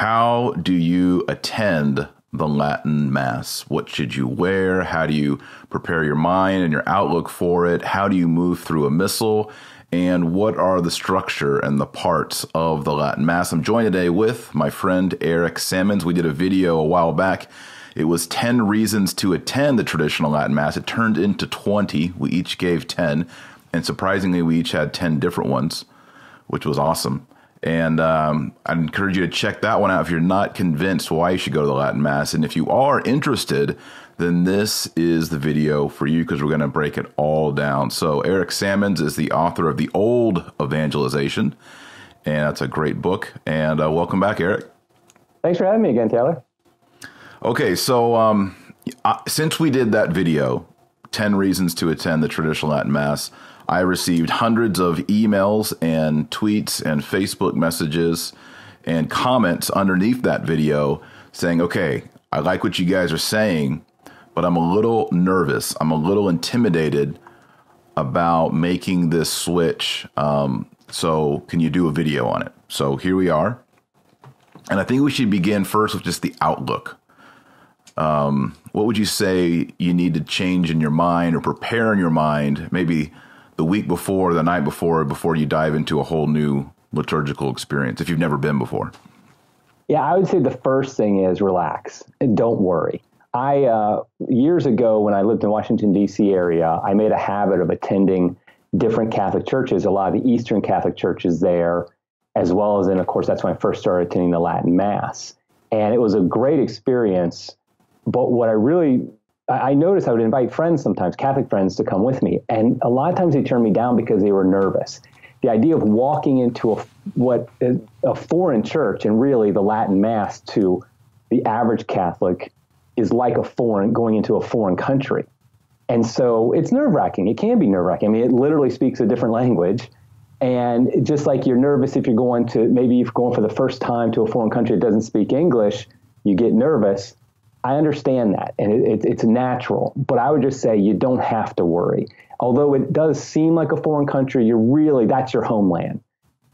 How do you attend the Latin Mass? What should you wear? How do you prepare your mind and your outlook for it? How do you move through a missal? And what are the structure and the parts of the Latin Mass? I'm joined today with my friend Eric Sammons. We did a video a while back. It was 10 reasons to attend the traditional Latin Mass. It turned into 20. We each gave 10. And surprisingly, we each had 10 different ones, which was awesome. And I encourage you to check that one out if you're not convinced why you should go to the Latin Mass. And if you are interested, then this is the video for you, because we're going to break it all down. So Eric Sammons is the author of The Old Evangelization, and that's a great book. And welcome back, Eric. Thanks for having me again, Taylor. Okay, so since we did that video, 10 Reasons to Attend the Traditional Latin Mass, I received hundreds of emails and tweets and Facebook messages and comments underneath that video saying, okay, I like what you guys are saying, but I'm a little nervous. I'm a little intimidated about making this switch. So can you do a video on it? So here we are. And I think we should begin first with just the outlook. What would you say you need to change in your mind or prepare in your mind, maybe the week before, the night before, before you dive into a whole new liturgical experience, if you've never been before? Yeah, I would say the first thing is relax and don't worry. I years ago, when I lived in Washington, D.C. area, I made a habit of attending different Catholic churches, a lot of the Eastern Catholic churches there, as well as, and of course, that's when I first started attending the Latin Mass. And it was a great experience. But what I noticed I would invite friends sometimes, Catholic friends, to come with me. And a lot of times they turned me down because they were nervous. The idea of walking into a foreign church, and really the Latin Mass to the average Catholic is like going into a foreign country. And so it's nerve-wracking. It can be nerve-wracking. I mean, it literally speaks a different language. And just like you're nervous if you're going to, maybe you're going for the first time to a foreign country that doesn't speak English, you get nervous. I understand that, and it's natural, but I would just say you don't have to worry. Although it does seem like a foreign country, that's your homeland,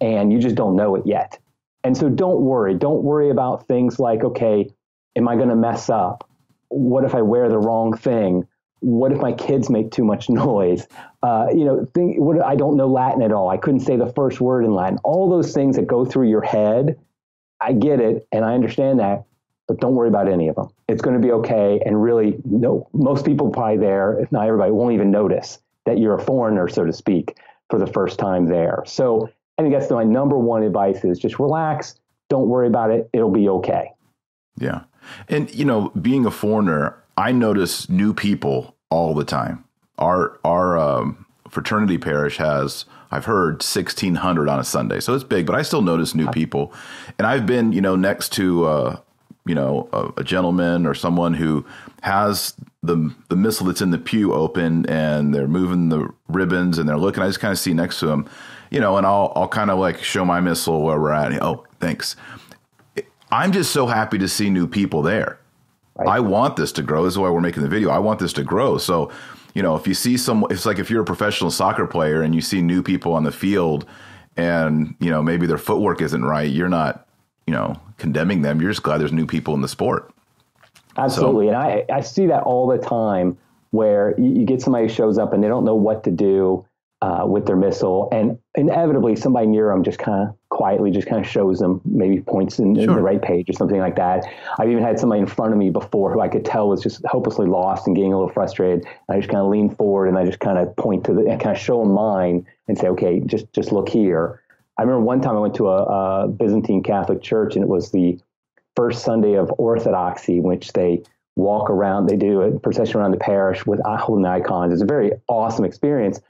and you just don't know it yet. And so don't worry. Don't worry about things like, okay, am I going to mess up? What if I wear the wrong thing? What if my kids make too much noise? I don't know Latin at all. I couldn't say the first word in Latin. All those things that go through your head, I get it, and I understand that. But don't worry about any of them. It's going to be okay. And really, no, most people probably there, if not everybody, won't even notice that you're a foreigner, so to speak, for the first time there. So I think that's my number one advice is just relax. Don't worry about it. It'll be okay. Yeah. And, being a foreigner, I notice new people all the time. Our fraternity parish has, I've heard, 1,600 on a Sunday. So it's big, but I still notice new people. And I've been, next to a gentleman or someone who has the missal that's in the pew open, and they're moving the ribbons and they're looking. I just kind of see next to him, and I'll kind of like show my missal where we're at. Oh, thanks. I'm just so happy to see new people there. Right. I want this to grow. This is why we're making the video. I want this to grow. So, if you see someone, it's like if you're a professional soccer player and you see new people on the field and, maybe their footwork isn't right, you're not, condemning them. You're just glad there's new people in the sport. Absolutely. So, and I see that all the time where you get somebody who shows up and they don't know what to do with their missal. And inevitably somebody near them just kind of quietly shows them maybe points in the right page or something like that. I've even had somebody in front of me before who I could tell was just hopelessly lost and getting a little frustrated. I just kind of lean forward and I just kind of point to and kind of show them mine and say, okay, just look here. I remember one time I went to a Byzantine Catholic church, and it was the first Sunday of Orthodoxy, which they walk around, they do a procession around the parish with holding icons. It's a very awesome experience.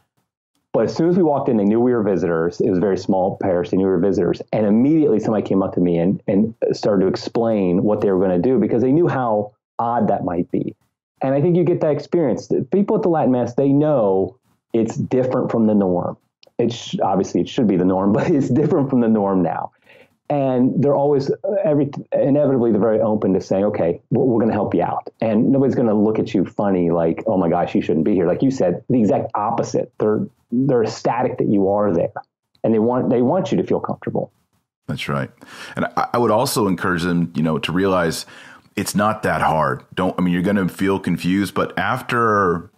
But as soon as we walked in, they knew we were visitors. It was a very small parish. They knew we were visitors. And immediately somebody came up to me and started to explain what they were going to do because they knew how odd that might be. And I think you get that experience. The people at the Latin Mass, they know it's different from the norm. Obviously it should be the norm, but it's different from the norm now. And they're always inevitably they're very open to saying, okay, we're going to help you out. And nobody's going to look at you funny like, oh my gosh, you shouldn't be here. Like you said, the exact opposite. They're ecstatic that you are there, and they want you to feel comfortable. That's right. And I would also encourage them, you know, to realize it's not that hard. Don't, I mean, you're going to feel confused, but after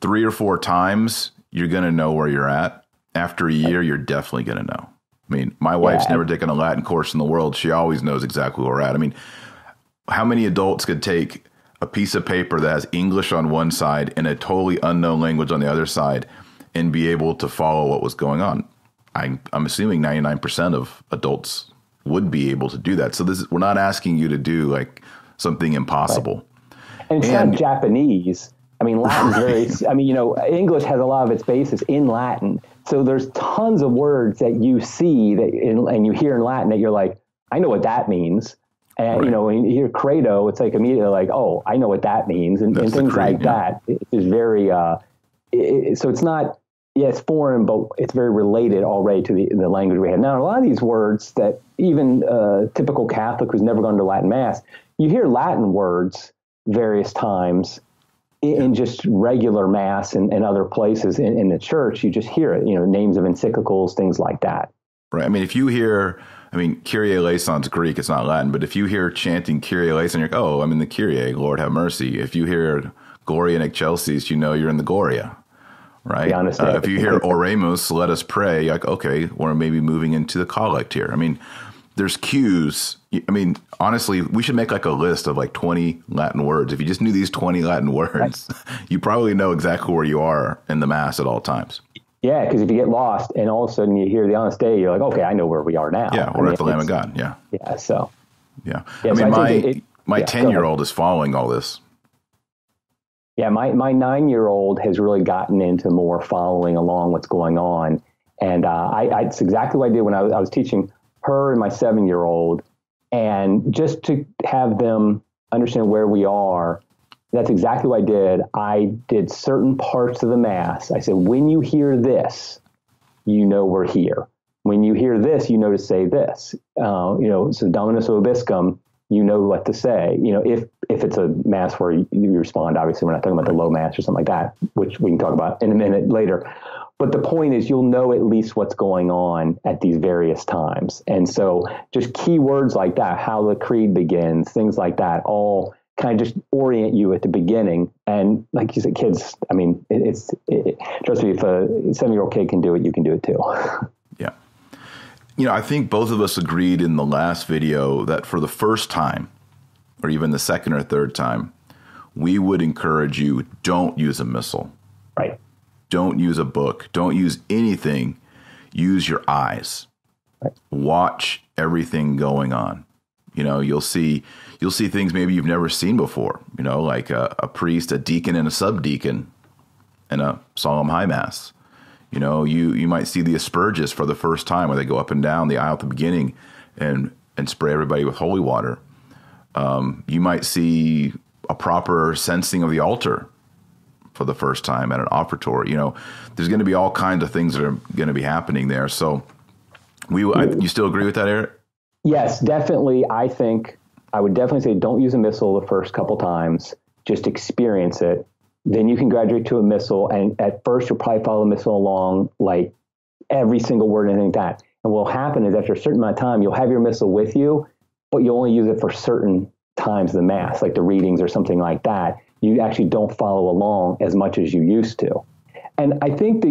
3 or 4 times, you're going to know where you're at. After a year, you're definitely going to know. I mean, my wife's never taken a Latin course in the world. She always knows exactly where we're at. I mean, how many adults could take a piece of paper that has English on one side and a totally unknown language on the other side and be able to follow what was going on? I'm assuming 99% of adults would be able to do that. So this is, we're not asking you to do like something impossible. Right. And it's not Japanese. I mean, Latin's very, I mean, you know, English has a lot of its basis in Latin. So there's tons of words that you see that and you hear in Latin that you're like, I know what that means. And, right. you know, when you hear credo, it's like immediately like, oh, I know what that means. And things creed, like that is very, so it's not, yeah, it's foreign, but it's very related already to the language we have. Now, a lot of these words that even a typical Catholic who's never gone to Latin Mass, you hear Latin words various times in just regular Mass and other places in the church. You just hear it, you know, names of encyclicals, things like that. Right. I mean, if you hear, I mean, Kyrie eleison's Greek, it's not Latin, but if you hear chanting Kyrie eleison, you're like, oh, I'm in the Kyrie, Lord have mercy. If you hear Gloria in Excelsis, you know you're in the Gloria. Right. If you hear Oremus, let us pray, like, okay, we're maybe moving into the collect here. I mean, there's cues. I mean, honestly, we should make like a list of like 20 Latin words. If you just knew these 20 Latin words, you probably know exactly where you are in the Mass at all times. Yeah, because if you get lost and all of a sudden you hear the Honest Dei, you're like, okay, I know where we are now. Yeah, we're at the Lamb of God. Yeah. Yeah. So. Yeah. I mean, my 10-year-old is following all this. Yeah, my 9-year-old has really gotten into more following along what's going on. And it's exactly what I did when I was teaching her and my 7-year-old. And just to have them understand where we are, that's exactly what I did. I did certain parts of the Mass. I said, when you hear this, you know we're here. When you hear this, you know to say this. You know, so Dominus Vobiscum, you know what to say. You know, if it's a Mass where you respond, obviously we're not talking about the low Mass or something like that, which we can talk about in a minute later. But the point is you'll know at least what's going on at these various times. And so just key words like that, how the creed begins, things like that, all kind of just orient you at the beginning. And like you said, kids, I mean, trust me, if a 7-year-old kid can do it, you can do it too. Yeah. You know, I think both of us agreed in the last video that for the first time, or even the second or third time, we would encourage you, don't use a missal. Right. Don't use a book. Don't use anything. Use your eyes. Right. Watch everything going on. You know, you'll see things maybe you've never seen before, you know, like a priest, a deacon, and a subdeacon, and a solemn high Mass. You know, you might see the Asperges for the first time, where they go up and down the aisle at the beginning and spray everybody with holy water. You might see a proper sensing of the altar for the first time at an offertory. You know, there's going to be all kinds of things that are going to be happening there. So you still agree with that, Eric? Yes, definitely. I would definitely say don't use a missal the first couple times. Just experience it. Then you can graduate to a missal, and at first you'll probably follow the missal along, like every single word and anything like that. And what'll happen is after a certain amount of time, you'll have your missal with you, but you'll only use it for certain times of the Mass, like the readings or something like that. You actually don't follow along as much as you used to. And I think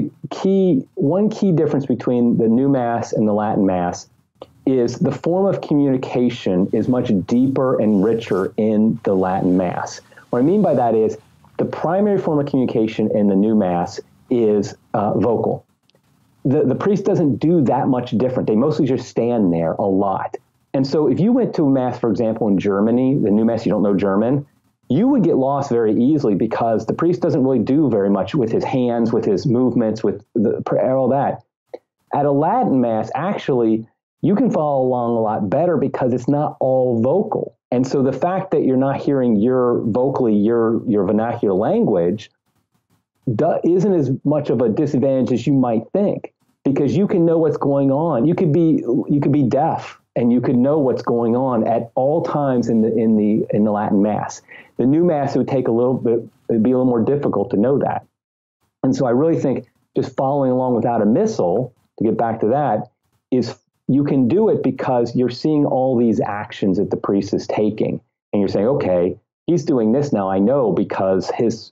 one key difference between the new Mass and the Latin Mass is the form of communication is much deeper and richer in the Latin Mass. What I mean by that is, the primary form of communication in the new Mass is vocal. The priest doesn't do that much different. They mostly just stand there a lot. And so if you went to a Mass, for example, in Germany, the new Mass, you don't know German, you would get lost very easily because the priest doesn't really do very much with his hands, with his movements, with all that. At a Latin Mass, actually, you can follow along a lot better because it's not all vocal. And so the fact that you're not hearing your vernacular language isn't as much of a disadvantage as you might think, because you can know what's going on. You could be deaf and you could know what's going on at all times in the Latin Mass. The new Mass, it would take a little bit, it'd be a little more difficult to know that. And so I really think just following along without a missal, to get back to that, is you can do it because you're seeing all these actions that the priest is taking, and you're saying, okay, he's doing this now. I know because his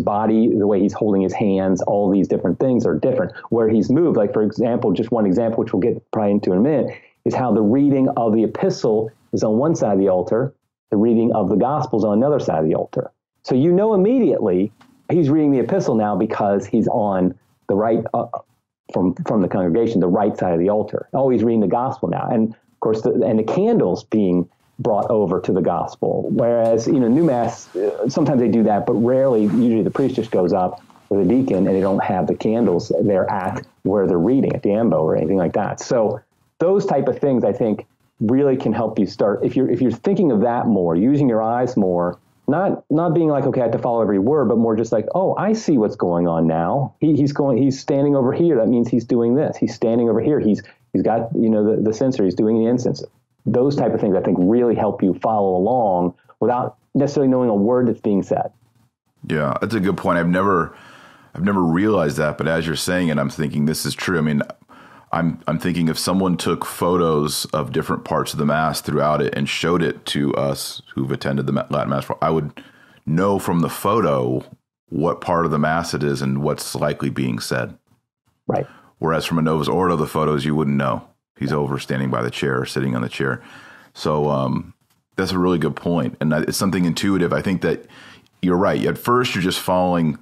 body, the way he's holding his hands, all these different things are different. Where he's moved, like for example, just one example, which we'll get probably into in a minute, is how the reading of the epistle is on one side of the altar, the reading of the gospels on another side of the altar. So you know immediately he's reading the epistle now because he's on the right from the congregation, the right side of the altar. Oh, he's reading the gospel now, and of course, the candles being brought over to the gospel. Whereas, new mass, sometimes they do that, but rarely. Usually the priest just goes up with a deacon and they don't have the candles there at where they're reading, at the ambo or anything like that. So those type of things, I think, really can help you start. If you're thinking of that more, using your eyes more, not being like, okay, I have to follow every word, but more just like, oh, I see what's going on now. He's standing over here. That means he's doing this. He's standing over here. He's got, the censer. He's doing the incense. Those type of things, I think, really help you follow along without necessarily knowing a word that's being said. Yeah, that's a good point. I've never realized that, but as you're saying it, I'm thinking this is true. I mean, I'm thinking if someone took photos of different parts of the Mass throughout it and showed it to us who've attended the Latin Mass, I would know from the photo what part of the Mass it is and what's likely being said. Right. Whereas from a Novus Ordo, the photos, you wouldn't know. He's over standing by the chair or sitting on the chair. So that's a really good point. And it's something intuitive. I think that you're right. At first, you're just following,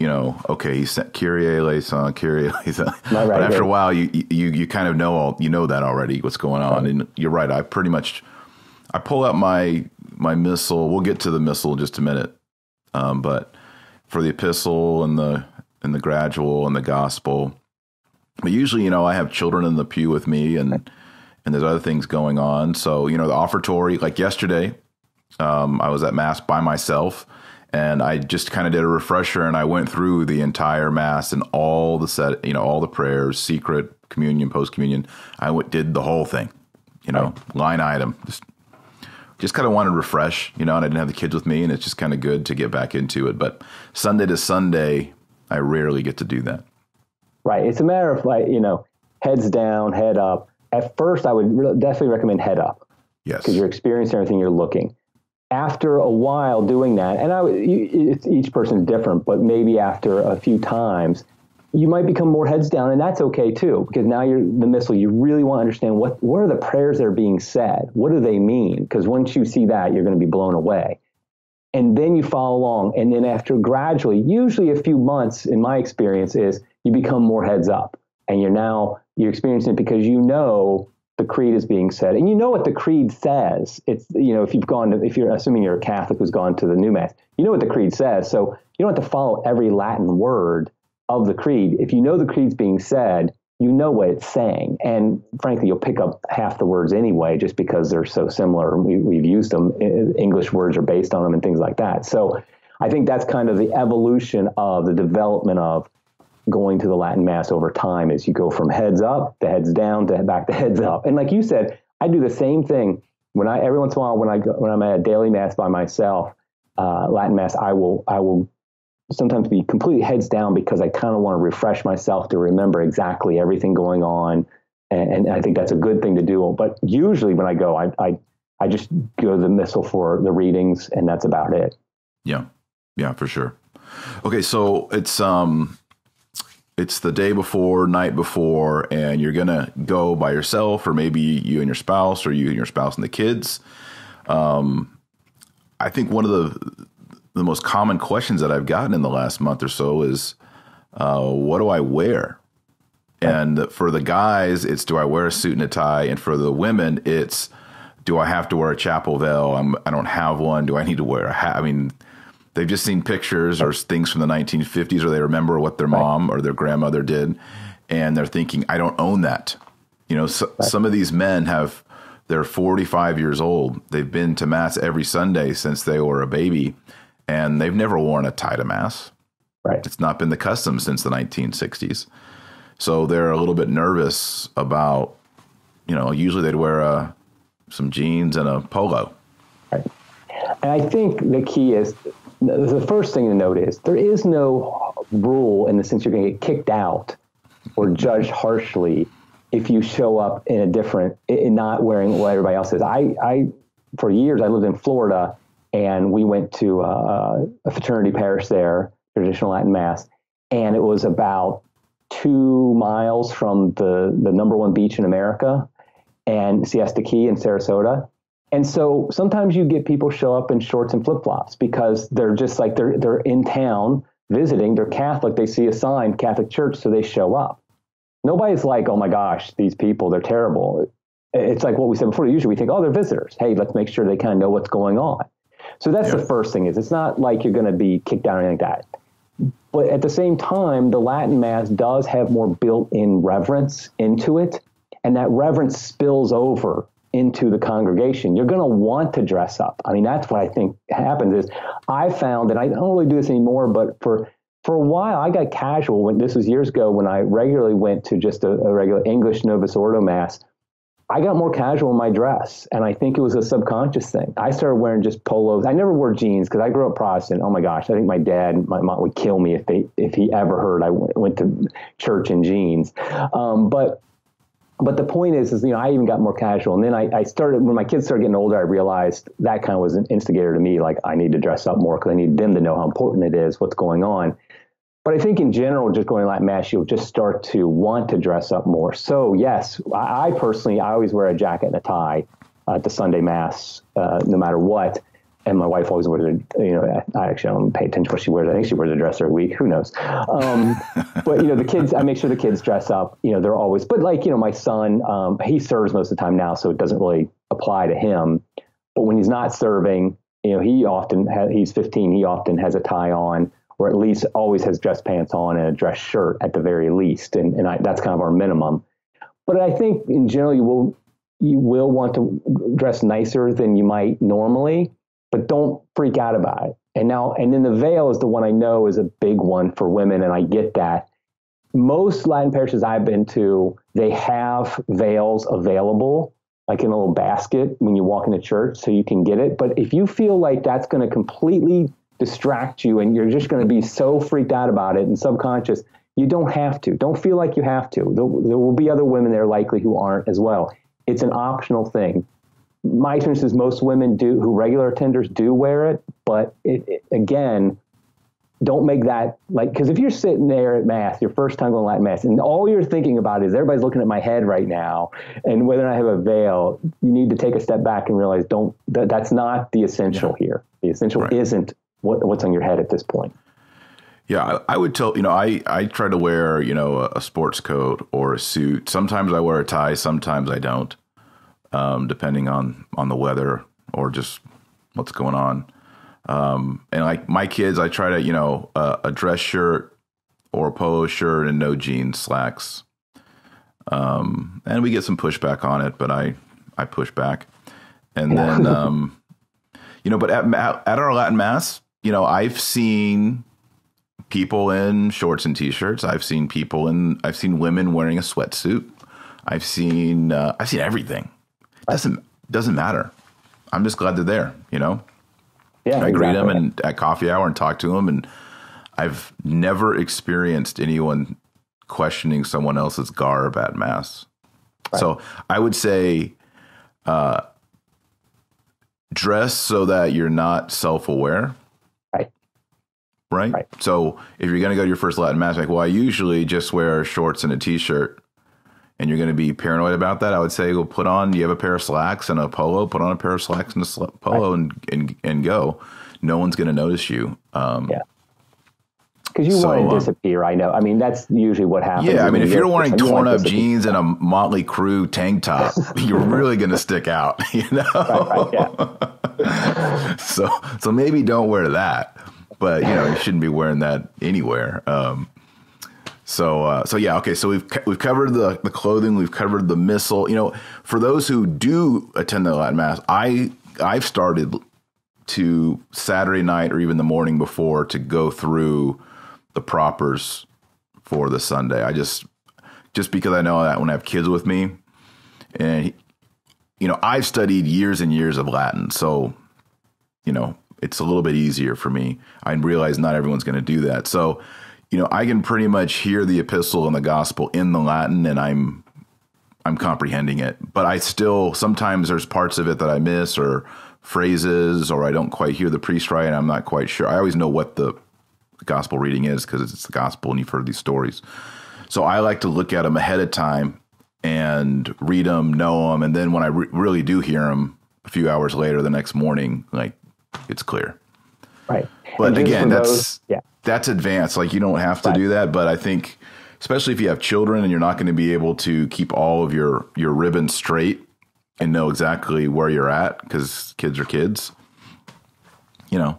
okay, he sent Kyrie eleison, Kyrie eleison. Right, but after a while, you kind of know that already, what's going on. Right. And you're right. I pretty much, I pull out my missal. We'll get to the missal in just a minute. But for the epistle and the gradual and the gospel. But usually, I have children in the pew with me and there's other things going on. So, the offertory, like yesterday, I was at Mass by myself and I just kind of did a refresher and I went through the entire Mass and all the set, all the prayers, secret, communion, post-communion. I did the whole thing, right. Line item. Just kind of wanted to refresh, and I didn't have the kids with me and it's just kind of good to get back into it. But Sunday to Sunday, I rarely get to do that. Right. It's a matter of like, heads down, head up. At first, I would definitely recommend head up. Yes. Because you're experiencing everything, you're looking. After a while doing that, and each person's different, but maybe after a few times, you might become more heads down, and that's okay too, because now you're the missal. You really want to understand what are the prayers that are being said? What do they mean? Because once you see that, you're going to be blown away. And then you follow along. And then after gradually, usually a few months, in my experience, is you become more heads up. And you're experiencing it because the creed is being said. And what the creed says. It's, if you're assuming you're a Catholic who's gone to the new Mass, what the creed says. So you don't have to follow every Latin word of the creed. If the creed's being said, what it's saying. And frankly, you'll pick up half the words anyway, just because they're so similar. We've used them. English words are based on them and things like that. So I think that's kind of the evolution of the development of going to the Latin Mass over time, as you go from heads up to heads down to back to heads up. And like you said, I do the same thing. Every once in a while, when I'm at a daily Mass by myself, Latin Mass, I will sometimes be completely heads down because I kind of want to refresh myself to remember exactly everything going on. And I think that's a good thing to do. But usually when I go, I just go to the missal for the readings and that's about it. Yeah. Yeah, for sure. Okay. So it's the day before, night before, and you're going to go by yourself, or maybe you and your spouse, or you and your spouse and the kids. I think one of the most common questions that I've gotten in the last month or so is, what do I wear? And for the guys, it's, do I wear a suit and a tie? And for the women, it's, do I have to wear a chapel veil? I don't have one. Do I need to wear a hat? I mean, they've just seen pictures or things from the 1950s, or they remember what their mom or their grandmother did. And they're thinking, I don't own that. Some of these men they're 45 years old. They've been to Mass every Sunday since they were a baby. And they've never worn a tie to Mass. Right. It's not been the custom since the 1960s. So they're a little bit nervous about, usually they'd wear some jeans and a polo. Right. And I think the key is, the first thing to note is there is no rule in the sense you're going to get kicked out or judged harshly if you show up in a different, in not wearing what everybody else is. I for years, I lived in Florida, and we went to a fraternity parish there, Traditional Latin Mass, and it was about 2 miles from the number one beach in America, and Siesta Key in Sarasota. And so sometimes you get people show up in shorts and flip-flops because they're just like, they're in town visiting, they're Catholic, they see a sign, Catholic Church, so they show up. Nobody's like, oh my gosh, these people, they're terrible. It's like what we said before, usually we think, oh, they're visitors. Hey, let's make sure they kind of know what's going on. So that's the first thing is, it's not like you're going to be kicked out or anything like that. But at the same time, the Latin Mass does have more built-in reverence into it, and that reverence spills over into the congregation. You're going to want to dress up. I mean, that's what I think happens is I found, and I don't really do this anymore, but for a while I got casual when this was years ago when I regularly went to just a regular English Novus Ordo Mass. I got more casual in my dress, and I think it was a subconscious thing. I started wearing just polos. I never wore jeans because I grew up Protestant. Oh my gosh, I think my dad and my mom would kill me if he ever heard I went to church in jeans. But the point is, you know, I even got more casual. And then I started, when my kids started getting older, I realized that kind of was an instigator to me. Like, I need to dress up more because I need them to know how important it is, what's going on. But I think in general, just going to Latin Mass, you'll just start to want to dress up more. So yes, I personally, I always wear a jacket and a tie at the Sunday Mass, no matter what. And my wife always wears a, you know, I actually don't pay attention to what she wears. I think she wears a dress every week. Who knows? But, you know, the kids, I make sure the kids dress up. You know, they're always, but like, you know, my son, he serves most of the time now, so it doesn't really apply to him. But when he's not serving, you know, he's 15, he often has a tie on, or at least always has dress pants on and a dress shirt at the very least. And that's kind of our minimum. But I think in general, you will want to dress nicer than you might normally, but don't freak out about it. And then the veil is the one I know is a big one for women, and I get that. Most Latin parishes I've been to, they have veils available, like in a little basket when you walk into church, so you can get it. But if you feel like that's going to completely distract you and you're just going to be so freaked out about it and subconscious, you don't have to. Don't feel like you have to. There will be other women there likely who aren't as well. It's an optional thing. My experience is most women do, who regular attenders do wear it, but again, don't make that like, because if you're sitting there at Mass, your first time going to Latin Mass, and all you're thinking about is everybody's looking at my head right now and whether or not I have a veil, you need to take a step back and realize that's not the essential here. The essential isn't what's on your head at this point. Yeah, I would tell, you know, I try to wear, you know, a sports coat or a suit. Sometimes I wear a tie, sometimes I don't. Depending on the weather or just what's going on. And like my kids, I try to, you know, a dress shirt or a polo shirt and no jeans, slacks. And we get some pushback on it, but I push back. And then, you know, but at our Latin Mass, you know, I've seen people in shorts and T-shirts. I've seen women wearing a sweatsuit. I've seen everything. Doesn't matter. I'm just glad they're there, you know? Yeah, I greet them and at coffee hour and talk to them. And I've never experienced anyone questioning someone else's garb at Mass. Right. So I would say dress so that you're not self-aware. Right? So if you're going to go to your first Latin Mass, like, well, I usually just wear shorts and a T-shirt. And you're going to be paranoid about that. I would say, well, you have a pair of slacks and a polo, put on a pair of slacks and a polo and go. No one's going to notice you. Because you want to disappear. I know. I mean, that's usually what happens. Yeah. I mean, if you're wearing torn up jeans and a Motley Crue tank top, you're really going to stick out, you know? Yeah. So maybe don't wear that, but you know, you shouldn't be wearing that anywhere. So yeah, okay. So we've covered the clothing, we've covered the missal. You know, for those who do attend the Latin Mass, I've started to Saturday night or even the morning before to go through the propers for the Sunday. I just because I know that when I have kids with me, and you know, I've studied years and years of Latin, so you know, it's a little bit easier for me. I realize not everyone's going to do that, so. You know, I can pretty much hear the epistle and the gospel in the Latin, and I'm I'm comprehending it, but I still, sometimes there's parts of it that I miss, or phrases, or I don't quite hear the priest right, and I'm not quite sure. I always know what the gospel reading is because it's the gospel and you've heard these stories. So I like to look at them ahead of time and read them, know them, and then when I really do hear them a few hours later the next morning, like, it's clear. Right. But again, that's advanced. Like, you don't have to do that, but I think especially if you have children and you're not going to be able to keep all of your ribbons straight and know exactly where you're at, because kids are kids, you know.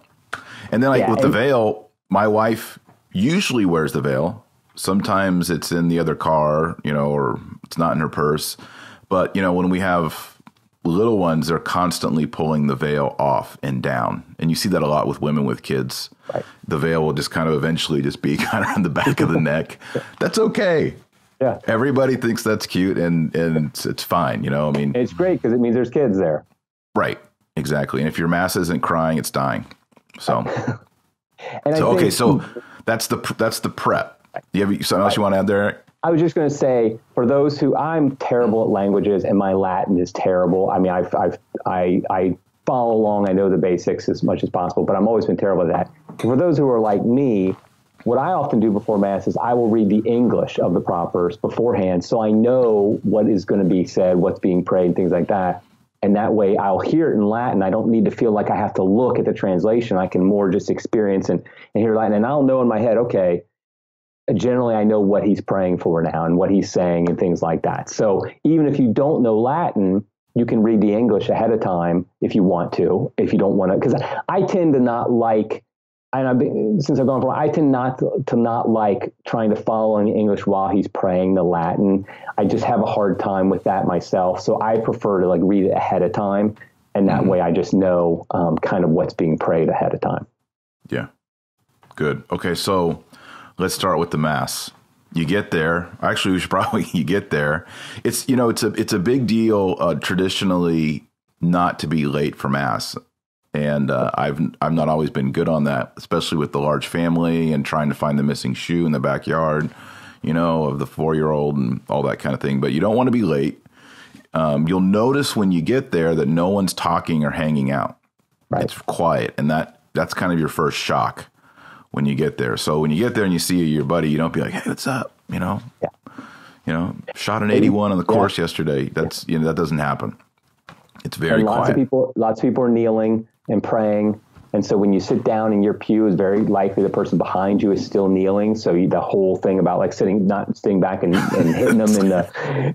And then like with the veil, my wife usually wears the veil. Sometimes it's in the other car, you know, or it's not in her purse. But, you know, when we have little ones, they're constantly pulling the veil off and down. And you see that a lot with women with kids. Right. The veil will just kind of eventually just be kind of on the back of the neck. That's okay. Yeah. Everybody thinks that's cute, and it's fine. You know, I mean, it's great because it means there's kids there. Right. Exactly. And if your mass isn't crying, it's dying. So, so that's the prep. Do you have something else you want to add there, Eric? I was just going to say, for those who, I'm terrible at languages and my Latin is terrible. I mean, I follow along. I know the basics as much as possible, but I've always been terrible at that. And for those who are like me, what I often do before Mass is I will read the English of the propers beforehand, so I know what is going to be said, what's being prayed, things like that. And that way I'll hear it in Latin. I don't need to feel like I have to look at the translation. I can more just experience and hear Latin. And I'll know in my head, okay, generally I know what he's praying for now and what he's saying and things like that. So even if you don't know Latin, you can read the English ahead of time if you want to, if you don't want to. Because I tend to not like, and since I've gone for, I tend not to like trying to follow in English while he's praying the Latin. I just have a hard time with that myself. So I prefer to like read it ahead of time. And that way I just know kind of what's being prayed ahead of time. Yeah. Good. Okay. So let's start with the Mass. You get there. Actually, we should probably, you get there. It's, you know, it's a big deal traditionally not to be late for Mass. And I've not always been good on that, especially with the large family and trying to find the missing shoe in the backyard, you know, of the 4-year-old and all that kind of thing. But you don't want to be late. You'll notice when you get there that no one's talking or hanging out. Right. It's quiet. And that's kind of your first shock when you get there. So when you get there and you see your buddy, you don't be like, hey, what's up? You know, you know, shot an 81 on the course yesterday. That's, you know, that doesn't happen. It's very quiet. Lots of people are kneeling and praying. And so when you sit down in your pew, is very likely the person behind you is still kneeling. So the whole thing about like not sitting back and hitting them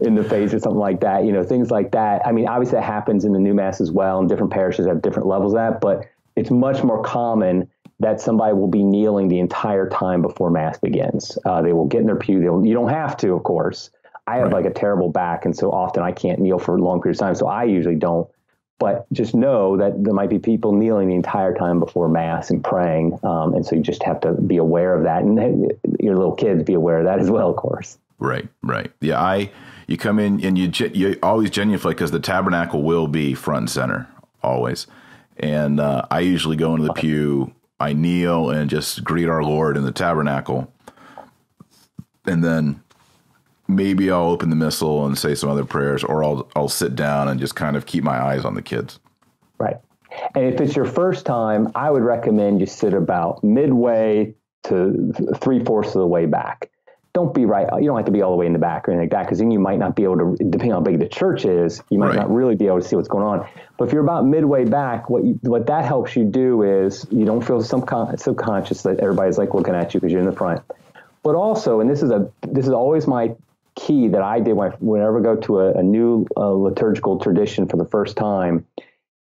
in the face or something like that, you know, things like that. I mean, obviously that happens in the new Mass as well, and different parishes have different levels of that, but it's much more common that somebody will be kneeling the entire time before Mass begins. They will get in their pew. You don't have to, of course. I have like a terrible back, and so often I can't kneel for a long period of time, so I usually don't. But just know that there might be people kneeling the entire time before Mass and praying, and so you just have to be aware of that, and your little kids be aware of that as well, of course. Right, right. Yeah, you come in and you always genuflect because the tabernacle will be front and center always, and I usually go into the pew, I kneel and just greet our Lord in the tabernacle, and then maybe I'll open the missal and say some other prayers, or I'll sit down and just kind of keep my eyes on the kids. Right. And if it's your first time, I would recommend you sit about midway to 3/4 of the way back. Don't be right. You don't have to be all the way in the back or anything like that, because then you might not be able to, depending on how big the church is, you might not really be able to see what's going on. But if you're about midway back, what that helps you do is you don't feel subconscious that everybody's like looking at you because you're in the front. But also, and this is always my key that I did whenever I go to a new liturgical tradition for the first time,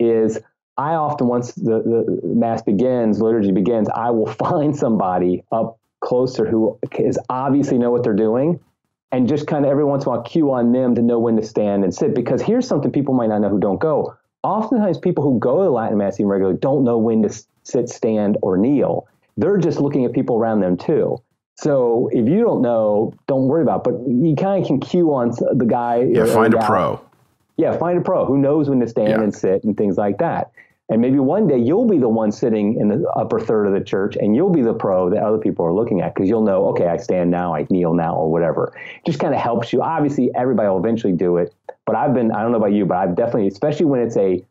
is I often, once the Mass begins, liturgy begins, I will find somebody up closer who is obviously know what they're doing, and just kind of every once in a while cue on them to know when to stand and sit. Because here's something people might not know who don't go. Oftentimes people who go to the Latin Mass even regularly don't know when to sit, stand, or kneel. They're just looking at people around them too. So if you don't know, don't worry about it. But you kind of can cue on the guy. Yeah, find a pro. Yeah, find a pro who knows when to stand and sit and things like that. And maybe one day you'll be the one sitting in the upper third of the church, and you'll be the pro that other people are looking at, because you'll know, okay, I stand now, I kneel now, or whatever. It just kind of helps you. Obviously, everybody will eventually do it, but I don't know about you, but I've definitely, especially when it's a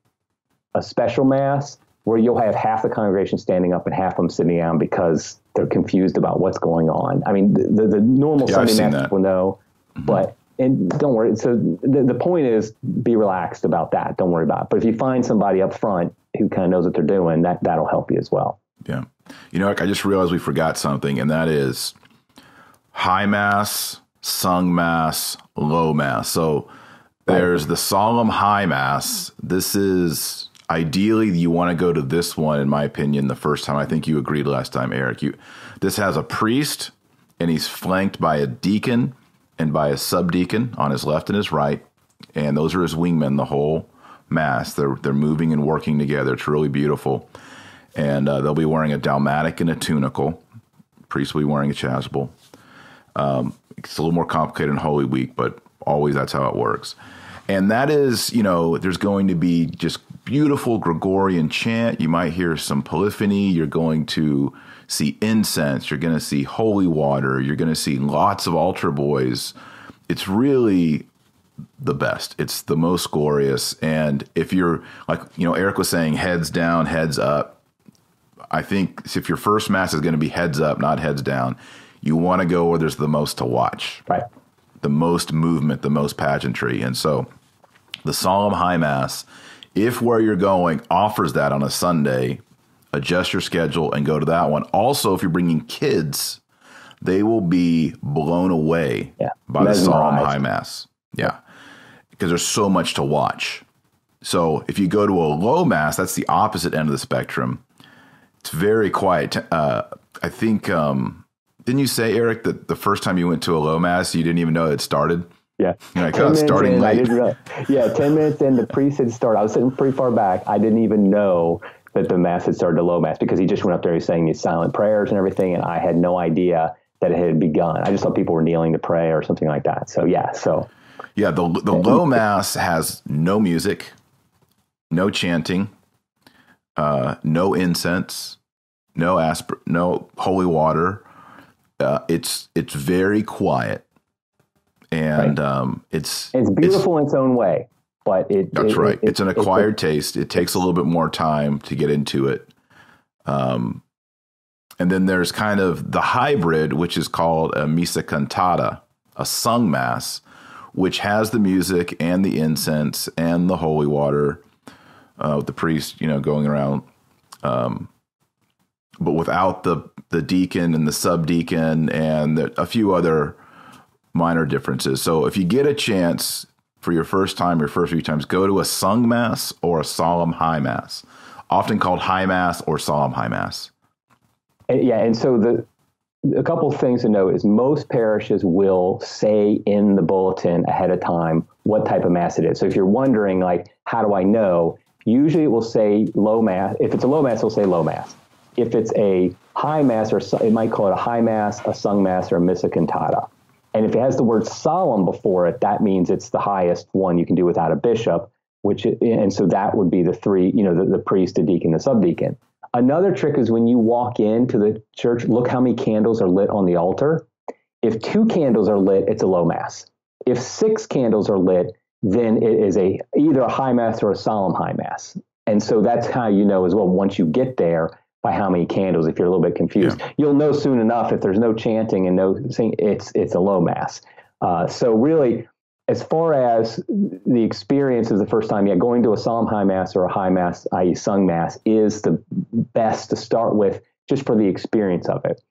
special mass, where you'll have half the congregation standing up and half of them sitting down because they're confused about what's going on. I mean, the normal Sunday mass people know, mm-hmm. And don't worry. So the point is, be relaxed about that. Don't worry about it. But if you find somebody up front who kind of knows what they're doing, that'll help you as well. Yeah. You know, I just realized we forgot something, and that is high mass, sung mass, low mass. So there's the solemn high mass. This is ideally you want to go to this one, in my opinion, the first time. I think you agreed last time, Eric. This has a priest, and he's flanked by a deacon and by a subdeacon on his left and his right, and those are his wingmen the whole mass. They're moving and working together. It's really beautiful, and they'll be wearing a dalmatic and a tunicle. The priest will be wearing a chasuble. It's a little more complicated in Holy Week, but always that's how it works. And that is, you know, there's going to be just beautiful Gregorian chant. You might hear some polyphony. You're going to see incense, you're going to see holy water, you're going to see lots of altar boys. It's really the best. It's the most glorious. And if you're, like, you know, Eric was saying, heads down, heads up. I think if your first mass is going to be heads up, not heads down, you want to go where there's the most to watch, right? The most movement, the most pageantry. And so the solemn high mass, if where you're going offers that on a Sunday, adjust your schedule and go to that one. Also, if you're bringing kids, they will be blown away by the solemn high mass. Yeah, because there's so much to watch. So if you go to a low mass, that's the opposite end of the spectrum. It's very quiet. I think, didn't you say, Eric, that the first time you went to a low mass, you didn't even know it started? Yeah. You're like, oh, starting late. I didn't realize. Yeah, 10 minutes in, the priest had started. I was sitting pretty far back. I didn't even know that the mass had started, a low mass, because he just went up there, he's saying these silent prayers and everything, and I had no idea that it had begun. I just thought people were kneeling to pray or something like that. So the low mass has no music, no chanting, no incense, no holy water. It's very quiet, and it's beautiful in its own way. But it's an acquired taste. It takes a little bit more time to get into it. And then there's kind of the hybrid, which is called a missa cantata, a sung mass, which has the music and the incense and the holy water, with the priest, going around, but without the deacon and the subdeacon and a few other minor differences. So if you get a chance, for your first time, your first few times, go to a sung mass or a solemn high mass, often called high mass or solemn high mass. Yeah, and so a couple of things to note is most parishes will say in the bulletin ahead of time what type of mass it is. So if you're wondering, like, how do I know? Usually it will say low mass. If it's a low mass, it'll say low mass. If it's a high mass, or it might call it a high mass, a sung mass, or a missa cantata. And if it has the word solemn before it, that means it's the highest one you can do without a bishop, and so that would be the three, the priest, the deacon, the subdeacon. Another trick is when you walk into the church, look how many candles are lit on the altar. If 2 candles are lit, it's a low mass. If 6 candles are lit, then it is either a high mass or a solemn high mass. And so that's how you know as well, once you get there, by how many candles, if you're a little bit confused. Yeah. You'll know soon enough if there's no chanting and no saying, it's a low mass. So really, as far as the experience of the first time, going to a solemn high mass or a high mass, i.e. sung mass, is the best to start with just for the experience of it.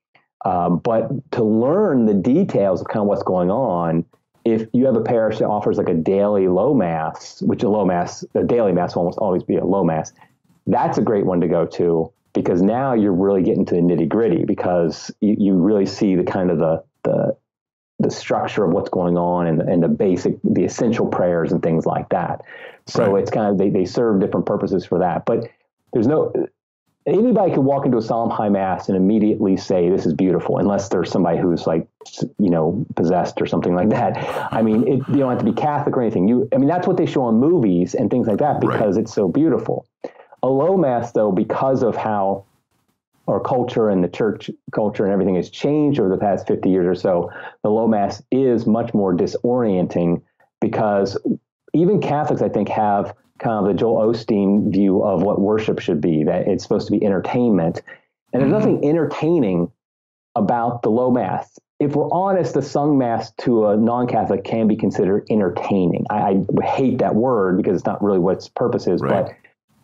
But to learn the details of kind of what's going on, if you have a parish that offers like a daily low mass, which a daily mass will almost always be a low mass, that's a great one to go to. Because now you're really getting to the nitty gritty, because you really see the kind of the structure of what's going on, and the basic, the essential prayers and things like that. So It's kind of, they serve different purposes for that. But there's anybody can walk into a solemn high mass and immediately say, this is beautiful, unless there's somebody who's like, possessed or something like that. I mean, you don't have to be Catholic or anything. That's what they show on movies and things like that, because it's so beautiful. A low mass, though, because of how our culture and the church culture and everything has changed over the past 50 years or so, the low mass is much more disorienting, because even Catholics, I think, have kind of the Joel Osteen view of what worship should be, that it's supposed to be entertainment. And there's nothing entertaining about the low mass. If we're honest, the sung mass to a non-Catholic can be considered entertaining. I hate that word because it's not really what its purpose is, right. But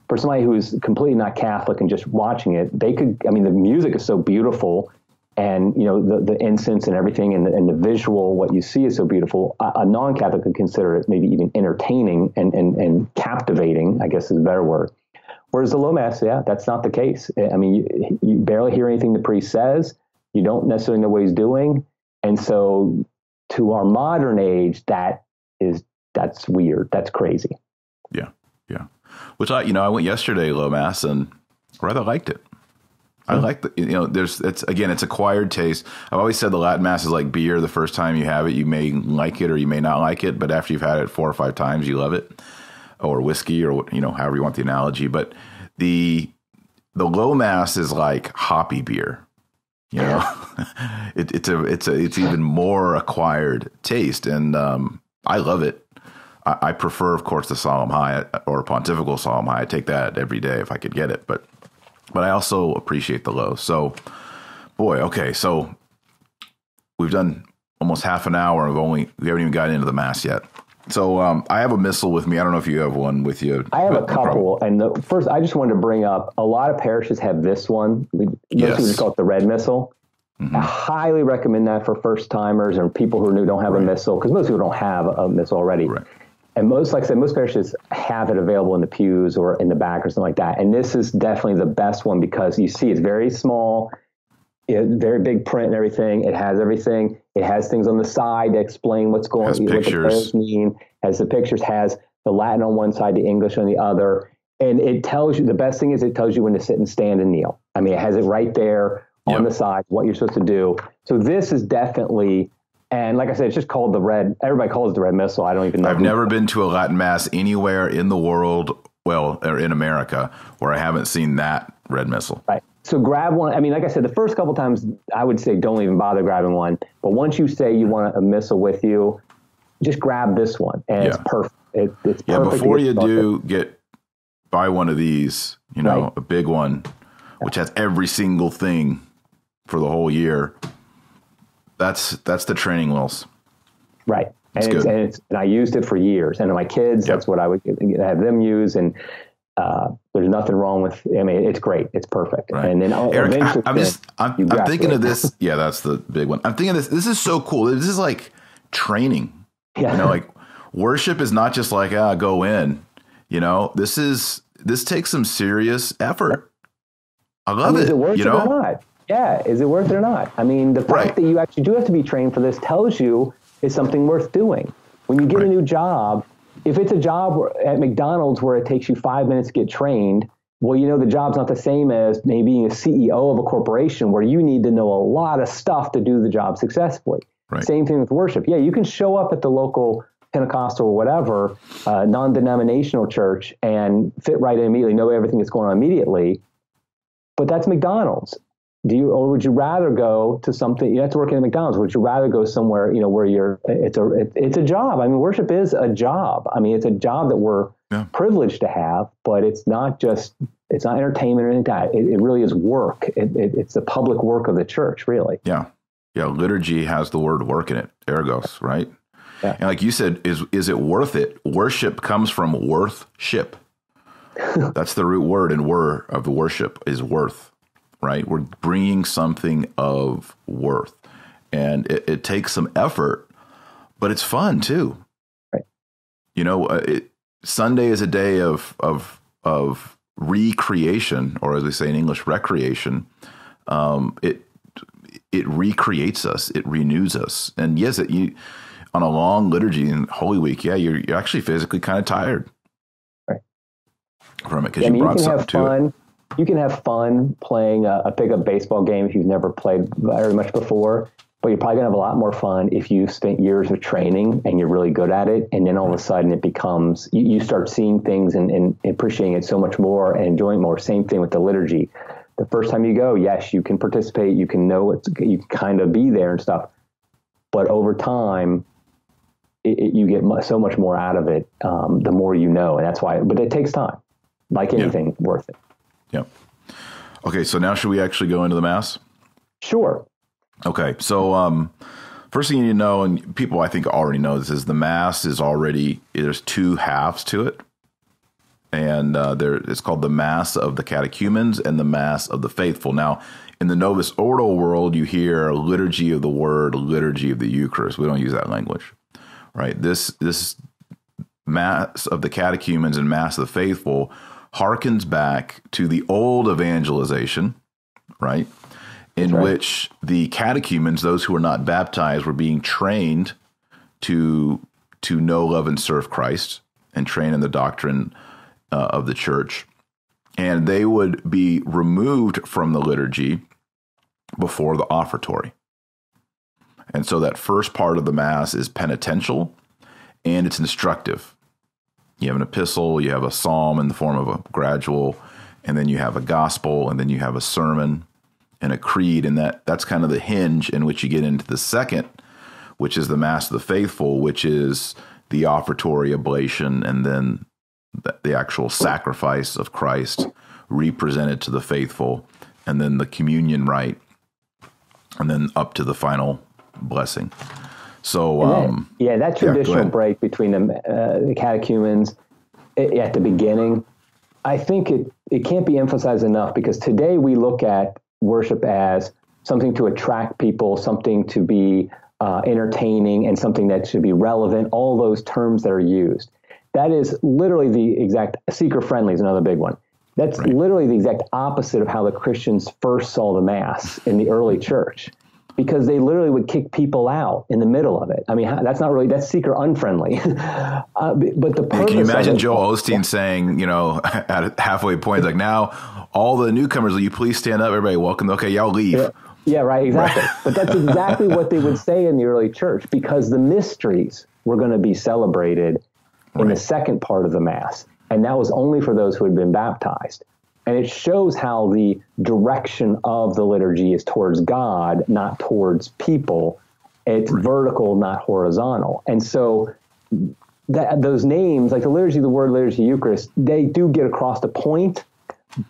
for somebody who's completely not Catholic and just watching it, they could, I mean, the music is so beautiful, and, you know, the incense and everything, and the visual, what you see is so beautiful. A non-Catholic could consider it maybe even entertaining and captivating, I guess is a better word. Whereas the low mass, yeah, that's not the case. I mean, you barely hear anything the priest says. You don't necessarily know what he's doing. And so to our modern age, that's weird. That's crazy. Yeah. Yeah. Which I went yesterday low mass and rather liked it. I like the, it's acquired taste. I've always said the Latin mass is like beer. The first time you have it, you may like it or you may not like it, but after you've had it 4 or 5 times, you love it, or whiskey, or, you know, however you want the analogy. But the low mass is like hoppy beer, you know, it's even more acquired taste. And, I love it. I prefer, of course, the solemn high or pontifical solemn high. I take that every day if I could get it, but I also appreciate the low. So, boy, okay, so we've done almost half an hour of we haven't even gotten into the mass yet. So I have a missal with me. I don't know if you have one with you. I have a couple, and first I just wanted to bring up a lot of parishes have this one. Yes. We just call it the red missal. Mm-hmm. I highly recommend that for first timers and people who are new, don't have a missal, because most people don't have a missal already. Right. And most parishes have it available in the pews or in the back or something like that. And this is definitely the best one because you see it's very small, very big print and everything. It has everything. It has things on the side to explain what's going on, what the prayers mean. Has the pictures, has the Latin on one side, the English on the other. And it tells you, the best thing is it tells you when to sit and stand and kneel. I mean, it has it right there on the side, what you're supposed to do. So this is definitely... And like I said, it's just called the red. Everybody calls it the red missal. I don't even know. I've never been to a Latin mass anywhere in the world, well, or in America, where I haven't seen that red missal. Right. So grab one. I mean, like I said, the first couple times I would say don't even bother grabbing one. But once you say you want a missal with you, just grab this one, and it's perfect. It's perfect. Yeah, before you do buy one of these, you know, a big one, which has every single thing for the whole year. That's the training wheels. Right. And I used it for years. And my kids, that's what I would have them use. And there's nothing wrong with, I mean, it's great. It's perfect. Right. And then Eric, I'm thinking of this. Yeah, that's the big one. I'm thinking of this. This is so cool. This is like training. Yeah. You know, like worship is not just like, go in. You know, this takes some serious effort. I love it. Is it worth it or not? Yeah, is it worth it or not? I mean, the fact that you actually do have to be trained for this tells you it's something worth doing. When you get a new job, if it's a job at McDonald's where it takes you 5 minutes to get trained, well, you know, the job's not the same as maybe being a CEO of a corporation where you need to know a lot of stuff to do the job successfully. Right. Same thing with worship. Yeah, you can show up at the local Pentecostal or whatever, non-denominational church and fit right in immediately, know everything that's going on immediately, but that's McDonald's. Or would you rather go to something? You have to work at McDonald's. Would you rather go somewhere, you know, where it's a job? I mean, worship is a job. I mean, it's a job that we're privileged to have, but it's not entertainment or anything like that. It really is work. It's the public work of the church, really. Yeah. Yeah. Liturgy has the word work in it. Ergos, right? Yeah. And like you said, is it worth it? Worship comes from worth-ship. That's the root word and word of the worship is worth. Right. We're bringing something of worth, and it takes some effort, but it's fun, too. Right. You know, Sunday is a day of recreation, or as we say in English, recreation. It recreates us. It renews us. And yes, on a long liturgy in Holy Week. Yeah, you're actually physically kind of tired. Right. From it because you brought something to it. You can have fun playing a pickup baseball game if you've never played very much before. But you're probably going to have a lot more fun if you've spent years of training and you're really good at it. And then all of a sudden it becomes, you start seeing things and appreciating it so much more and enjoying more. Same thing with the liturgy. The first time you go, yes, you can participate. You can know it. You can kind of be there and stuff. But over time, you get so much more out of it, the more you know. And that's why, but it takes time, like anything worth it. Yep. Okay, so now should we actually go into the Mass? Sure. Okay, so first thing you need to know, and people I think already know this, is the Mass is already, there's two halves to it. And it's called the Mass of the Catechumens and the Mass of the Faithful. Now, in the Novus Ordo world, you hear liturgy of the Word, liturgy of the Eucharist. We don't use that language. Right, this Mass of the Catechumens and Mass of the Faithful harkens back to the Old Evangelization, right? Which the catechumens, those who were not baptized, were being trained to know, love, and serve Christ, and trained in the doctrine of the Church. And they would be removed from the liturgy before the offertory. And so that first part of the Mass is penitential, and it's instructive. You have an epistle, you have a psalm in the form of a gradual, and then you have a gospel, and then you have a sermon and a creed, and that's kind of the hinge in which you get into the second, which is the Mass of the Faithful, which is the offertory, oblation, and then the actual sacrifice of Christ represented to the faithful, and then the communion rite, and then up to the final blessing. So that traditional break between the catechumens at the beginning, I think it can't be emphasized enough, because today we look at worship as something to attract people, something to be entertaining, and something that should be relevant, all those terms that are used. That is literally the exact, seeker-friendly is another big one. That's literally the exact opposite of how the Christians first saw the Mass in the early church, because they literally would kick people out in the middle of it. I mean, that's seeker unfriendly. But the purpose. Can you imagine Joel Osteen saying, at a halfway point, like, now all the newcomers, will you please stand up? Everybody, welcome. Okay, y'all leave. Yeah, right. Exactly. Right. But that's exactly what they would say in the early church, because the mysteries were going to be celebrated in the second part of the Mass. And that was only for those who had been baptized. And it shows how the direction of the liturgy is towards God, not towards people. It's vertical, not horizontal. And so those names, like the liturgy of the Word, liturgy of the Eucharist, they do get across the point.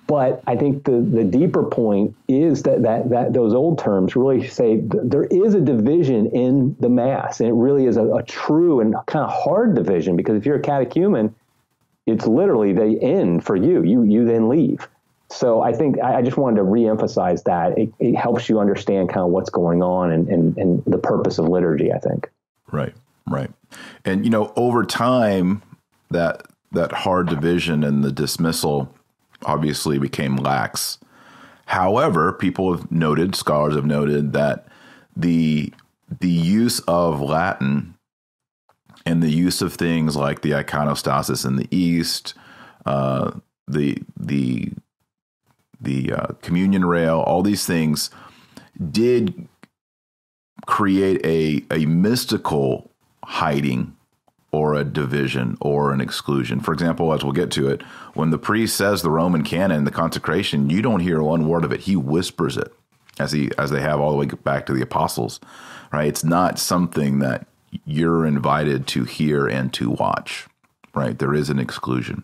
But I think the deeper point is that those old terms really say there is a division in the Mass. And it really is a true and kind of hard division, because if you're a catechumen, it's literally they end for you. You then leave. So I think I just wanted to reemphasize that. It helps you understand kind of what's going on and the purpose of liturgy, I think. Right. And, over time, that hard division and the dismissal obviously became lax. However, scholars have noted that the use of Latin and the use of things like the iconostasis in the East, the communion rail, all these things did create a mystical hiding or a division or an exclusion. For example, as we'll get to it, when the priest says the Roman canon, the consecration, you don't hear one word of it. He whispers it, as they have all the way back to the apostles. Right? It's not something that you're invited to hear and to watch, right? There is an exclusion.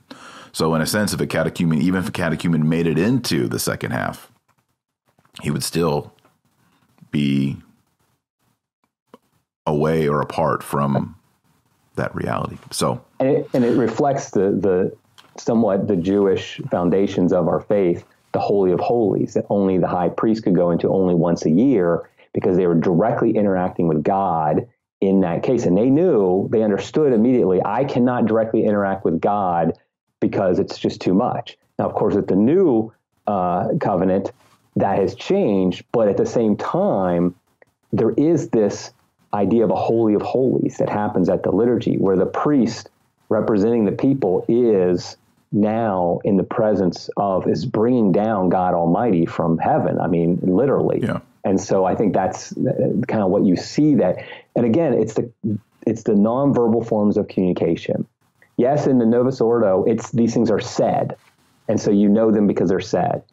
So in a sense, even if a catechumen made it into the second half, he would still be away or apart from that reality. So, and it reflects the Jewish foundations of our faith, the Holy of Holies, that only the high priest could go into only once a year, because they were directly interacting with God in that case. And they understood immediately, I cannot directly interact with God because it's just too much. Now, of course, with the new covenant, that has changed. But at the same time, there is this idea of a Holy of Holies that happens at the liturgy, where the priest representing the people is now in the presence of, is bringing down God Almighty from heaven. I mean, literally. Yeah. And so I think that's kind of what you see that. And again, it's the nonverbal forms of communication. Yes, in the Novus Ordo, these things are said. And so you know them because they're said.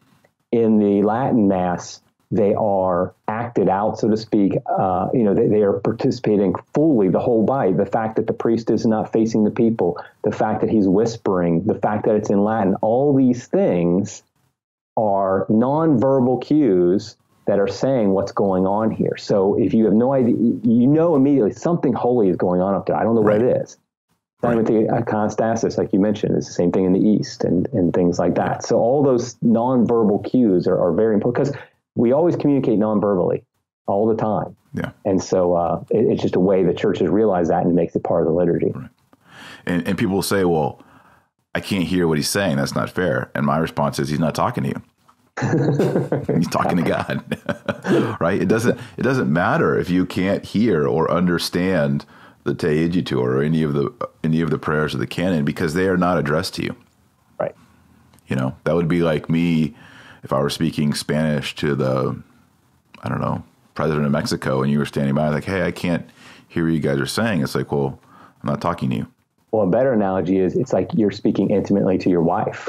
In the Latin Mass, they are acted out, so to speak. They are participating fully, the whole body. The fact that the priest is not facing the people, the fact that he's whispering, the fact that it's in Latin, all these things are nonverbal cues that are saying what's going on here. So if you have no idea, you know immediately something holy is going on up there. I don't know what it is. Same with the iconostasis, like you mentioned, it's the same thing in the East and things like that. So all those nonverbal cues are very important because we always communicate nonverbally all the time. Yeah. And so it's just a way the church has realized that and makes it part of the liturgy. Right. And people will say, well, I can't hear what he's saying. That's not fair. And my response is, he's not talking to you. He's talking to God. Right? It doesn't matter if you can't hear or understand the Te Igitur or any of the prayers of the canon, because they are not addressed to you. Right. You know, that would be like me if I were speaking Spanish to the, I don't know, president of Mexico, and you were standing by like, hey, I can't hear what you guys are saying. It's like, well, I'm not talking to you. Well, a better analogy is it's like you're speaking intimately to your wife.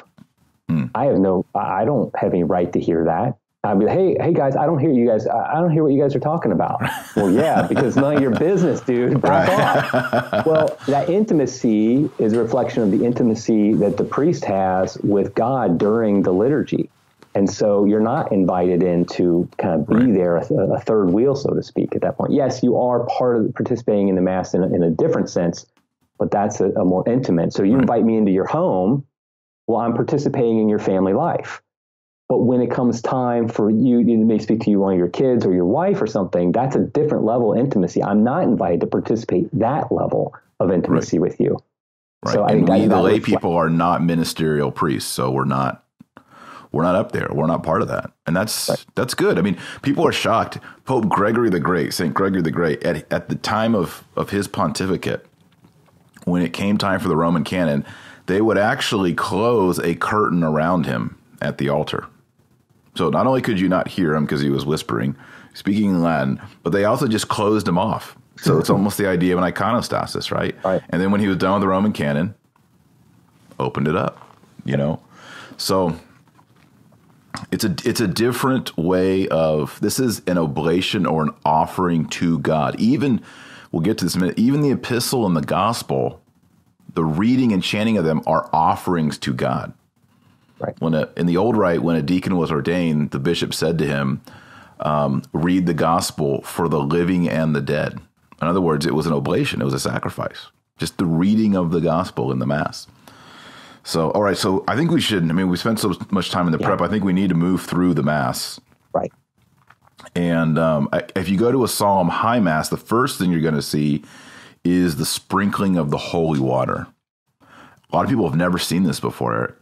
I don't have any right to hear that. I'd be like, hey guys, I don't hear you guys. I don't hear what you guys are talking about. Well, yeah, because none of your business, dude. Back off. Well, that intimacy is a reflection of the intimacy that the priest has with God during the liturgy. And so you're not invited in to kind of be there, a third wheel, so to speak, at that point. Yes, you are part of participating in the Mass in a different sense, but that's a more intimate. So you invite me into your home. Well, I'm participating in your family life. But when it comes time for you, it may speak to you, one of your kids or your wife or something, that's a different level of intimacy. I'm not invited to participate that level of intimacy with you. Right. So and we, the lay people, are not ministerial priests, so we're not up there. We're not part of that. And that's good. I mean, people are shocked. Pope Gregory the Great, Saint Gregory the Great, at the time of his pontificate, when it came time for the Roman canon, they would actually close a curtain around him at the altar. So not only could you not hear him because he was whispering, speaking in Latin, but they also just closed him off. So it's almost the idea of an iconostasis, right? Right. And then when he was done with the Roman canon, opened it up, you know? So it's a different way of, this is an oblation or an offering to God. Even, we'll get to this in a minute, even the epistle and the gospel, the reading and chanting of them are offerings to God. Right. In the old rite, when a deacon was ordained, the bishop said to him, read the gospel for the living and the dead. In other words, it was an oblation. It was a sacrifice, just the reading of the gospel in the Mass. So, all right. So I think we should, I mean, we spent so much time in the prep. I think we need to move through the Mass. Right. And if you go to a solemn high Mass, the first thing you're going to see is the sprinkling of the holy water. A lot of people have never seen this before, Eric.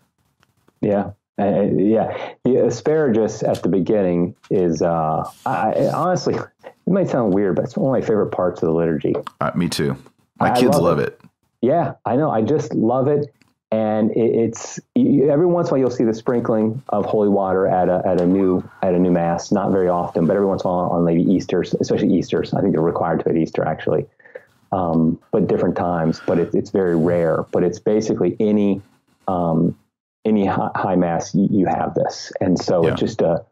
Yeah. The asparagus at the beginning is, honestly, it might sound weird, but it's one of my favorite parts of the liturgy. Me too. My kids love it. Yeah, I know. I just love it. And it's every once in a while you'll see the sprinkling of holy water at a new Mass, not very often, but every once in a while on maybe Easter's, especially Easter's. I think they're required to at Easter, actually. But different times, but it's very rare, but it's basically any high Mass you have this. And so it's just a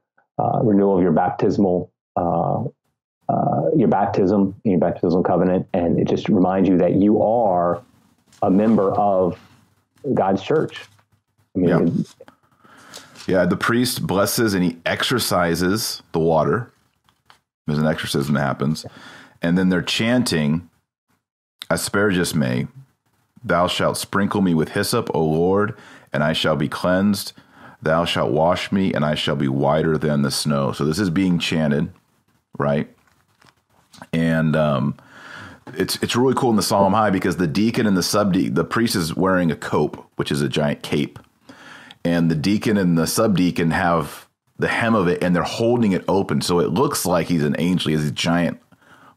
renewal of your baptismal, your baptism, your baptismal covenant. And it just reminds you that you are a member of God's church. I mean, the priest blesses and he exorcises the water. There's an exorcism that happens. And then they're chanting, Asperges me, thou shalt sprinkle me with hyssop, O Lord, and I shall be cleansed. Thou shalt wash me, and I shall be whiter than the snow. So this is being chanted, right? And it's really cool in the Solemn High because the deacon and the subdeacon, the priest is wearing a cope, which is a giant cape. And the deacon and the subdeacon have the hem of it, and they're holding it open. So it looks like he's an angel. He's a giant,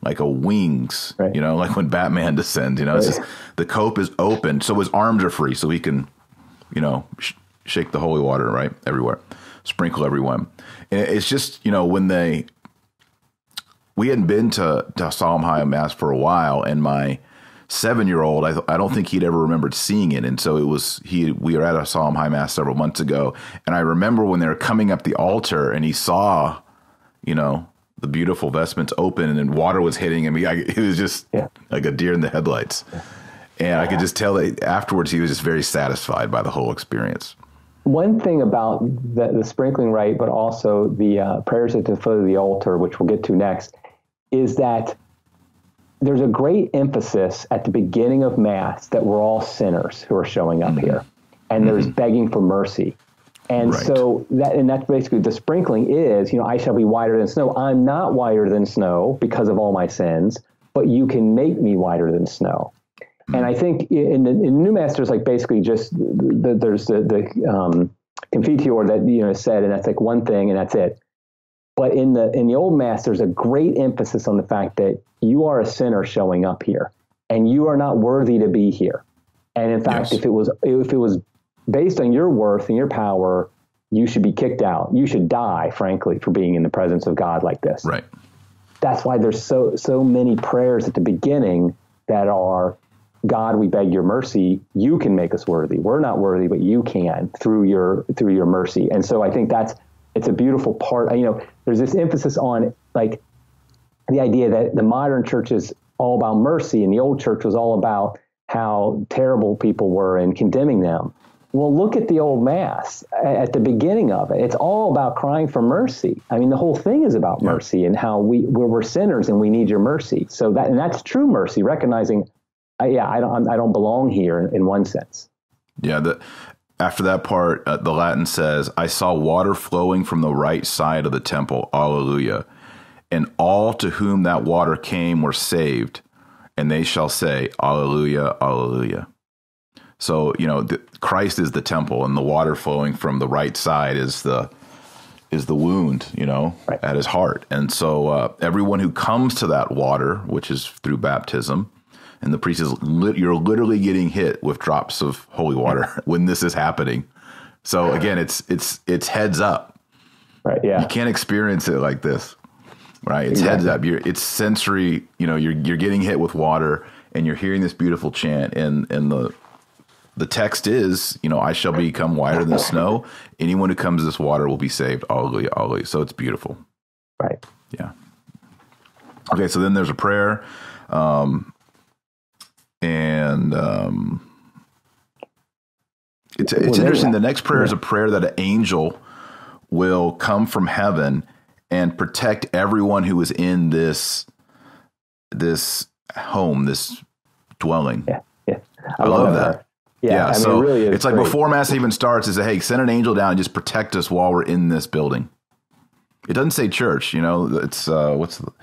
like a wings, you know, like when Batman descends, you know, it's just, the cope is open. So his arms are free so he can, you know, shake the holy water, right? Everywhere, sprinkle everyone. And it's just, you know, when they, we hadn't been to Psalm High Mass for a while, and my seven-year-old, I don't think he'd ever remembered seeing it, and so it was we were at a Psalm High Mass several months ago, and I remember when they were coming up the altar, and he saw, you know, the beautiful vestments open, and then water was hitting him. It was just like a deer in the headlights, and I could just tell that afterwards he was just very satisfied by the whole experience. One thing about the sprinkling rite, but also the prayers at the foot of the altar, which we'll get to next, is that there's a great emphasis at the beginning of Mass that we're all sinners who are showing up here, and there's begging for mercy. And so that's basically the sprinkling is, I shall be whiter than snow. I'm not whiter than snow because of all my sins, but you can make me whiter than snow. And I think in New Mass, there's like basically just there's the confiteor that is said, and that's like one thing, and that's it. But in the Old Mass, there's a great emphasis on the fact that you are a sinner showing up here, and you are not worthy to be here. And in fact, if it was based on your worth and your power, you should be kicked out. You should die, frankly, for being in the presence of God like this. Right. That's why there's so many prayers at the beginning that are, God, we beg your mercy. You can make us worthy. We're not worthy, but you can through your mercy. And so I think it's a beautiful part. There's this emphasis on like the idea that the modern church is all about mercy, and the old church was all about how terrible people were and condemning them. Well, look at the Old Mass at the beginning of it. It's all about crying for mercy. I mean, the whole thing is about mercy and how we're sinners and we need your mercy. So that's true mercy, recognizing, I don't belong here in one sense. Yeah. After that part, the Latin says, I saw water flowing from the right side of the temple. Alleluia. And all to whom that water came were saved, and they shall say, Alleluia, Alleluia. So, Christ is the temple, and the water flowing from the right side is the wound, at his heart. And so everyone who comes to that water, which is through baptism, and the priest is, you're literally getting hit with drops of holy water when this is happening. So again, it's heads up. Right. Yeah. You can't experience it like this. Right. It's heads up. It's sensory. You're getting hit with water, and you're hearing this beautiful chant. And the text is, I shall become whiter than snow. Anyone who comes to this water will be saved. Alleluia, alleluia. So it's beautiful. Right. Yeah. Okay. So then there's a prayer. And it's interesting. The next prayer is a prayer that an angel will come from heaven and protect everyone who is in this home, this dwelling. Yeah, yeah. I love that. Yeah, yeah. So really it's like before Mass even starts, is hey, send an angel down and just protect us while we're in this building. It doesn't say church, It's it's basically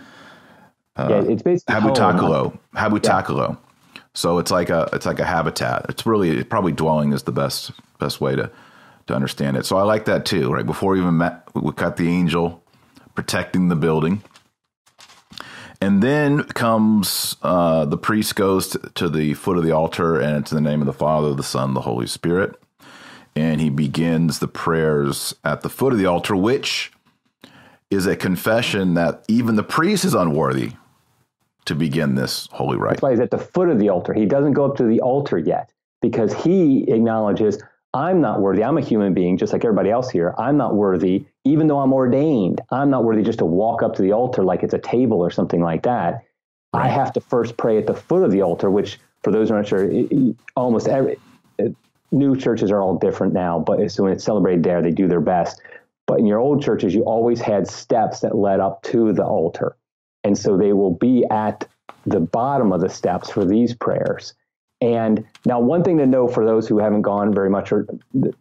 habitakalo. Habitakalo. So it's like a habitat. It's probably dwelling is the best way to understand it. So I like that too, right? Before we even met, we got the angel protecting the building. And then comes the priest goes to the foot of the altar, and it's in the name of the Father, the Son, the Holy Spirit. And he begins the prayers at the foot of the altar, which is a confession that even the priest is unworthy to begin this holy rite. That's why he's at the foot of the altar. He doesn't go up to the altar yet, because he acknowledges, I'm not worthy. I'm a human being, just like everybody else here. I'm not worthy, even though I'm ordained. I'm not worthy just to walk up to the altar like it's a table or something like that. Right. I have to first pray at the foot of the altar, which, for those who aren't sure, almost every new churches are all different now, but so when it's celebrated there, they do their best. But in your old churches, you always had steps that led up to the altar. And so they will be at the bottom of the steps for these prayers. And now one thing to know for those who haven't gone very much,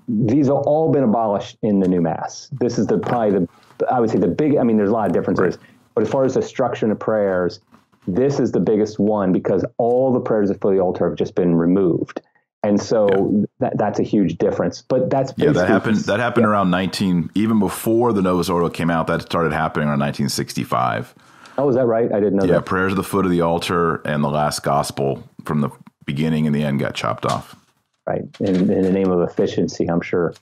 these have all been abolished in the New Mass. This is there's a lot of differences. Right. But as far as the structure of prayers, this is the biggest one, because all the prayers at the foot of the altar have just been removed. And so that's a huge difference. But that's that happened around even before the Novus Ordo came out. That started happening around 1965. Oh, is that right? I didn't know that. Yeah, prayers at the foot of the altar and the last gospel from the beginning and the end got chopped off. Right. In the name of efficiency, I'm sure.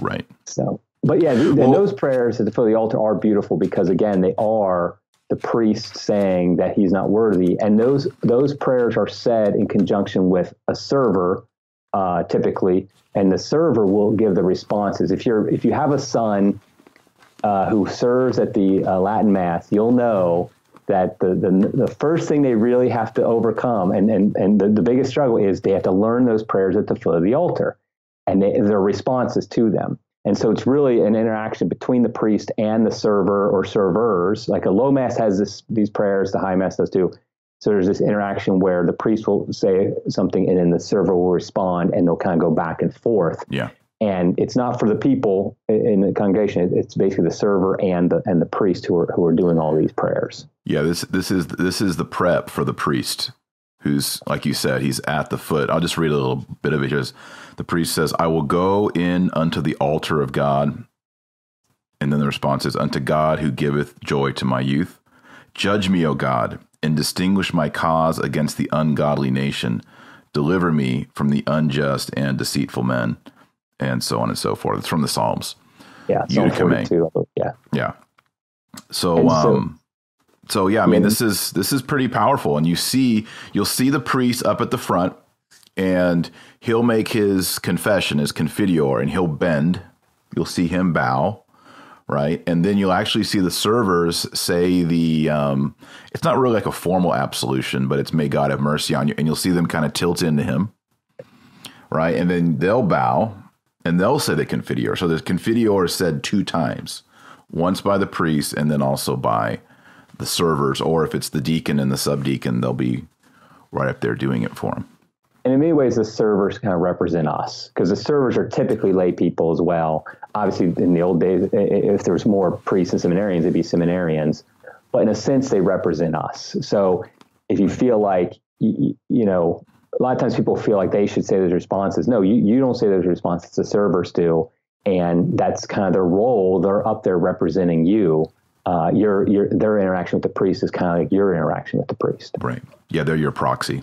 Right. So, but yeah, those prayers at the foot of the altar are beautiful because, again, they are the priest saying that he's not worthy. And those prayers are said in conjunction with a server, typically, and the server will give the responses. If you have a son who serves at the Latin Mass, you'll know that the first thing they really have to overcome, and the biggest struggle, is they have to learn those prayers at the foot of the altar and their responses to them. And so it's really an interaction between the priest and the server or servers. Like a low mass has these prayers, the high mass does too. So there's this interaction where the priest will say something and then the server will respond, and they'll kind of go back and forth. Yeah. And it's not for the people in the congregation. It's basically the server and the priest who are doing all these prayers. Yeah, this is the prep for the priest, who's, like you said, he's at the foot. I'll just read a little bit of it here. The priest says, "I will go in unto the altar of God." And then the response is, "Unto God who giveth joy to my youth. Judge me, O God, and distinguish my cause against the ungodly nation. Deliver me from the unjust and deceitful men." And so on and so forth. It's from the Psalms. Yeah. Psalm 42. Yeah. Yeah. So yeah, I mean, this is pretty powerful. And you'll see the priest up at the front, and he'll make his confession, his confidior, and he'll bend. You'll see him bow. Right. And then you'll actually see the servers say it's not really like a formal absolution, but it's "May God have mercy on you." And you'll see them kind of tilt into him. Right. And then they'll bow. And they'll say the Confidior. So the Confidior is said two times, once by the priest and then also by the servers. Or if it's the deacon and the subdeacon, they'll be right up there doing it for them. And in many ways, the servers kind of represent us, because the servers are typically lay people as well. Obviously, in the old days, if there was more priests and seminarians, it'd be seminarians. But in a sense, they represent us. So if you feel like, you know, a lot of times people feel like they should say those responses. No, you don't say those responses. The servers do. And that's kind of their role. They're up there representing you. Their interaction with the priest is kind of like your interaction with the priest. Right. Yeah, they're your proxy.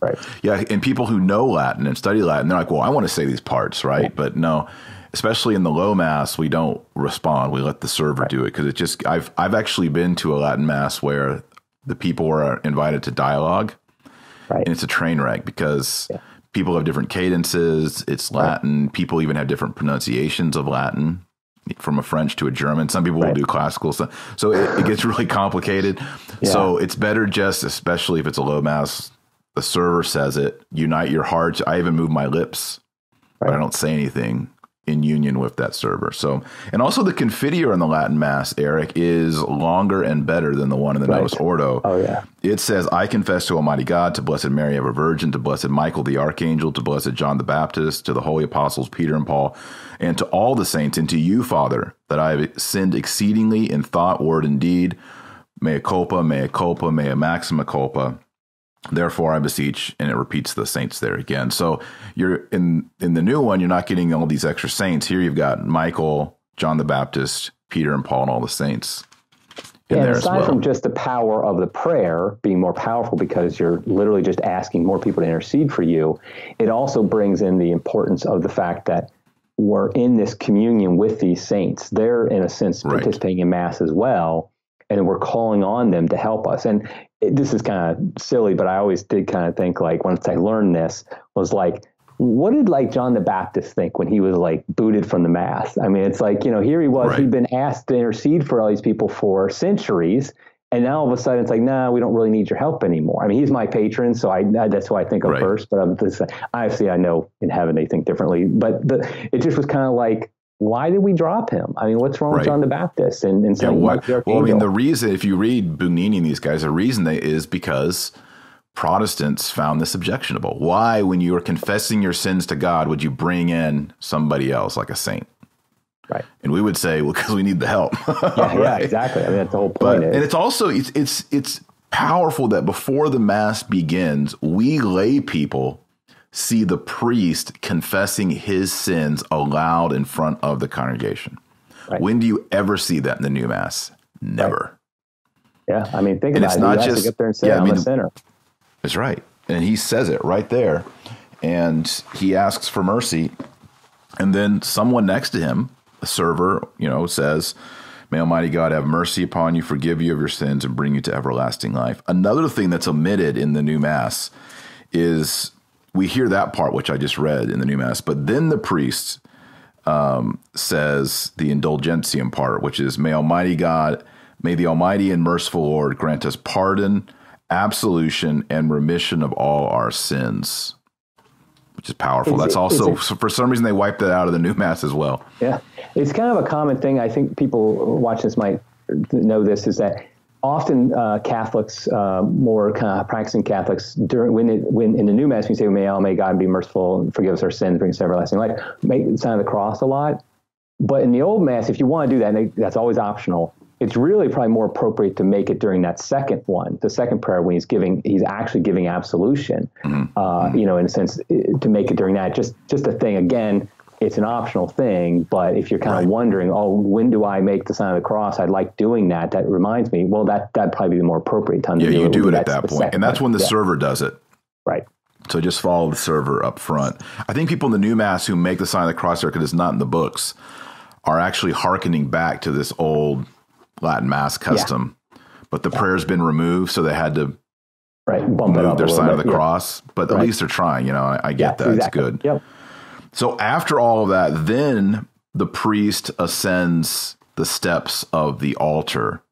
Right. Yeah, and people who know Latin and study Latin, they're like, well, I want to say these parts, right? Yeah. But no, especially in the low mass, we don't respond. We let the server do it, because it just, I've actually been to a Latin mass where the people were invited to dialogue. Right. And it's a train wreck, because people have different cadences. It's Latin. Right. People even have different pronunciations of Latin, from a French to a German. Some people will do classical stuff. So it gets really complicated. Yeah. So it's better just, especially if it's a low mass, the server says it, unite your hearts. I even move my lips, but I don't say anything in union with that server. So, and also the Confidior in the Latin Mass, Eric, is longer and better than the one in the Novus Ordo. Oh, yeah. It says, "I confess to Almighty God, to Blessed Mary, ever Virgin, to Blessed Michael, the Archangel, to Blessed John the Baptist, to the Holy Apostles, Peter and Paul, and to all the saints, and to you, Father, that I have sinned exceedingly in thought, word, and deed. Mea culpa, mea culpa, mea maxima culpa. Therefore, I beseech," and it repeats the saints there again. So you're in the new one, you're not getting all these extra saints. Here you've got Michael, John the Baptist, Peter and Paul, and all the saints in there as well. And aside from just the power of the prayer being more powerful, because you're literally just asking more people to intercede for you, it also brings in the importance of the fact that we're in this communion with these saints. They're, in a sense, participating in Mass as well. And we're calling on them to help us. And this is kind of silly, but I always did kind of think, like, once I learned this, was like, what did, like, John the Baptist think when he was, like, booted from the Mass? I mean, it's like, you know, here he was, he'd been asked to intercede for all these people for centuries. And now all of a sudden it's like, no, we don't really need your help anymore. I mean, he's my patron, so that's who I think of first. But obviously I know in heaven they think differently. But it just was kind of like, why did we drop him? I mean, what's wrong with John the Baptist? And Saint Michael the Archangel? Well, I mean, the reason, if you read Bunini and these guys, the reason is because Protestants found this objectionable. Why, when you are confessing your sins to God, would you bring in somebody else like a saint? Right. And we would say, well, because we need the help. Yeah, exactly. I mean, that's the whole point. And it's also, it's powerful that before the Mass begins, we lay people see the priest confessing his sins aloud in front of the congregation. Right. When do you ever see that in the new Mass? Never. Right. Yeah, I mean, think about it. It's not just get there and say, "I'm a sinner." That's right, and he says it right there, and he asks for mercy, and then someone next to him, a server, you know, says, May Almighty God have mercy upon you, forgive you of your sins, and bring you to everlasting life. Another thing that's omitted in the new Mass is we hear that part, which I just read in the new Mass, but then the priest says the Indulgentium part, which is, may the Almighty and merciful Lord grant us pardon, absolution, and remission of all our sins, which is powerful. That's also, for some reason, they wiped that out of the new Mass as well. Yeah. It's kind of a common thing. I think people watching this might know this, is that often Catholics, more kind of practicing Catholics, when in the new Mass, we say, may God be merciful, forgive us our sins, bring us to everlasting life, make the sign of the cross a lot. But in the old Mass, if you want to do that, and that's always optional, it's really probably more appropriate to make it during that second one, the second prayer, when he's actually giving absolution, you know, in a sense, to make it during that. Just a thing. Again, it's an optional thing, but if you're kind of wondering, oh, when do I make the sign of the cross? I'd like doing that. That reminds me. Well, that'd probably be the more appropriate time. Yeah, you do it at that point. And that's when the server does it. Right. So just follow the server up front. I think people in the new Mass who make the sign of the cross, because it's not in the books, are actually hearkening back to this old Latin Mass custom, but the prayer's been removed, so they had to move their sign of the cross. But at least they're trying, you know, I get that. Exactly. It's good. Yep. So after all of that, then the priest ascends the steps of the altar,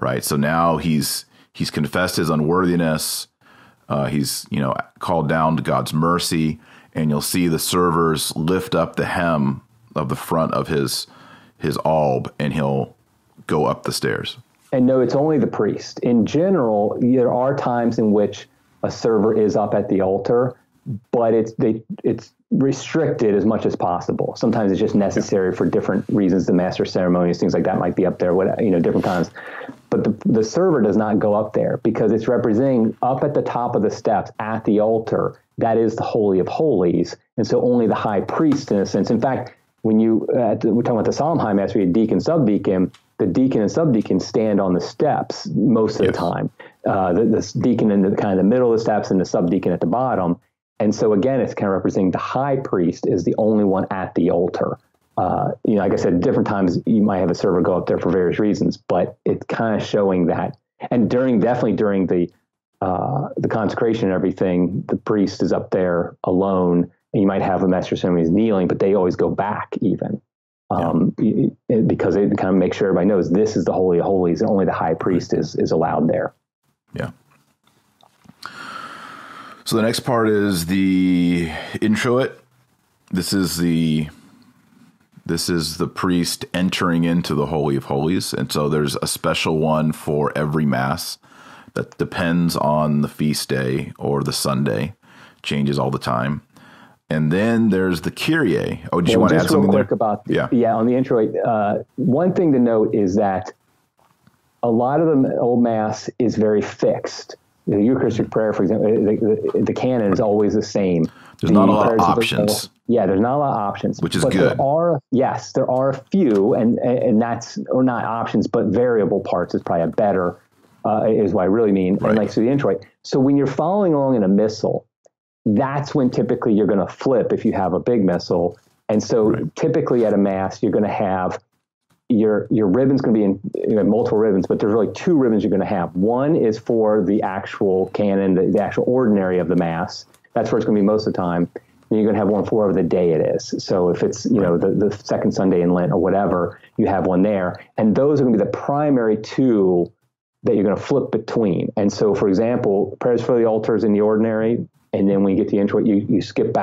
right? So now he's confessed his unworthiness. He's, you know, called down to God's mercy, and you'll see the servers lift up the hem of the front of his alb, and he'll go up the stairs. And no, it's only the priest. In general, there are times in which a server is up at the altar, but it's restricted as much as possible. Sometimes it's just necessary for different reasons. The master ceremonies, things like that, might be up there, you know, different times. But the server does not go up there, because it's representing up at the top of the steps at the altar. That is the Holy of Holies. And so only the high priest, in a sense. In fact, when we're talking about the solemn high mass, we had deacon, subdeacon. The deacon and subdeacon stand on the steps most of the time. The deacon in the kind of the middle of the steps, and the subdeacon at the bottom. And so again, it's kind of representing the high priest is the only one at the altar. You know, like I said, different times you might have a server go up there for various reasons, but it's kind of showing that. And definitely during the consecration and everything, the priest is up there alone, and you might have a master ceremony kneeling, but they always go back even. Because they kind of make sure everybody knows this is the Holy of Holies, and only the high priest is allowed there. Yeah. So the next part is the introit. This is the priest entering into the Holy of Holies. And so there's a special one for every Mass that depends on the feast day or the Sunday, changes all the time. And then there's the Kyrie. Oh, did you want to add something real quick there? About on the introit. One thing to note is that a lot of the old Mass is very fixed. The Eucharistic prayer, for example, the canon is always the same. There's not a lot of options. There's not a lot of options. Which is good. There are a few, and that's, or not options, but variable parts is probably a better, is what I really mean. Right. And like, so the introit. So when you're following along in a missal, that's when typically you're going to flip if you have a big missal. And so typically at a Mass, you're going to have your ribbon's going to be in, you know, multiple ribbons, but there's really two ribbons you're going to have. One is for the actual canon, the actual ordinary of the Mass. That's where it's going to be most of the time. Then you're going to have one for whatever the day it is. So if it's, you know, the second Sunday in Lent or whatever, you have one there. And those are going to be the primary two that you're going to flip between. And so, for example, prayers for the altars in the ordinary, and then when you get to the introit, you skip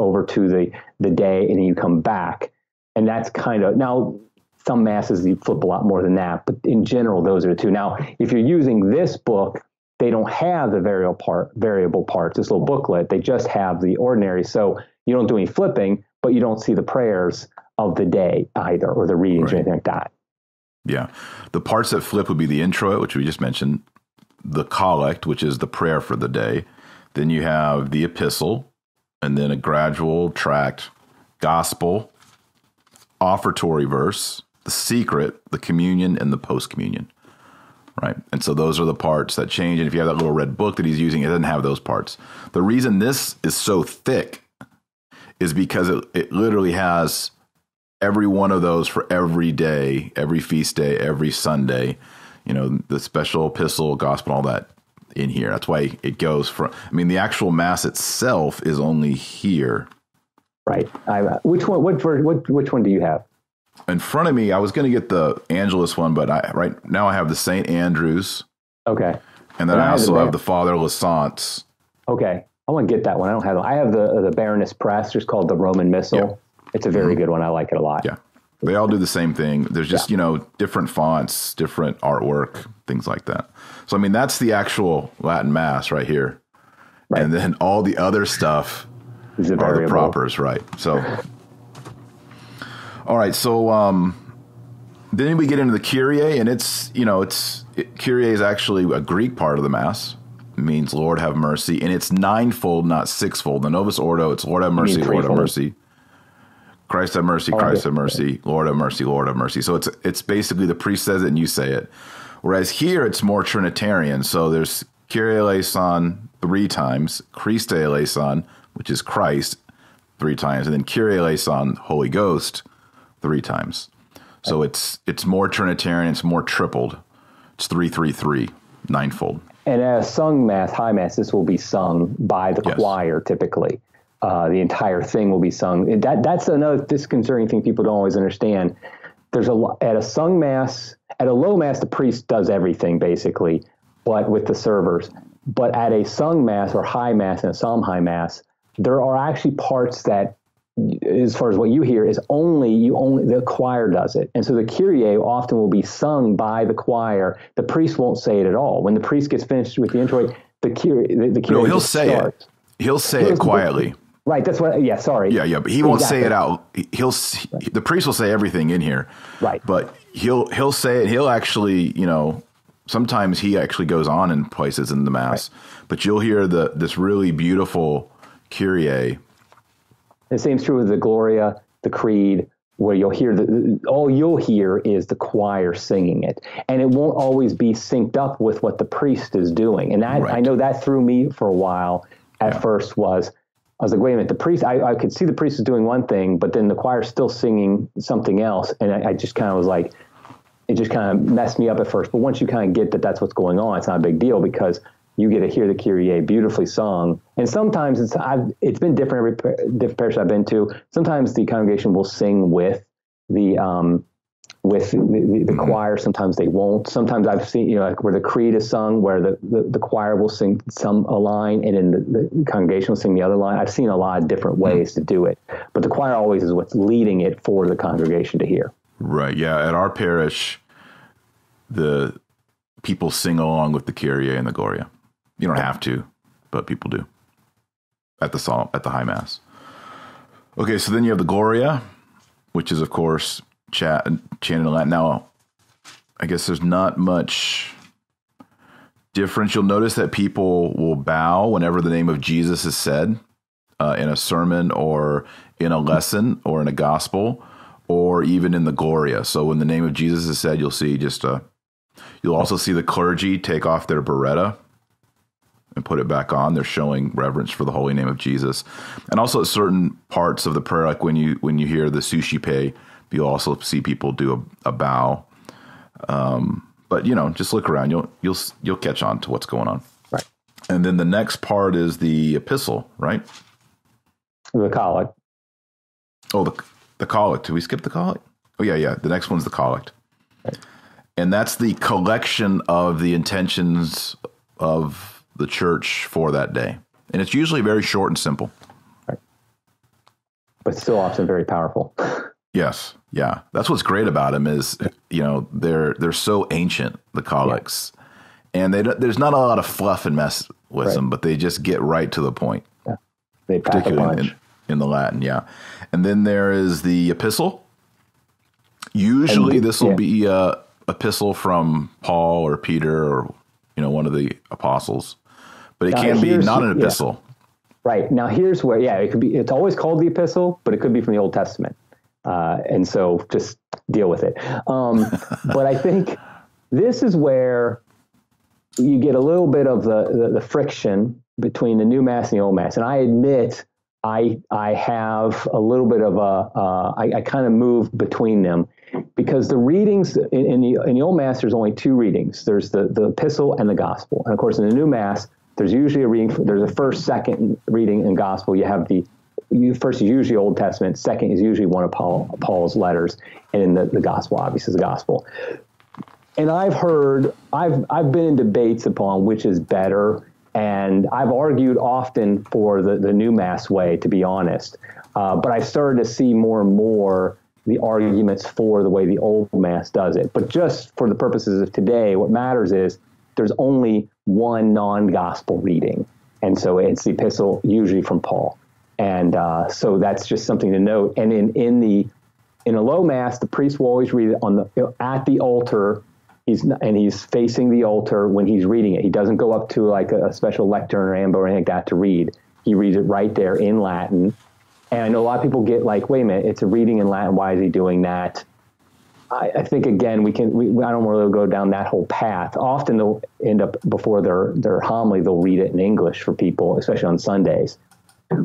over to the day, and then you come back. And that's kind of, now some Masses you flip a lot more than that, but in general, those are the two. Now, if you're using this book, they don't have the variable parts, this little booklet. They just have the ordinary. So you don't do any flipping, but you don't see the prayers of the day either, or the readings or anything like that. Yeah. The parts that flip would be the introit, which we just mentioned, the collect, which is the prayer for the day. Then you have the epistle, and then a gradual tract, gospel, offertory verse, the secret, the communion, and the post-communion, right? And so those are the parts that change. And if you have that little red book that he's using, it doesn't have those parts. The reason this is so thick is because it literally has every one of those for every day, every feast day, every Sunday, you know, the special epistle, gospel, all that in here. That's why it goes from, I mean, the actual Mass itself is only here. Right. Which one do you have? In front of me, I was going to get the Angelus one, but right now I have the St. Andrew's. Okay. And then I also have the Father Lassance. Okay. I want to get that one. I don't have one. I have the Baroness Press, just called the Roman Missal. Yeah. It's a very good one. I like it a lot. Yeah. They all do the same thing. There's just, you know, different fonts, different artwork, things like that. So, I mean, that's the actual Latin Mass right here. Right. And then all the other stuff is the propers, right? So, all right. So, then we get into the Kyrie, and it's, you know, Kyrie is actually a Greek part of the Mass. It means Lord have mercy, and it's ninefold, not sixfold. The Novus Ordo, it's Lord have mercy, Lord have mercy. Christ have mercy, Christ have mercy, Lord have mercy, Lord have mercy. So it's basically the priest says it and you say it. Whereas here it's more Trinitarian. So there's Kyrie eleison 3 times, Christe eleison, which is Christ, 3 times, and then Kyrie eleison, Holy Ghost, 3 times. So it's more Trinitarian, it's more tripled. It's 3-3-3, ninefold. And as sung Mass, High Mass, this will be sung by the choir typically. The entire thing will be sung. That's another disconcerting thing people don't always understand. At a sung Mass, at a low Mass, the priest does everything basically, but with the servers. But at a sung Mass or High Mass and a Psalm High Mass, there are actually parts that, as far as what you hear, is only the choir does it. And so the Kyrie often will be sung by the choir. The priest won't say it at all. When the priest gets finished with the intro, the Kyrie he'll say starts. It. He'll say it quietly. Right. That's what. Yeah. Sorry. Yeah. Yeah. But he won't say it out. The priest will say everything in here. Right. But he'll say it. He'll actually, you know, sometimes he actually goes on in places in the Mass, but you'll hear this really beautiful Kyrie. The same's true with the Gloria, the Creed, where you'll hear all you'll hear is the choir singing it, and it won't always be synced up with what the priest is doing. And that I know that threw me for a while. I was like, wait a minute, the priest. I could see the priest is doing one thing, but then the choir's still singing something else, and I just kind of was like, it just kind of messed me up at first. But once you kind of get that that's what's going on, it's not a big deal because you get to hear the Kyrie beautifully sung. And sometimes it's been different every different parish I've been to. Sometimes the congregation will sing with the choir. Sometimes they won't. Sometimes I've seen, you know, like where the Creed is sung, where the choir will sing a line and then the congregation will sing the other line. I've seen a lot of different ways to do it, but the choir always is what's leading it for the congregation to hear. Right. Yeah. At our parish, the people sing along with the Kyrie and the Gloria. You don't have to, but people do at the High Mass. Okay, so then you have the Gloria, which is, of course, chanted in Latin. Now, I guess there's not much difference. You'll notice that people will bow whenever the name of Jesus is said in a sermon or in a lesson or in a gospel or even in the Gloria. So when the name of Jesus is said, you'll see you'll also see the clergy take off their beretta and put it back on. They're showing reverence for the holy name of Jesus. And also at certain parts of the prayer, like when you hear the Sushipe, you'll also see people do a bow. But, you know, just look around. You'll catch on to what's going on. Right. And then the next part is the epistle, right? The collect. Oh, the collect. Did we skip the collect? Oh, yeah, yeah. The next one's the collect. Right. And that's the collection of the intentions of the church for that day. And it's usually very short and simple. Right. But still often very powerful. Yes. Yeah. That's what's great about them is, you know, they're so ancient, the collects. Yeah. And there's not a lot of fluff and mess with them, but they just get right to the point. Yeah. They pack particularly a bunch. In the Latin, yeah. And then there is the epistle. Usually this will be a epistle from Paul or Peter or, you know, one of the apostles. But it can be not an epistle. Yeah. Right. Now, here's where, it could be, it's always called the epistle, but it could be from the Old Testament. And so just deal with it. But I think this is where you get a little bit of the friction between the new Mass and the old Mass. And I admit I have a little bit of a, I kind of move between them, because the readings in the Old Mass, there's only two readings. There's the epistle and the gospel. And of course, in the New Mass, there's usually a reading, there's a first, second reading in gospel. You have first is usually Old Testament, second is usually one of Paul's letters, and in the gospel, obviously, is the gospel. And I've been in debates upon which is better. And I've argued often for the New Mass way, to be honest. But I've started to see more and more the arguments for the way the Old Mass does it. But just for the purposes of today, what matters is there's only one non-gospel reading. And so it's the epistle, usually from Paul. And so that's just something to note. And in a low Mass, the priest will always read it at the altar. He's facing the altar when he's reading it. He doesn't go up to like a special lectern or ambo or anything like that to read. He reads it right there in Latin. And I know a lot of people get like, wait a minute, it's a reading in Latin. Why is he doing that? I think, again, I don't really go down that whole path. Often they'll end up before their homily, they'll read it in English for people, especially on Sundays.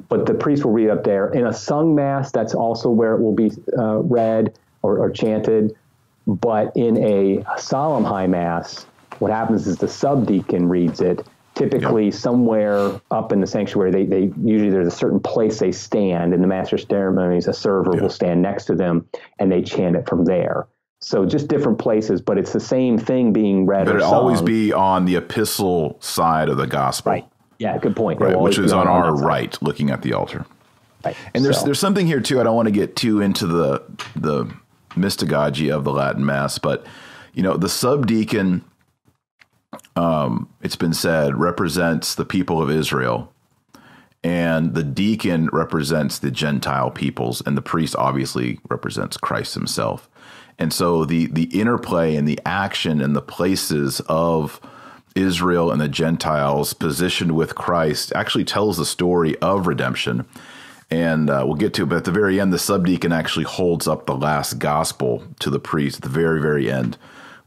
But the priest will read up there. In a sung Mass, that's also where it will be read or chanted. But in a solemn high Mass, what happens is the subdeacon reads it, typically somewhere up in the sanctuary. They usually, there's a certain place they stand in the master ceremonies. A server will stand next to them, and they chant it from there. So just different places, but it's the same thing being read. But it'll always be on the epistle side of the gospel. Right. Yeah, good point. Right, which is on our right, looking at the altar. Right. And there's something here too. I don't want to get too into the mystagogy of the Latin Mass, but you know, the subdeacon, it's been said, represents the people of Israel, and the deacon represents the Gentile peoples, and the priest obviously represents Christ himself. And so the interplay and the action and the places of Israel and the Gentiles positioned with Christ actually tells the story of redemption. And we'll get to it, but at the very end, the subdeacon actually holds up the last gospel to the priest at the very, very end,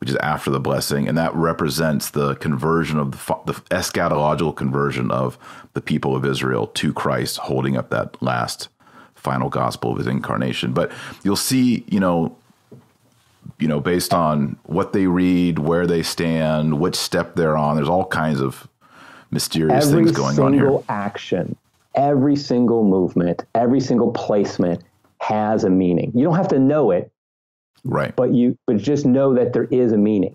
which is after the blessing. And that represents the conversion of the eschatological conversion of the people of Israel to Christ, holding up that last final gospel of his incarnation. But you'll see, you know, based on what they read, where they stand, which step they're on, there's all kinds of mysterious things going on here. Every single action. Every single movement, every single placement has a meaning. You don't have to know it, right? But but just know that there is a meaning.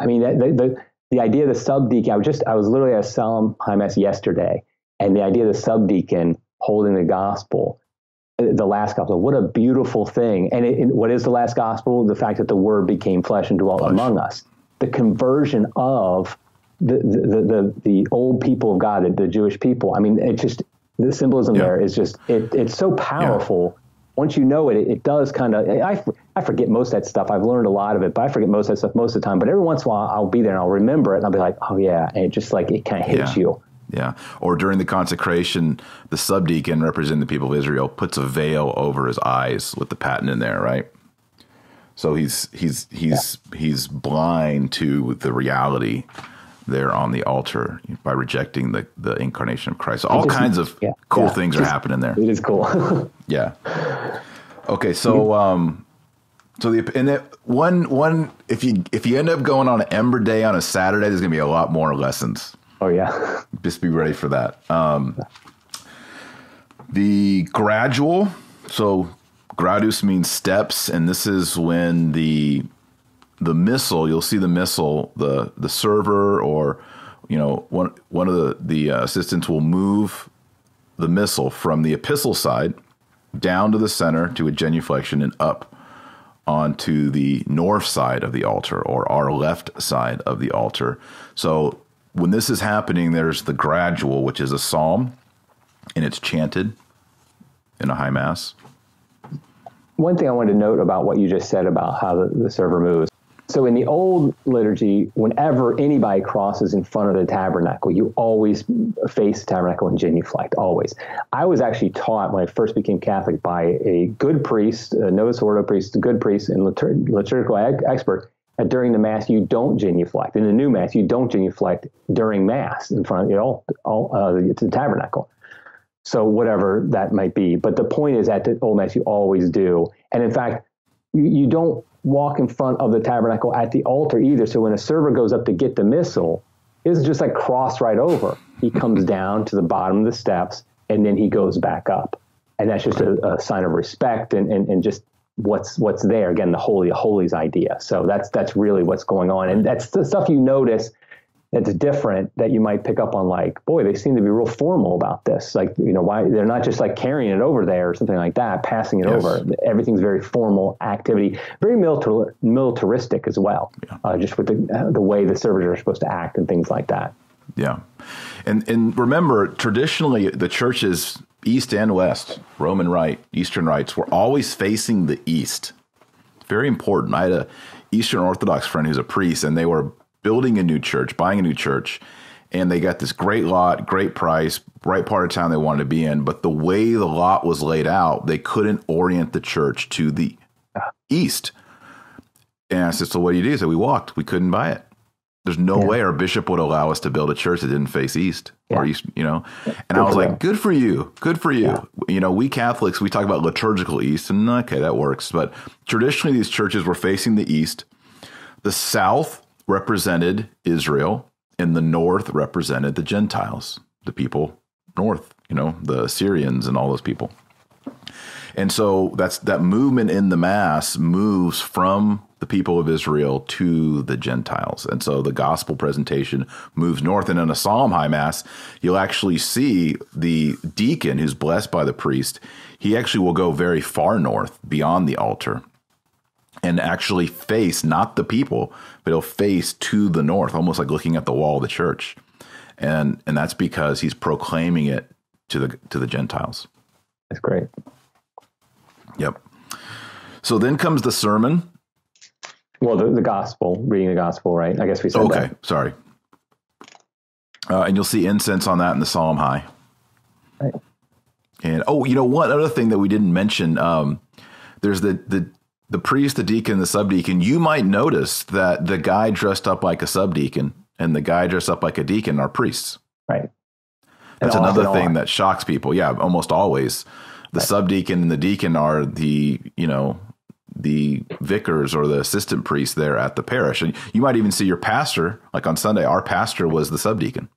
I mean, the idea of the subdeacon. I was literally at a solemn high Mass yesterday, and the idea of the subdeacon holding the gospel, the last gospel. What a beautiful thing! And what is the last gospel? The fact that the Word became flesh and dwelt among us. The conversion of the old people of God, the Jewish people. I mean, it just. The symbolism there is just, it's so powerful. Yeah. Once you know it, it does kind of, I forget most of that stuff. I've learned a lot of it, but I forget most of that stuff most of the time. But every once in a while, I'll be there and I'll remember it. And I'll be like, oh yeah. And it just like, it kind of hits you. Yeah. Or during the consecration, the subdeacon representing the people of Israel puts a veil over his eyes with the paten in there. Right. So he's blind to the reality there on the altar by rejecting the incarnation of Christ. So all kinds of cool things are happening there. It is cool. Yeah. Okay. So, if you end up going on an Ember Day on a Saturday, there's going to be a lot more lessons. Oh yeah. Just be ready for that. The gradual. So gradus means steps. And this is when the missal, you'll see the missal, the server or, you know, one of the assistants will move the missal from the epistle side down to the center to a genuflection and up onto the north side of the altar, or our left side of the altar. So when this is happening, there's the gradual, which is a psalm, and it's chanted in a high Mass. One thing I wanted to note about what you just said about how the server moves. So in the old liturgy, whenever anybody crosses in front of the tabernacle, you always face the tabernacle and genuflect, always. I was actually taught when I first became Catholic by a good priest, a Novus Ordo priest, a good priest and liturgical expert, that during the Mass, you don't genuflect. In the new Mass, you don't genuflect during Mass in front of the tabernacle. So whatever that might be. But the point is, at the Old Mass, you always do. And in fact, you don't walk in front of the tabernacle at the altar either. So when a server goes up to get the missal, it's just like cross right over. He comes down to the bottom of the steps, and then he goes back up. And that's just a sign of respect and just what's there. Again, the Holy of Holies idea. So that's really what's going on. And that's the stuff you notice that's different that you might pick up on, like, boy, they seem to be real formal about this. Like, you know, why they're not just like carrying it over there or something like that, passing it over. Everything's very formal activity, very militaristic as well, just with the way the servers are supposed to act and things like that. Yeah. And remember, traditionally, the churches, East and West, Roman Rite, Eastern Rites, were always facing the East. Very important. I had an Eastern Orthodox friend who's a priest, and they were building a new church, buying a new church, and they got this great lot, great price, right part of town they wanted to be in. But the way the lot was laid out, they couldn't orient the church to the east. And I said, so what do you do? He said, we walked. We couldn't buy it. There's no way our bishop would allow us to build a church that didn't face east or east, you know. And I was like, good for you. Good for you. Yeah. You know, we Catholics, we talk about liturgical east, and okay, that works. But traditionally, these churches were facing the east. The south represented Israel, and the north represented the Gentiles, the people north, you know, the Syrians and all those people. And so that movement in the Mass moves from the people of Israel to the Gentiles. And so the gospel presentation moves north. And in a Solemn High Mass, you'll actually see the deacon who's blessed by the priest. He actually will go very far north beyond the altar and actually face not the people, but he'll face to the north, almost like looking at the wall of the church. And that's because he's proclaiming it to the Gentiles. That's great. Yep. So then comes the sermon. Well, the gospel, reading the gospel, right? I guess we said that. Okay, sorry. And you'll see incense on that in the Solemn High. Right. And, oh, you know, one other thing that we didn't mention, there's the priest, the deacon, the subdeacon. You might notice that the guy dressed up like a subdeacon and the guy dressed up like a deacon are priests. Right. That's another thing that shocks people. Yeah, almost always. The subdeacon and the deacon are the, you know, the vicars or the assistant priests there at the parish. And you might even see your pastor, like on Sunday, our pastor was the subdeacon.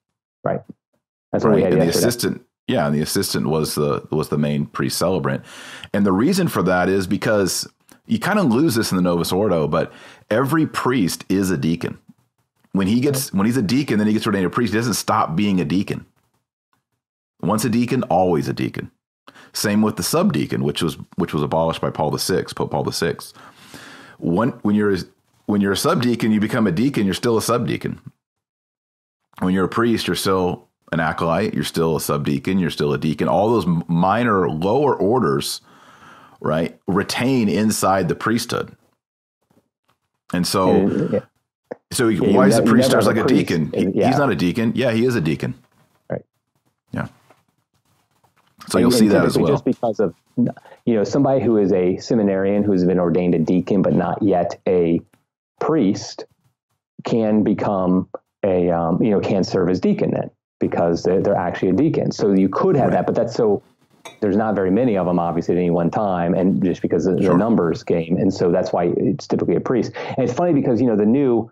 Right. That's what we had. And the assistant. Yeah. And the assistant was the main priest celebrant. And the reason for that is because you kind of lose this in the Novus Ordo, but every priest is a deacon. When he's a deacon, then he gets ordained a priest. He doesn't stop being a deacon. Once a deacon, always a deacon. Same with the subdeacon, which was abolished by Paul VI, Pope Paul VI. When you're a subdeacon, you become a deacon. You're still a subdeacon. When you're a priest, you're still an acolyte. You're still a subdeacon. You're still a deacon. All those minor lower orders, right, retain inside the priesthood. And so, why is the priest like a deacon? He's not a deacon. Yeah, he is a deacon. Right. Yeah. So you'll see that as well. Just because of, you know, somebody who is a seminarian who's been ordained a deacon but not yet a priest can become a, you know, can serve as deacon then because they're actually a deacon. So you could have that, but there's not very many of them obviously at any one time, and just because of the numbers game. And so that's why it's typically a priest. And it's funny because, you know, the new,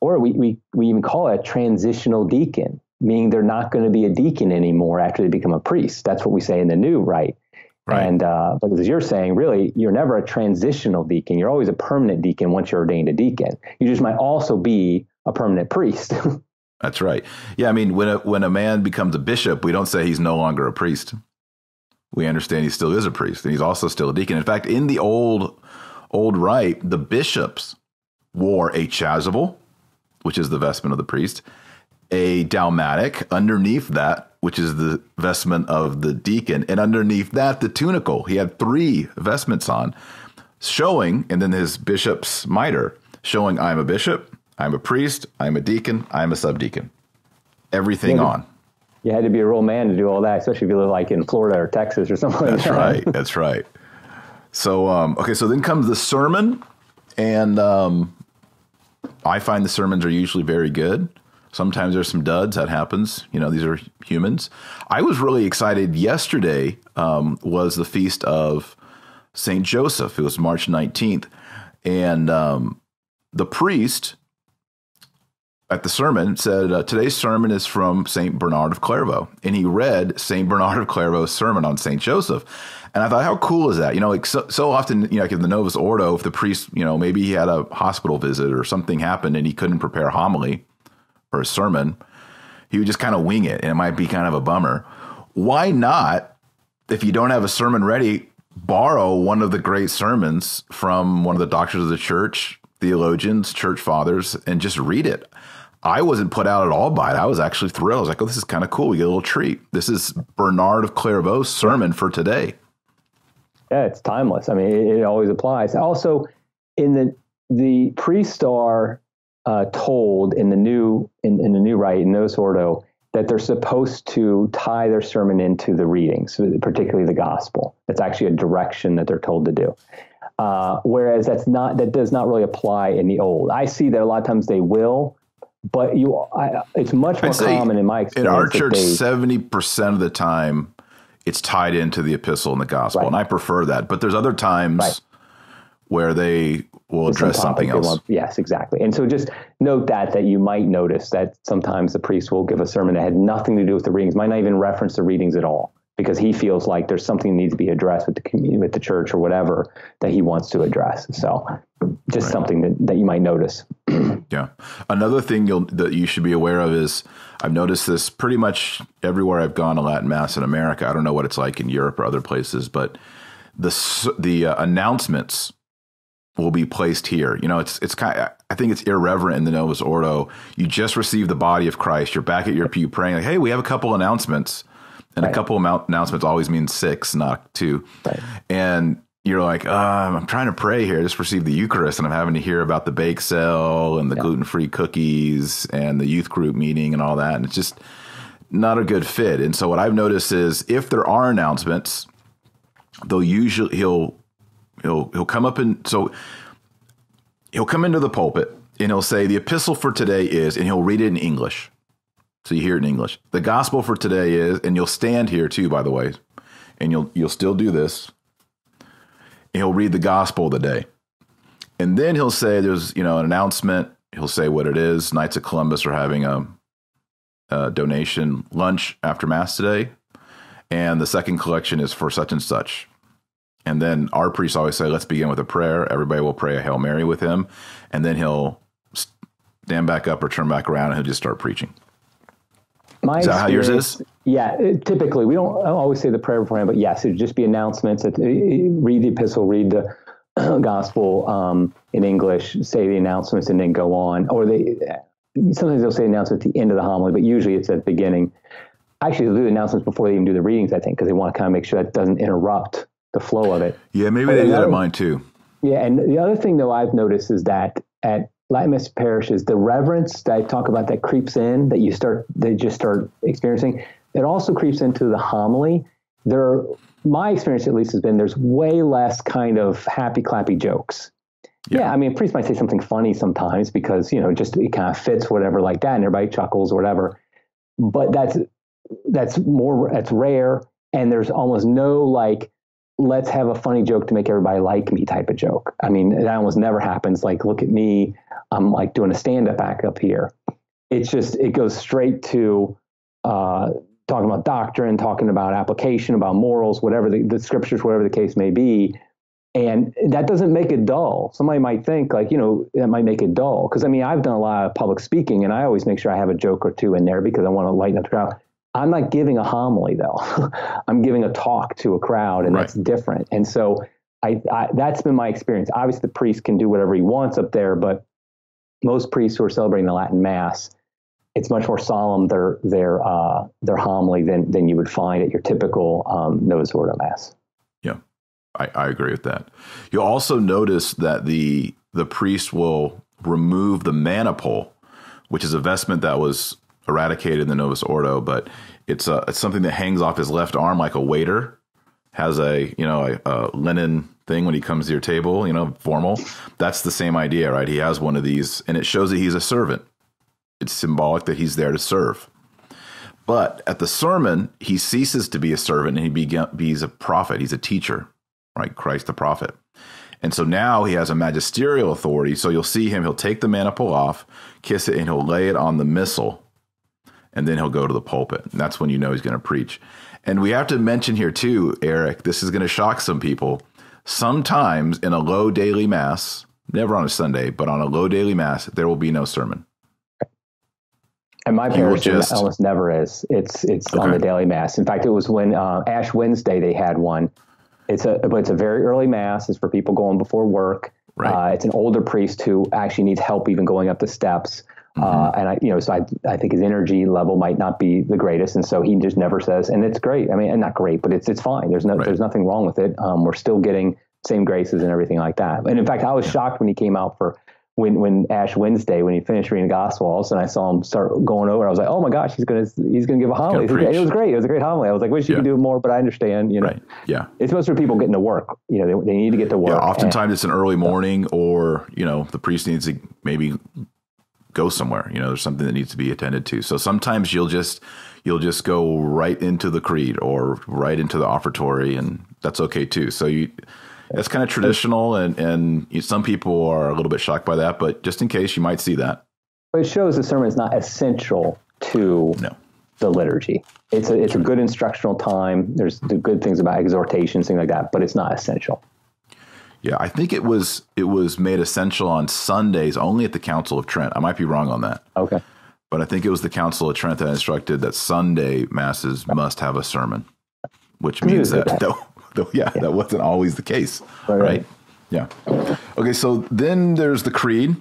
or we even call it a transitional deacon, meaning they're not going to be a deacon anymore after they become a priest. That's what we say in the new rite. Right. And but as you're saying, really, you're never a transitional deacon. You're always a permanent deacon once you're ordained a deacon. You just might also be a permanent priest. That's right. Yeah, I mean, when a man becomes a bishop, we don't say he's no longer a priest. We understand he still is a priest, and he's also still a deacon. In fact, in the old rite, the bishops wore a chasuble, which is the vestment of the priest, a dalmatic underneath that, which is the vestment of the deacon, and underneath that, the tunicle. He had three vestments on, showing, and then his bishop's mitre, showing I'm a bishop, I'm a priest, I'm a deacon, I'm a subdeacon. Everything on. You had to be a real man to do all that, especially if you live like in Florida or Texas or something like that. That's right. That's right. So, okay, so then comes the sermon, and I find the sermons are usually very good. Sometimes there's some duds. That happens. You know, these are humans. I was really excited. Yesterday was the feast of Saint Joseph. It was March 19th. And the priest at the sermon said, today's sermon is from Saint Bernard of Clairvaux. And he read Saint Bernard of Clairvaux's sermon on Saint Joseph. And I thought, how cool is that? You know, like so often, you know, like in the Novus Ordo, if the priest, you know, maybe he had a hospital visit or something happened and he couldn't prepare a homily or a sermon, he would just kind of wing it. And it might be kind of a bummer. Why not, if you don't have a sermon ready, borrow one of the great sermons from one of the doctors of the church, theologians, church fathers, and just read it? I wasn't put out at all by it. I was actually thrilled. I was like, oh, this is kind of cool. We get a little treat. This is Bernard of Clairvaux's sermon for today. Yeah, it's timeless. I mean, it always applies. Also, in the priests are told in the new rite, in Novus Ordo, that they're supposed to tie their sermon into the readings, particularly the gospel. That's actually a direction that they're told to do. Whereas that does not really apply in the old. I see that a lot of times they will. But it's much more common in my experience. In our church, 70% of the time, it's tied into the epistle and the gospel, right. And I prefer that. But there's other times where they will address something else. Yes, exactly. And so just note that you might notice that sometimes the priest will give a sermon that had nothing to do with the readings, might not even reference the readings at all, because he feels like there's something that needs to be addressed with the community, with the church or whatever that he wants to address. So just something that you might notice. Yeah. Another thing that you should be aware of is, I've noticed this pretty much everywhere I've gone to Latin Mass in America. I don't know what it's like in Europe or other places, but the announcements will be placed here. You know, it's kind of, I think it's irreverent in the Novus Ordo. You just received the body of Christ. You're back at your pew praying like, hey, we have a couple announcements. And a couple of announcements always means 6, not 2. Right. And you're like, I'm trying to pray here. I just received the Eucharist, and I'm having to hear about the bake sale and the gluten-free cookies and the youth group meeting and all that. And it's just not a good fit. And so what I've noticed is, if there are announcements, they'll usually he'll come up, and so he'll come into the pulpit and he'll say, the epistle for today is, and he'll read it in English. So you hear it in English. The gospel for today is, and you'll stand here too, by the way, and you'll still do this. And he'll read the gospel of the day. And then he'll say, there's, you know, an announcement. He'll say what it is. Knights of Columbus are having a donation lunch after Mass today. And the second collection is for such and such. And then our priests always say, let's begin with a prayer. Everybody will pray a Hail Mary with him. And then he'll stand back up or turn back around and he'll just start preaching. Is that how yours is? Yeah, typically. We don't always say the prayer beforehand, but yes, it would just be announcements. Read the epistle, read the gospel in English, say the announcements, and then go on. Or sometimes they'll say announcements at the end of the homily, but usually it's at the beginning. Actually, they'll do the announcements before they even do the readings, I think, because they want to kind of make sure that doesn't interrupt the flow of it. Yeah, maybe they do that at mine too. Yeah, and the other thing, though, I've noticed is that at Latin Mass parishes, the reverence that I talk about that creeps in, that they just start experiencing, it also creeps into the homily. My experience at least has been, there's way less kind of happy clappy jokes. Yeah, I mean, priests might say something funny sometimes because, you know, just it kind of fits whatever like that, and everybody chuckles or whatever. But that's rare, and there's almost no like, let's have a funny joke to make everybody like me type of joke. I mean, that almost never happens. Like, look at me, I'm like doing a stand-up back up here. It's just, it goes straight to talking about doctrine, talking about application, about morals, whatever the scriptures, whatever the case may be. And that doesn't make it dull. Somebody might think like, you know, that might make it dull. Because I mean, I've done a lot of public speaking and I always make sure I have a joke or two in there because I want to lighten up the crowd. I'm not giving a homily though. I'm giving a talk to a crowd, and that's different. And so that's been my experience. Obviously the priest can do whatever he wants up there, but most priests who are celebrating the Latin Mass, it's much more solemn, their homily than you would find at your typical Novus Ordo Mass. Yeah, I agree with that. You'll also notice that the priest will remove the maniple, which is a vestment that was eradicated in the Novus Ordo, but it's something that hangs off his left arm like a waiter, has a linen thing when he comes to your table, you know, formal. That's the same idea, right? He has one of these, and it shows that he's a servant. It's symbolic that he's there to serve. But at the sermon, he ceases to be a servant and he's a prophet. He's a teacher, right? Christ the prophet. And so now he has a magisterial authority. So you'll see him, he'll take the maniple off, kiss it, and he'll lay it on the missal. And then he'll go to the pulpit. And that's when you know he's going to preach. And we have to mention here too, Eric, this is going to shock some people. Sometimes in a low daily mass, never on a Sunday, but on a low daily mass, there will be no sermon. And my parish almost never is. It's okay. On the daily mass. In fact, it was when Ash Wednesday they had one. It's a very early mass. It's for people going before work. Right. It's an older priest who actually needs help even going up the steps. And I think his energy level might not be the greatest. And so he just never says, and it's great. I mean, and not great, but it's fine. There's nothing wrong with it. We're still getting same graces and everything like that. And in fact, I was shocked when he came out for when Ash Wednesday, when he finished reading the gospel, all of a sudden I saw him start going over. I was like, oh my gosh, he's going to give a homily. It was great. It was a great homily. I was like, wish you could do more, but I understand, Right. Yeah. It's mostly for people getting to work. They need to get to work. Yeah, oftentimes it's an early morning or, the priest needs to maybe go somewhere, there's something that needs to be attended to. So sometimes you'll just go right into the creed or right into the offertory, and that's okay too. So that's kind of traditional, and some people are a little bit shocked by that, but just in case, you might see that. But it shows the sermon is not essential to the liturgy. It's a good instructional time. There's the good things about exhortations, things like that, but it's not essential. Yeah, I think it was made essential on Sundays only at the Council of Trent. I might be wrong on that. Okay. But I think it was the Council of Trent that instructed that Sunday masses must have a sermon, which means that wasn't always the case, right? Yeah. Okay, so then there's the creed.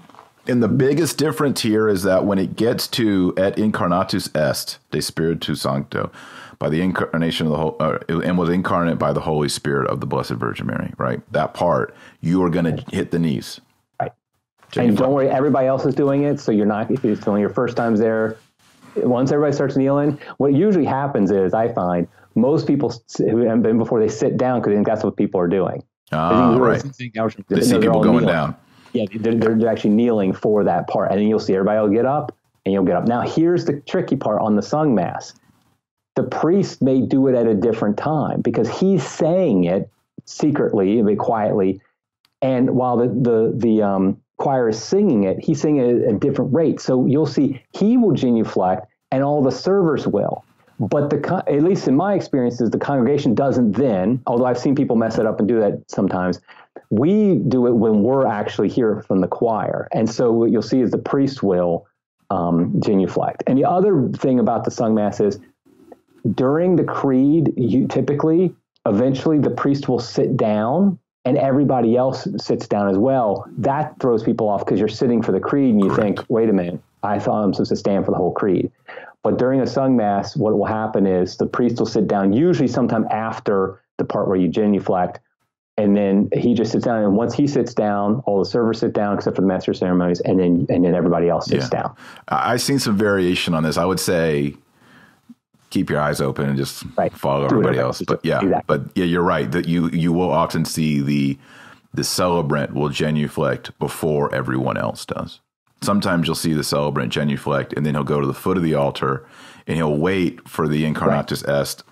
And the biggest difference here is that when it gets to et incarnatus est, de spiritu sancto, by the incarnation of the and was incarnate by the Holy Spirit of the Blessed Virgin Mary, right? That part, you are going to hit the knees. Right. And don't worry, everybody else is doing it, so you're not, if it's only your first time's there, once everybody starts kneeling, what usually happens is, I find, most people who haven't been before, they sit down because that's what people are doing. Right. They see people going down. Yeah, they're actually kneeling for that part, and then you'll see everybody will get up, and you'll get up. Now, here's the tricky part on the sung mass. The priest may do it at a different time because he's saying it secretly, and quietly, and while the choir is singing it, he's singing it at a different rate. So you'll see he will genuflect, and all the servers will. But at least in my experiences, the congregation doesn't then. Although I've seen people mess it up and do that sometimes. We do it when we're actually here from the choir, and so what you'll see is the priest will genuflect. And the other thing about the sung mass is, during the creed, you typically, eventually the priest will sit down and everybody else sits down as well. That throws people off because you're sitting for the creed and you think, wait a minute, I thought I'm supposed to stand for the whole creed. But during a sung mass, what will happen is the priest will sit down, usually sometime after the part where you genuflect, and then he just sits down. And once he sits down, all the servers sit down except for the master ceremonies, and then everybody else sits down. I've seen some variation on this. I would say, keep your eyes open and just follow everybody else. But you're right that you will often see the celebrant will genuflect before everyone else does. Sometimes you'll see the celebrant genuflect, and then he'll go to the foot of the altar and he'll wait for the incarnatus est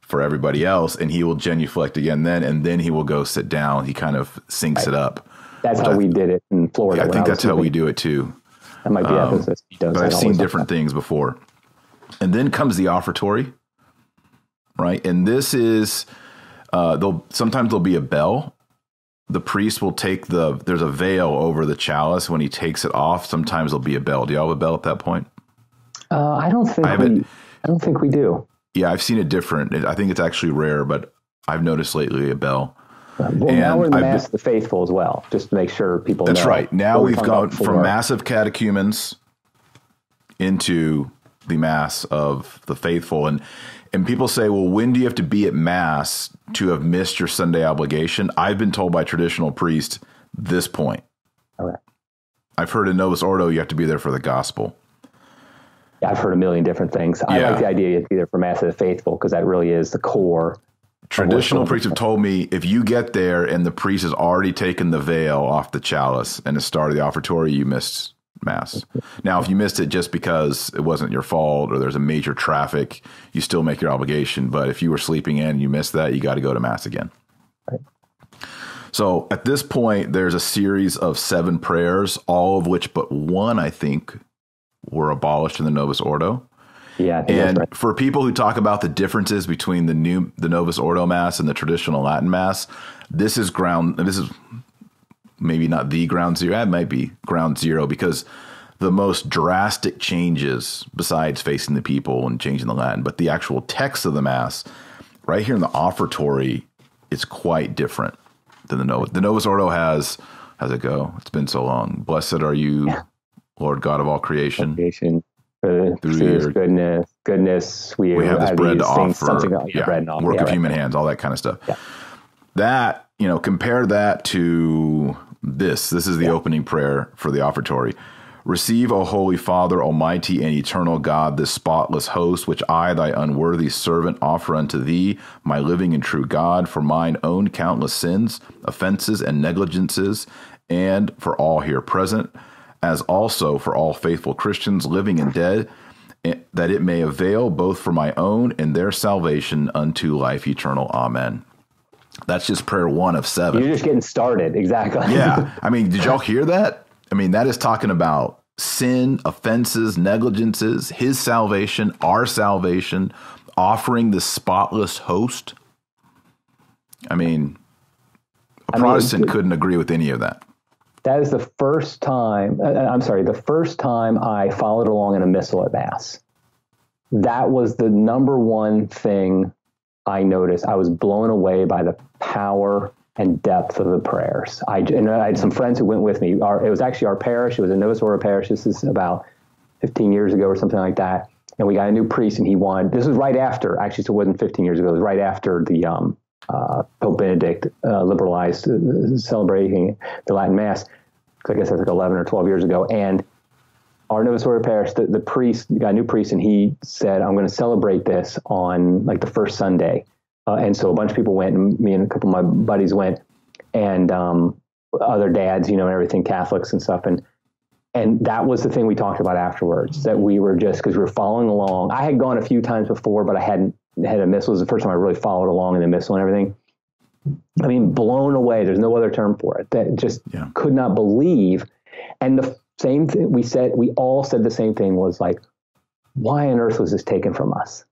for everybody else, and he will genuflect again then, and then he will go sit down. He kind of syncs it up. That's how we did it in Florida. Yeah, I think that's how we do it too. That might be emphasis. But I've seen different things before. And then comes the offertory, right? And this is, sometimes there'll be a bell. The priest will take there's a veil over the chalice. When he takes it off, sometimes there'll be a bell. Do y'all have a bell at that point? I don't think we do. Yeah, I've seen it different. I think it's actually rare, but I've noticed lately a bell. Well, and now we're in Mass of the Faithful as well, just to make sure people know. That's right. Now we've gone from Mass of Catechumens into the Mass of the Faithful. And people say, well, when do you have to be at Mass to have missed your Sunday obligation? I've been told by traditional priests this point. Okay. I've heard in Novus Ordo you have to be there for the gospel. Yeah, I've heard a million different things. I like the idea you have to be there for Mass of the Faithful because that really is the core. Traditional priests have told me if you get there and the priest has already taken the veil off the chalice and the start of the offertory, you missed Mass. Now, if you missed it just because it wasn't your fault or there's a major traffic, you still make your obligation. But if you were sleeping in and you missed that, you got to go to Mass again. Right. So at this point, there's a series of 7 prayers, all of which but one, I think, were abolished in the Novus Ordo. Yeah, and right. For people who talk about the differences between the Novus Ordo Mass and the traditional Latin Mass, this is maybe not the ground zero. It might be ground zero, because the most drastic changes, besides facing the people and changing the Latin, but the actual text of the Mass right here in the offertory is quite different than the Novus. The Novus Ordo has, how's it go? It's been so long. Blessed are you, Lord God of all creation. Through your goodness, we have this bread to offer. Yeah, work of human hands, all that kind of stuff. Yeah. That, you know, compare that to this. This is the opening prayer for the offertory. Receive, O Holy Father, Almighty and Eternal God, this spotless host, which I, thy unworthy servant, offer unto thee, my living and true God, for mine own countless sins, offenses, and negligences, and for all here present, as also for all faithful Christians, living and dead, that it may avail both for my own and their salvation unto life eternal. Amen. That's just prayer 1 of 7. You're just getting started. Exactly. Yeah. I mean, did y'all hear that? I mean, that is talking about sin, offenses, negligences, his salvation, our salvation, offering the spotless host. I mean, a Protestant couldn't agree with any of that. That is the first time, the first time I followed along in a missal at Mass. That was the #1 thing I noticed. I was blown away by the power and depth of the prayers. I had some friends who went with me. It was actually our parish. It was a Novus Ordo parish. This is about 15 years ago or something like that. And we got a new priest, and he wanted, this was right after, actually, so it wasn't 15 years ago. It was right after the Pope Benedict liberalized celebrating the Latin Mass. I guess that's like 11 or 12 years ago. And our Novus Ordo parish, the priest, got a new priest, and he said, I'm going to celebrate this on like the first Sunday. And so a bunch of people went, and me and a couple of my buddies went, and other dads, you know, and everything, Catholics and stuff. And that was the thing we talked about afterwards, that we were just, because we were following along. I had gone a few times before, but I hadn't had a missal. It was the first time I really followed along in the missal and everything. I mean, blown away. There's no other term for it. That just could not believe. And the same thing we said, we all said the same thing, was like, why on earth was this taken from us?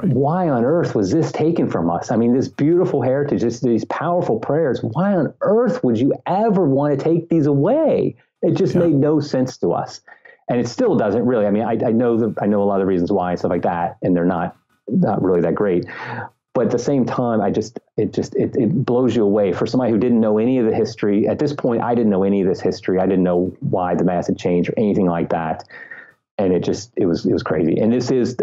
Right. Why on earth was this taken from us? I mean, this beautiful heritage, these powerful prayers, why on earth would you ever want to take these away? It just made no sense to us. And it still doesn't really. I mean, I know a lot of the reasons why and stuff like that, and they're not really that great. But at the same time, it blows you away. For somebody who didn't know any of the history, at this point, I didn't know any of this history. I didn't know why the Mass had changed or anything like that. And it was crazy. And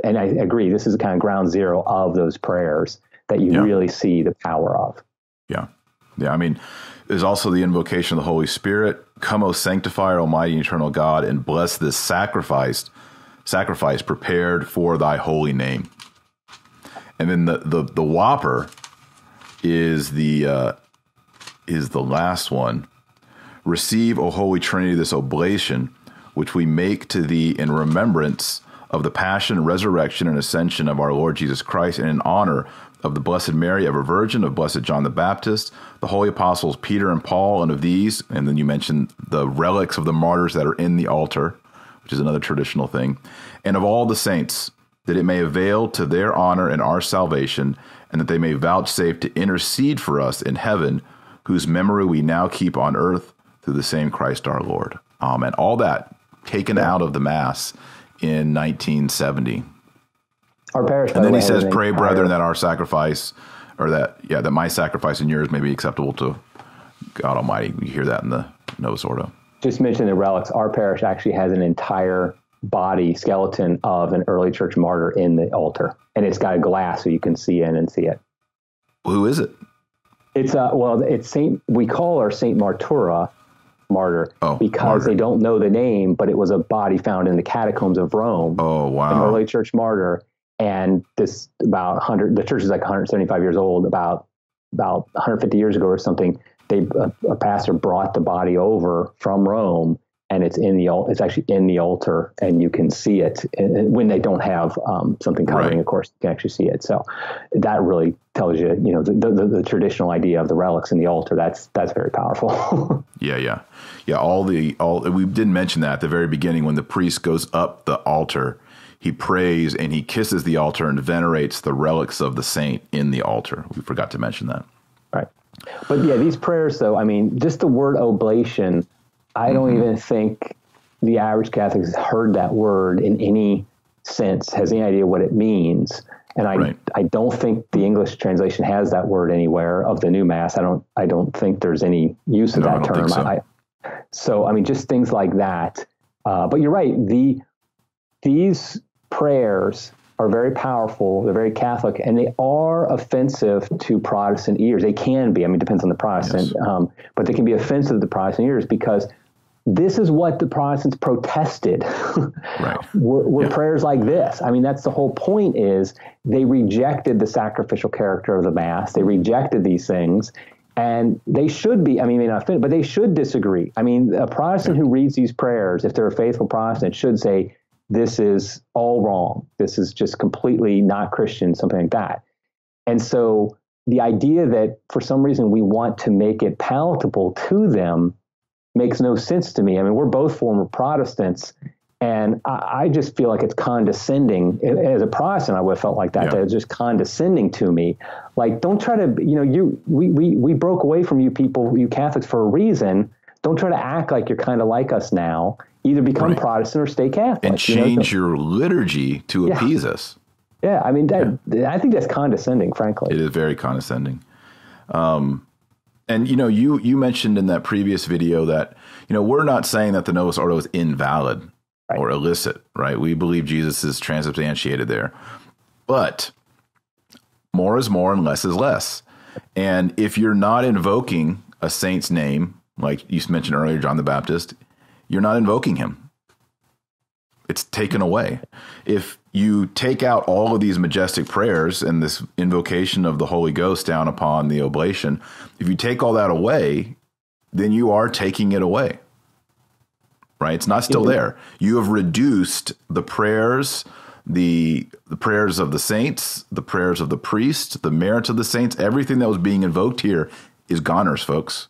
and I agree, this is kind of ground zero of those prayers that you really see the power of. Yeah. Yeah. I mean, there's also the invocation of the Holy Spirit. Come, O sanctifier, Almighty and Eternal God, and bless this sacrifice prepared for thy holy name. And then the whopper is the last one. Receive, O Holy Trinity, this oblation, which we make to thee in remembrance of the passion, resurrection, and ascension of our Lord Jesus Christ, and in honor of the Blessed Mary, ever Virgin, of Blessed John the Baptist, the Holy Apostles Peter and Paul, and of these, and then you mentioned the relics of the martyrs that are in the altar, which is another traditional thing, and of all the saints, that it may avail to their honor and our salvation, and that they may vouchsafe to intercede for us in heaven, whose memory we now keep on earth through the same Christ our Lord. Amen. All that taken out of the Mass in 1970. Our parish, and then he says, pray, brethren, that our sacrifice, or that my sacrifice and yours may be acceptable to God Almighty. You hear that in the Novus Ordo. Just mention the relics. Our parish actually has an entire body skeleton of an early church martyr in the altar, and it's got a glass so you can see in and see it. Who is it? It's we call her Saint Martura, martyr, because they don't know the name, but it was a body found in the catacombs of Rome. Oh wow! An early church martyr, and this the church is like 175 years old. About 150 years ago or something, a pastor brought the body over from Rome and it's actually in the altar, and you can see it when they don't have something covering. Right. Of course, you can actually see it. So that really tells you, you know, the traditional idea of the relics in the altar. That's very powerful. Yeah. We didn't mention that at the very beginning when the priest goes up the altar. He prays and he kisses the altar and venerates the relics of the saint in the altar. We forgot to mention that. Right. But yeah, these prayers, though, I mean, just the word oblation, I don't even think the average Catholic has heard that word in any sense, has any idea what it means. And I don't think the English translation has that word anywhere of the new Mass. I don't think there's any use of that term. So, I mean, just things like that. But you're right. These prayers are very powerful. They're very Catholic, and they are offensive to Protestant ears. They can be. I mean, it depends on the Protestant, but they can be offensive to Protestant ears because this is what the Protestants protested. Right. were prayers like this. I mean, that's the whole point. Is they rejected the sacrificial character of the Mass. They rejected these things, and they should be. I mean, they're not offended, but they should disagree. I mean, a Protestant who reads these prayers, if they're a faithful Protestant, should say, this is all wrong. This is just completely not Christian, something like that. And so the idea that for some reason we want to make it palatable to them makes no sense to me. I mean, we're both former Protestants, and I just feel like it's condescending. As a Protestant, I would have felt like that it's just condescending to me. Like, don't try to, you know, we broke away from you people, you Catholics, for a reason. Don't try to act like you're kind of like us now. Either become Protestant or stay Catholic. And change your liturgy to appease us. Yeah, I mean, I think that's condescending, frankly. It is very condescending. And, you know, you mentioned in that previous video that, you know, we're not saying that the Novus Ordo is invalid or illicit, right? We believe Jesus is transubstantiated there. But more is more and less is less. And if you're not invoking a saint's name, like you mentioned earlier, John the Baptist, you're not invoking him. It's taken away. If you take out all of these majestic prayers and this invocation of the Holy Ghost down upon the oblation, if you take all that away, then you are taking it away, right? It's not still there. You have reduced the prayers, the prayers of the saints, the prayers of the priest, the merits of the saints. Everything that was being invoked here is goners, folks.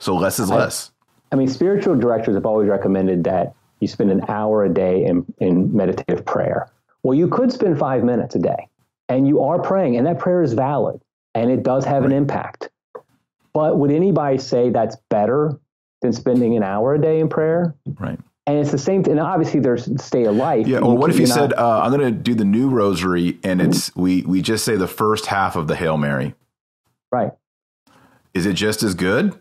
So less is less. I mean, spiritual directors have always recommended that you spend an hour a day in meditative prayer. Well, you could spend 5 minutes a day, and you are praying, and that prayer is valid, and it does have an impact. But would anybody say that's better than spending an hour a day in prayer? Right. And it's the same thing. And obviously, there's stay alive. Yeah. Or what if you said, I'm going to do the new rosary, and it's we just say the first half of the Hail Mary. Right. Is it just as good?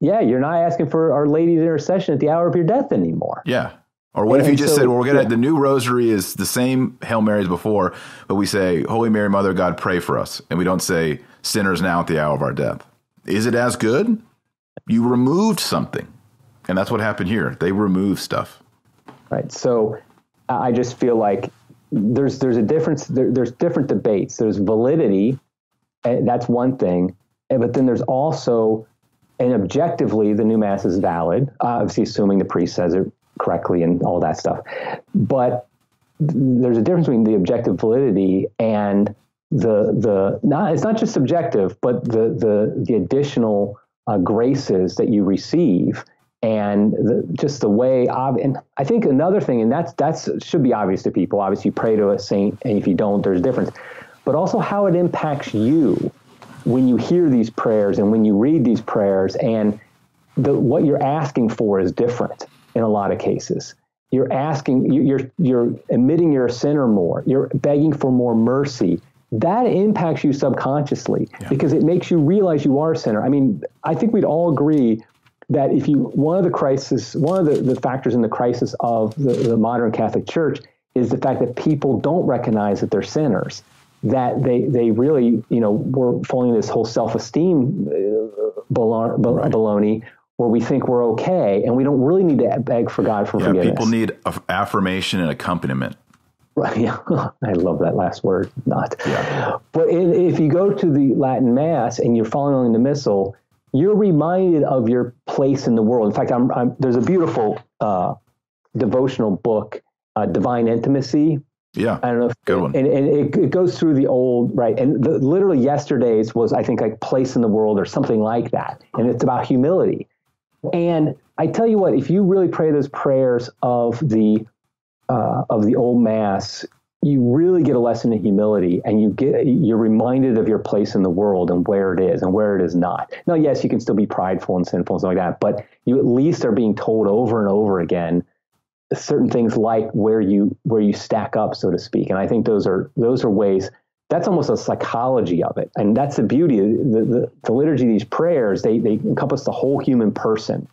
Yeah, you're not asking for Our Lady's intercession at the hour of your death anymore. Yeah. Or what if you just said, well, we're going to, the new rosary is the same Hail Mary as before, but we say, Holy Mary, Mother of God, pray for us. And we don't say, sinners now at the hour of our death. Is it as good? You removed something. And that's what happened here. They removed stuff. Right. So I just feel like there's a difference. There's different debates. There's validity. That's one thing. But then there's also... And objectively, the new Mass is valid, obviously assuming the priest says it correctly and all that stuff. But there's a difference between the objective validity and it's not just subjective, but the additional graces that you receive and just the way. And I think another thing, and that's should be obvious to people. Obviously, you pray to a saint, and if you don't, there's a difference. But also how it impacts you when you hear these prayers and when you read these prayers, and what you're asking for is different in a lot of cases. You're asking, you're admitting you're a sinner more. You're begging for more mercy. That impacts you subconsciously because it makes you realize you are a sinner. I mean, I think we'd all agree that one of the factors in the crisis of the modern Catholic Church is the fact that people don't recognize that they're sinners. That they really, you know, we're falling this whole self-esteem baloney where we think we're okay and we don't really need to beg for God for forgiveness. People need affirmation and accompaniment. Right. Yeah. I love that last word, not. Yeah. But if you go to the Latin Mass and you're following the Missal, you're reminded of your place in the world. In fact, there's a beautiful devotional book, Divine Intimacy. Yeah, I don't know. Good one. And it goes through the old, right? And literally yesterday's was, I think, like place in the world or something like that. And it's about humility. And I tell you what, if you really pray those prayers of the old Mass, you really get a lesson in humility, and you're reminded of your place in the world and where it is and where it is not. Now, yes, you can still be prideful and sinful and stuff like that, but you at least are being told over and over again certain things, like where you stack up, so to speak. And I think those are ways. That's almost a psychology of it, and that's the beauty. The liturgy, these prayers, they encompass the whole human person.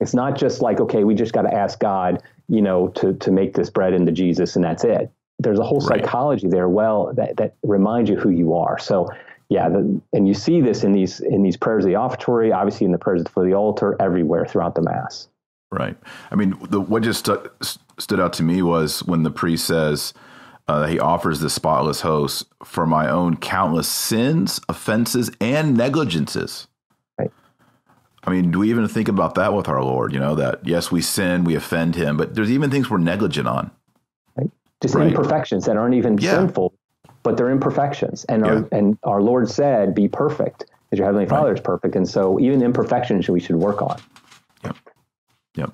It's not just like, okay, we just got to ask God, to make this bread into Jesus, and that's it. There's a whole psychology there. Well, that reminds you who you are. So, yeah, and you see this in these prayers of the offertory, obviously in the prayers for the altar, everywhere throughout the Mass. Right. I mean, what just stood out to me was when the priest says that he offers the spotless host for my own countless sins, offenses, and negligences. Right. I mean, do we even think about that with our Lord? That, yes, we sin, we offend him, but there's even things we're negligent on. Right. Just imperfections that aren't even sinful, but they're imperfections. And our Lord said, be perfect as your Heavenly Father is perfect. And so even imperfections we should work on. Yep.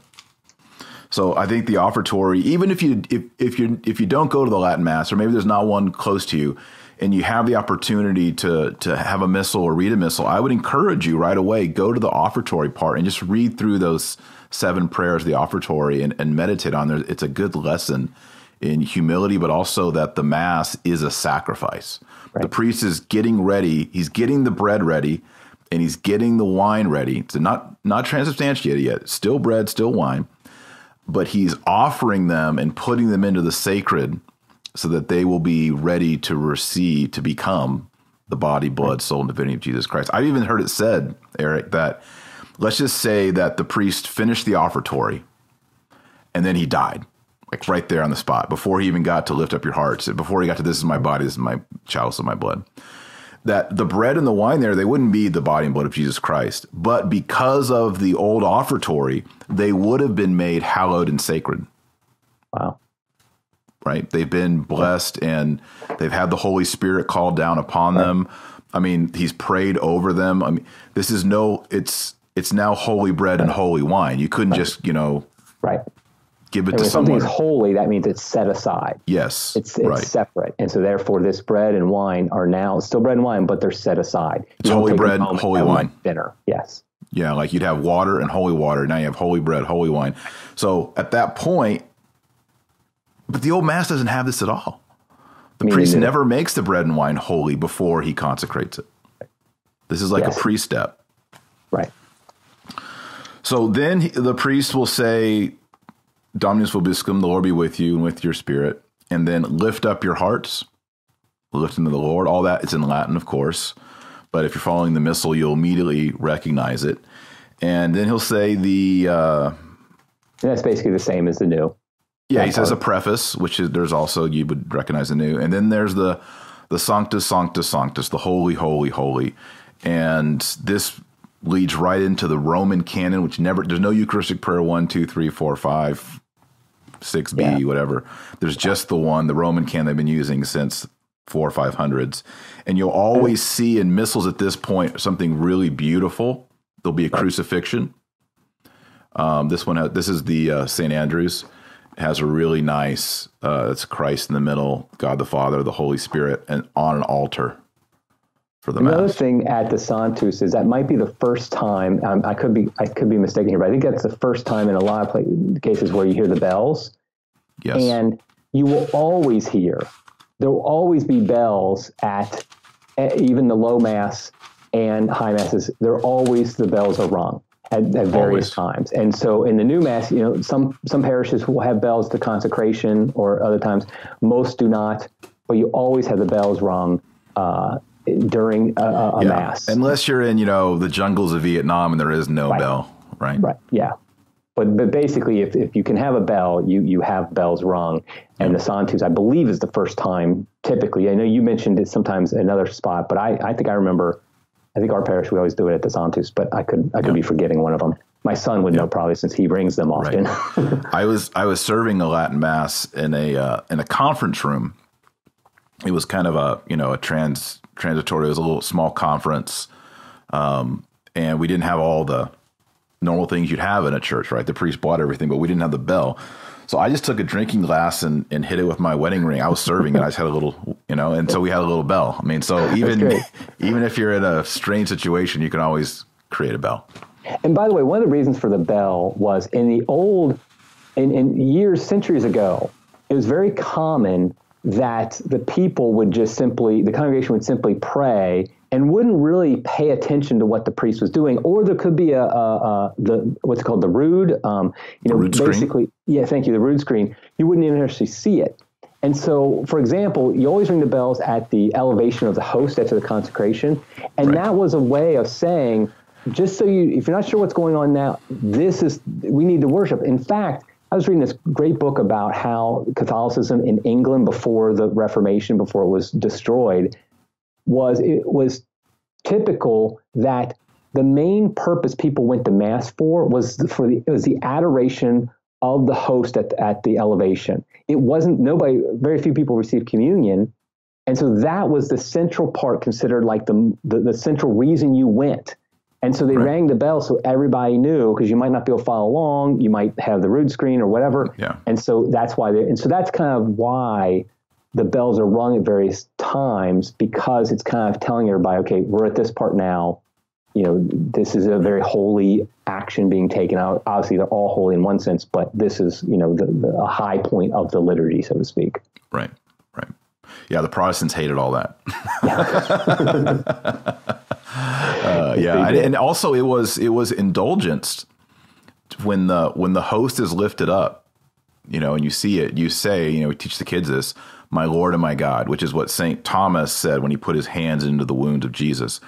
So I think the offertory, even if you don't go to the Latin Mass, or maybe there's not one close to you, and you have the opportunity to have a missal or read a missal, I would encourage you right away, go to the offertory part and just read through those 7 prayers of the offertory and meditate on them. It's a good lesson in humility, but also that the Mass is a sacrifice. Right. The priest is getting ready. He's getting the bread ready. And he's getting the wine ready. It's not transubstantiated yet. Still bread, still wine. But he's offering them and putting them into the sacred so that they will be ready to receive, to become the body, blood, soul, and divinity of Jesus Christ. I've even heard it said, Eric, that let's just say that the priest finished the offertory and then he died, like right there on the spot, before he even got to lift up your hearts, before he got to this is my body, this is my chalice of my blood. That the bread and the wine there, they wouldn't be the body and blood of Jesus Christ. But because of the old offertory, they would have been made hallowed and sacred. Wow. Right? They've been blessed and they've had the Holy Spirit called down upon them. I mean, he's prayed over them. I mean, this is it's now holy bread and holy wine. You couldn't just, give it to someone. If something's holy, that means it's set aside. Yes. It's separate. And so therefore this bread and wine are now still bread and wine, but they're set aside. It's holy bread, holy wine. Dinner. Yes. Yeah. Like you'd have water and holy water. Now you have holy bread, holy wine. So at that point, but the old Mass doesn't have this at all. The priest never makes the bread and wine holy before he consecrates it. This is like a pre-step. Right. So then the priest will say, Dominus vobiscum, the Lord be with you and with your spirit. And then lift up your hearts, lift them to the Lord. All that is in Latin, of course. But if you're following the missal, you'll immediately recognize it. And then he'll say the... that's basically the same as the new. Yeah, he says a preface, which is there's also, you would recognize the new. And then there's the Sanctus, Sanctus, Sanctus, the holy, holy, holy. And this leads right into the Roman canon, which there's no Eucharistic prayer 1, 2, 3, 4, 5, 6b, whatever. There's just the one, the Roman canon they've been using since 400 or 500s. And you'll always see in missals at this point something really beautiful. There'll be a crucifixion. This is the St. Andrew's. It has a really nice, it's Christ in the middle, God the Father, the Holy Spirit, and on an altar. Another thing at the Sanctus is that might be the first time, I could be mistaken here, but I think that's the first time in a lot of cases where you hear the bells. Yes. And you will always hear, there will always be bells at even the low Mass and high Masses. The bells are rung at various times. And so in the new Mass, some parishes will have bells to consecration or other times. Most do not, but you always have the bells rung during a Mass, unless you're in the jungles of Vietnam and there is no bell, right? Yeah, but basically, if you can have a bell, you have bells rung, and the Sanctus, I believe, is the first time. Typically, I know you mentioned it sometimes in another spot, but I think I remember I think our parish, we always do it at the Santus, but I could be forgetting one of them. My son would know probably, since he brings them often. Right. I was serving a Latin Mass in a conference room. It was kind of a transitory. It was a little small conference, and we didn't have all the normal things you'd have in a church, right? The priest bought everything, but we didn't have the bell. So I just took a drinking glass and hit it with my wedding ring. I was serving and I just had a little, and so we had a little bell. I mean, so even if you're in a strange situation, you can always create a bell. And by the way, one of the reasons for the bell was centuries ago, it was very common that the people would just simply, the congregation would simply pray and wouldn't really pay attention to what the priest was doing. Or there could be what's called the rood, basically, thank you, the rood screen. You wouldn't even actually see it. And so, for example, you always ring the bells at the elevation of the host after the consecration. And that was a way of saying, just so you, if you're not sure what's going on now, we need to worship. In fact, I was reading this great book about how Catholicism in England before the Reformation, before it was destroyed, it was typical that the main purpose people went to Mass for was the adoration of the host at the elevation. It wasn't very few people received communion. And so that was the central part, considered like the central reason you went. And so they rang the bell so everybody knew, because you might not be able to follow along. You might have the rood screen or whatever. Yeah. And so that's why that's kind of why the bells are rung at various times, because it's kind of telling everybody, okay, we're at this part now. This is a very holy action being taken out. Obviously, they're all holy in one sense, but this is, the high point of the liturgy, so to speak. Right, right. Yeah, the Protestants hated all that. And also it was indulgenced when the host is lifted up, and you see it, you say, we teach the kids this, my Lord and my God, which is what Saint Thomas said when he put his hands into the wounds of Jesus.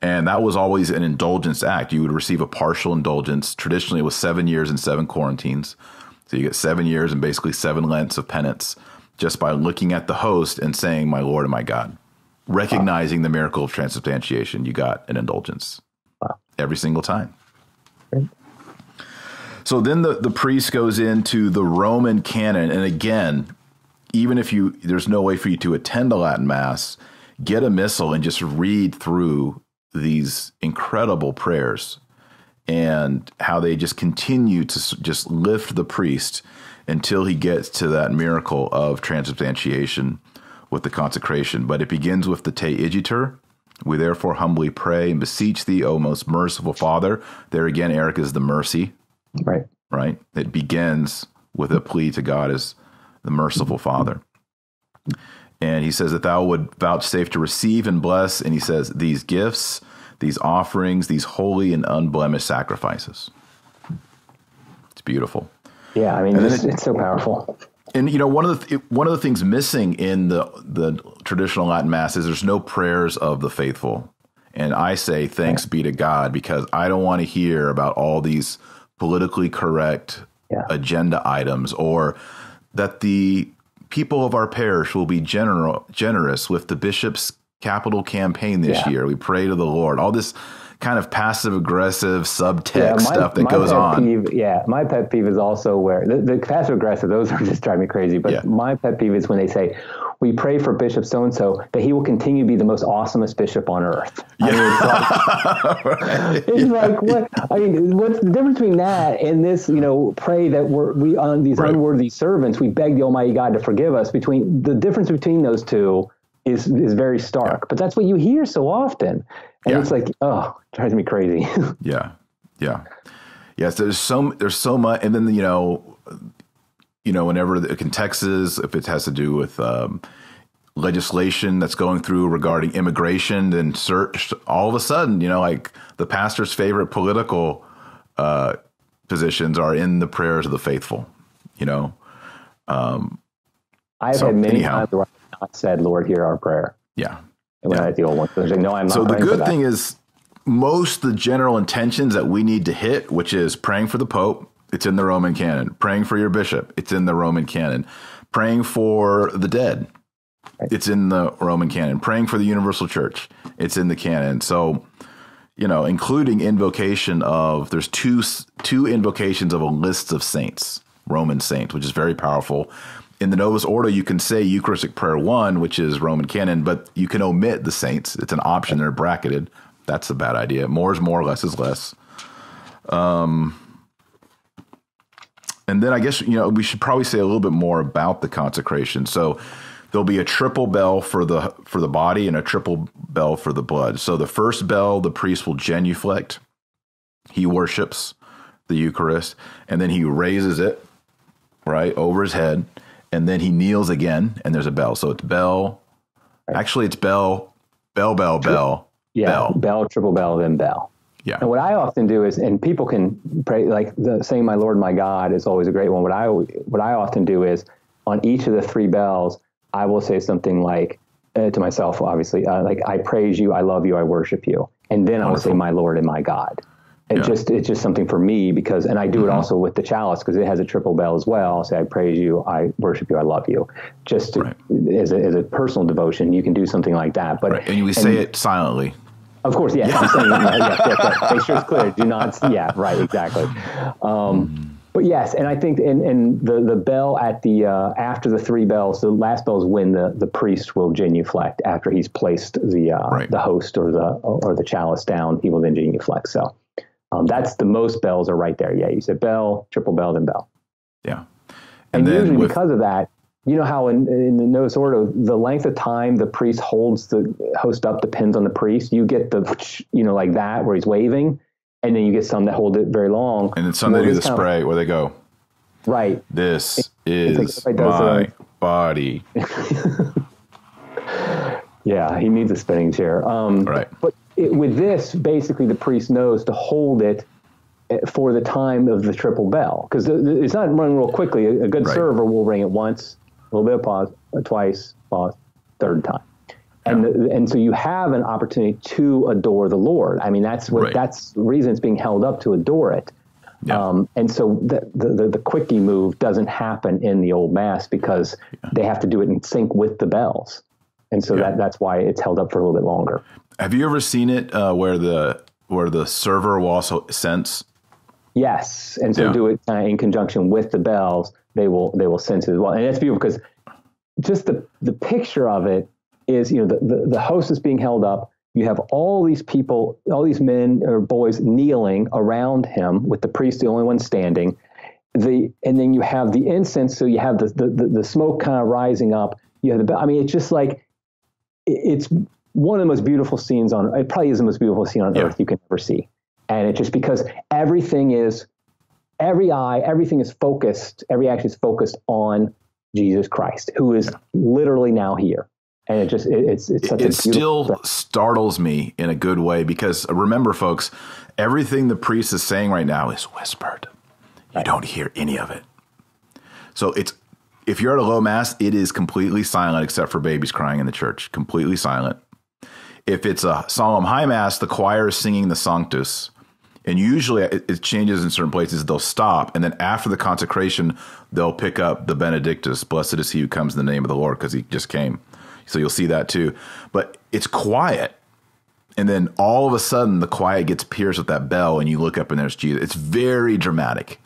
And that was always an indulgence act. You would receive a partial indulgence. Traditionally, it was 7 years and 7 quarantines. So you get 7 years and basically 7 Lents of penance just by looking at the host and saying, my Lord and my God. Recognizing the miracle of transubstantiation, you got an indulgence every single time. Great. So then the priest goes into the Roman canon. And again, even if there's no way for you to attend a Latin Mass, get a missal and just read through these incredible prayers and how they just continue to just lift the priest until he gets to that miracle of transubstantiation with the consecration. But it begins with the Te Igitur. We therefore humbly pray and beseech thee, O most merciful Father. There again, Eric, is the mercy. Right. Right. It begins with a plea to God as the merciful Father. And he says that thou would vouchsafe to receive and bless. And he says these gifts, these offerings, these holy and unblemished sacrifices. It's beautiful. Yeah. I mean, it's so powerful. And one of the things missing in the traditional Latin Mass is there's no prayers of the faithful. And I say thanks be to God, because I don't want to hear about all these politically correct agenda items, or that the people of our parish will be generous with the bishop's capital campaign this year. We pray to the Lord. All this kind of passive aggressive subtext stuff that goes on. My pet peeve is also where the passive aggressive, those are just driving me crazy. But my pet peeve is when they say, we pray for Bishop so-and-so that he will continue to be the most awesomest bishop on earth. Yeah. I mean, it's like, what's the difference between that and this, pray that we on these unworthy servants, we beg the Almighty God to forgive us. The difference between those two is very stark, but that's what you hear so often. And it's like, oh, it drives me crazy. So there's so much. And then, whenever in Texas, if it has to do with legislation that's going through regarding immigration, then all of a sudden, like the pastor's favorite political positions are in the prayers of the faithful, I've had many times where I've not said, Lord, hear our prayer. Yeah. So the good thing is most the general intentions that we need to hit, which is praying for the Pope, it's in the Roman canon. Praying for your bishop, it's in the Roman canon. Praying for the dead, it's in the Roman canon. Praying for the universal church, it's in the canon. So you know, including invocation of, there's two invocations of a list of saints, Roman saints, which is very powerful. In the Novus Ordo, you can say Eucharistic Prayer 1, which is Roman canon, but you can omit the saints. It's an option. They're bracketed. That's a bad idea. More is more, less is less. And then I guess, you know, we should probably say a little bit more about the consecration. So there'll be a triple bell for the body and a triple bell for the blood. So the first bell, the priest will genuflect. He worships the Eucharist, and then he raises it, right, over his head, and then he kneels again, and there's a bell. So it's bell. Actually, it's bell, bell, bell, bell. Yeah, bell, bell, triple bell, then bell. Yeah. And what I often do is, and people can pray, like the saying, "My Lord, my God" is always a great one. What I often do is, on each of the three bells, I will say something like, to myself, obviously, like, "I praise you, I love you, I worship you," and then I'll say, "My Lord and my God." It it's just something for me, because, and I do it also with the chalice, because it has a triple bell as well. I'll say, "I praise you, I worship you, I love you," just as a personal devotion. You can do something like that, but and we say it silently. Of course, yes. I'm saying, yes. Make sure it's clear. Do not. Yeah, right. Exactly. But yes, and I think in the bell at the after the three bells, the last bell is when the priest will genuflect after he's placed the host or the chalice down. He will then genuflect. So that's the most bells are right there. Yeah, you said bell, triple bell, then bell. Yeah, and then usually because of that. You know how in the Novus Ordo, the length of time the priest holds the host up depends on the priest. You get the, you know, like that where he's waving, and then you get some that hold it very long. And then some that do the spray where they go, right, "This is my body." Yeah, he needs a spinning chair. Right. But with this, basically the priest knows to hold it for the time of the triple bell, because it's not run real quickly. A good server will ring it once. A little bit of pause, twice, pause, third time. And so you have an opportunity to adore the Lord. I mean, that's the reason it's being held up, to adore it. Yeah. And so the quickie move doesn't happen in the old Mass, because they have to do it in sync with the bells. And so that's why it's held up for a little bit longer. Have you ever seen it where the server will also sense? Yes. And so do it in conjunction with the bells. They will sense it as well. And that's beautiful, because just the picture of it is, you know, the host is being held up. You have all these people, all these men or boys kneeling around him, with the priest the only one standing. And then you have the incense. So you have the smoke kind of rising up. You have the, I mean, it's just like, it's one of the most beautiful scenes on, it probably is the most beautiful scene on earth you can ever see. And it's just because everything is, everything is focused, every action is focused on Jesus Christ, who is literally now here. And it just, it's such a beautiful thing. Startles me in a good way, because remember, folks, everything the priest is saying right now is whispered. You don't hear any of it. So if you're at a low Mass, it is completely silent, except for babies crying in the church, completely silent. If it's a solemn high Mass, the choir is singing the Sanctus. And usually it changes in certain places. They'll stop. And then after the consecration, they'll pick up the Benedictus. "Blessed is he who comes in the name of the Lord," because he just came. So you'll see that too. But it's quiet. And then all of a sudden, the quiet gets pierced with that bell. And you look up and there's Jesus. It's very dramatic.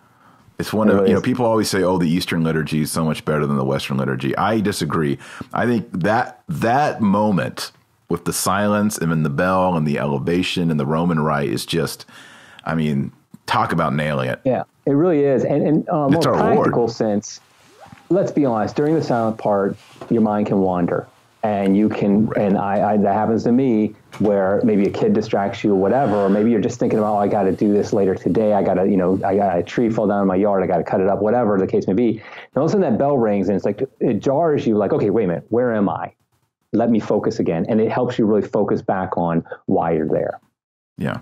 It's one of, you know, people always say, "Oh, the Eastern liturgy is so much better than the Western liturgy." I disagree. I think that moment with the silence and then the bell and the elevation and the Roman rite is just, I mean, talk about nailing it. Yeah, it really is. And in a more practical sense, let's be honest, during the silent part, your mind can wander. And you can, and I that happens to me, where maybe a kid distracts you or whatever, or maybe you're just thinking about, "Oh, I got to do this later today. I got to, you know, I got a tree fell down in my yard. I got to cut it up," whatever the case may be. And all of a sudden that bell rings and it's like, it jars you like, "Okay, wait a minute, where am I? Let me focus again." And it helps you really focus back on why you're there. Yeah.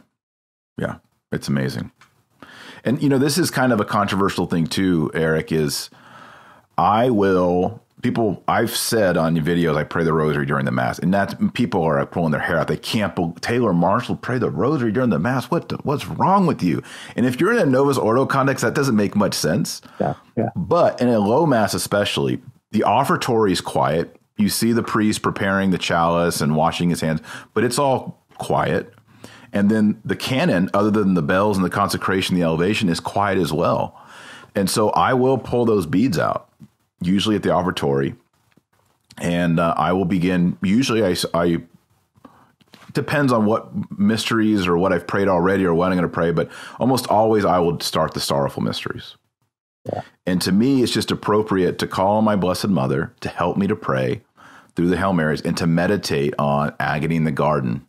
Yeah. It's amazing. And, you know, this is kind of a controversial thing too, Eric, is I've said on videos, I pray the rosary during the Mass, and that people are pulling their hair out. They can't believe Taylor Marshall pray the rosary during the Mass. What's wrong with you? And if you're in a Novus Ordo context, that doesn't make much sense. Yeah, yeah. But in a low Mass, especially, the offertory is quiet. You see the priest preparing the chalice and washing his hands, but it's all quiet. And then the canon, other than the bells and the consecration, the elevation, is quiet as well. And so I will pull those beads out, usually at the offertory, and I will begin. Usually I depends on what mysteries or what I've prayed already or what I'm going to pray, but almost always I will start the sorrowful mysteries. Yeah. And to me, it's just appropriate to call on my Blessed Mother to help me to pray through the Hail Marys and to meditate on agony in the garden.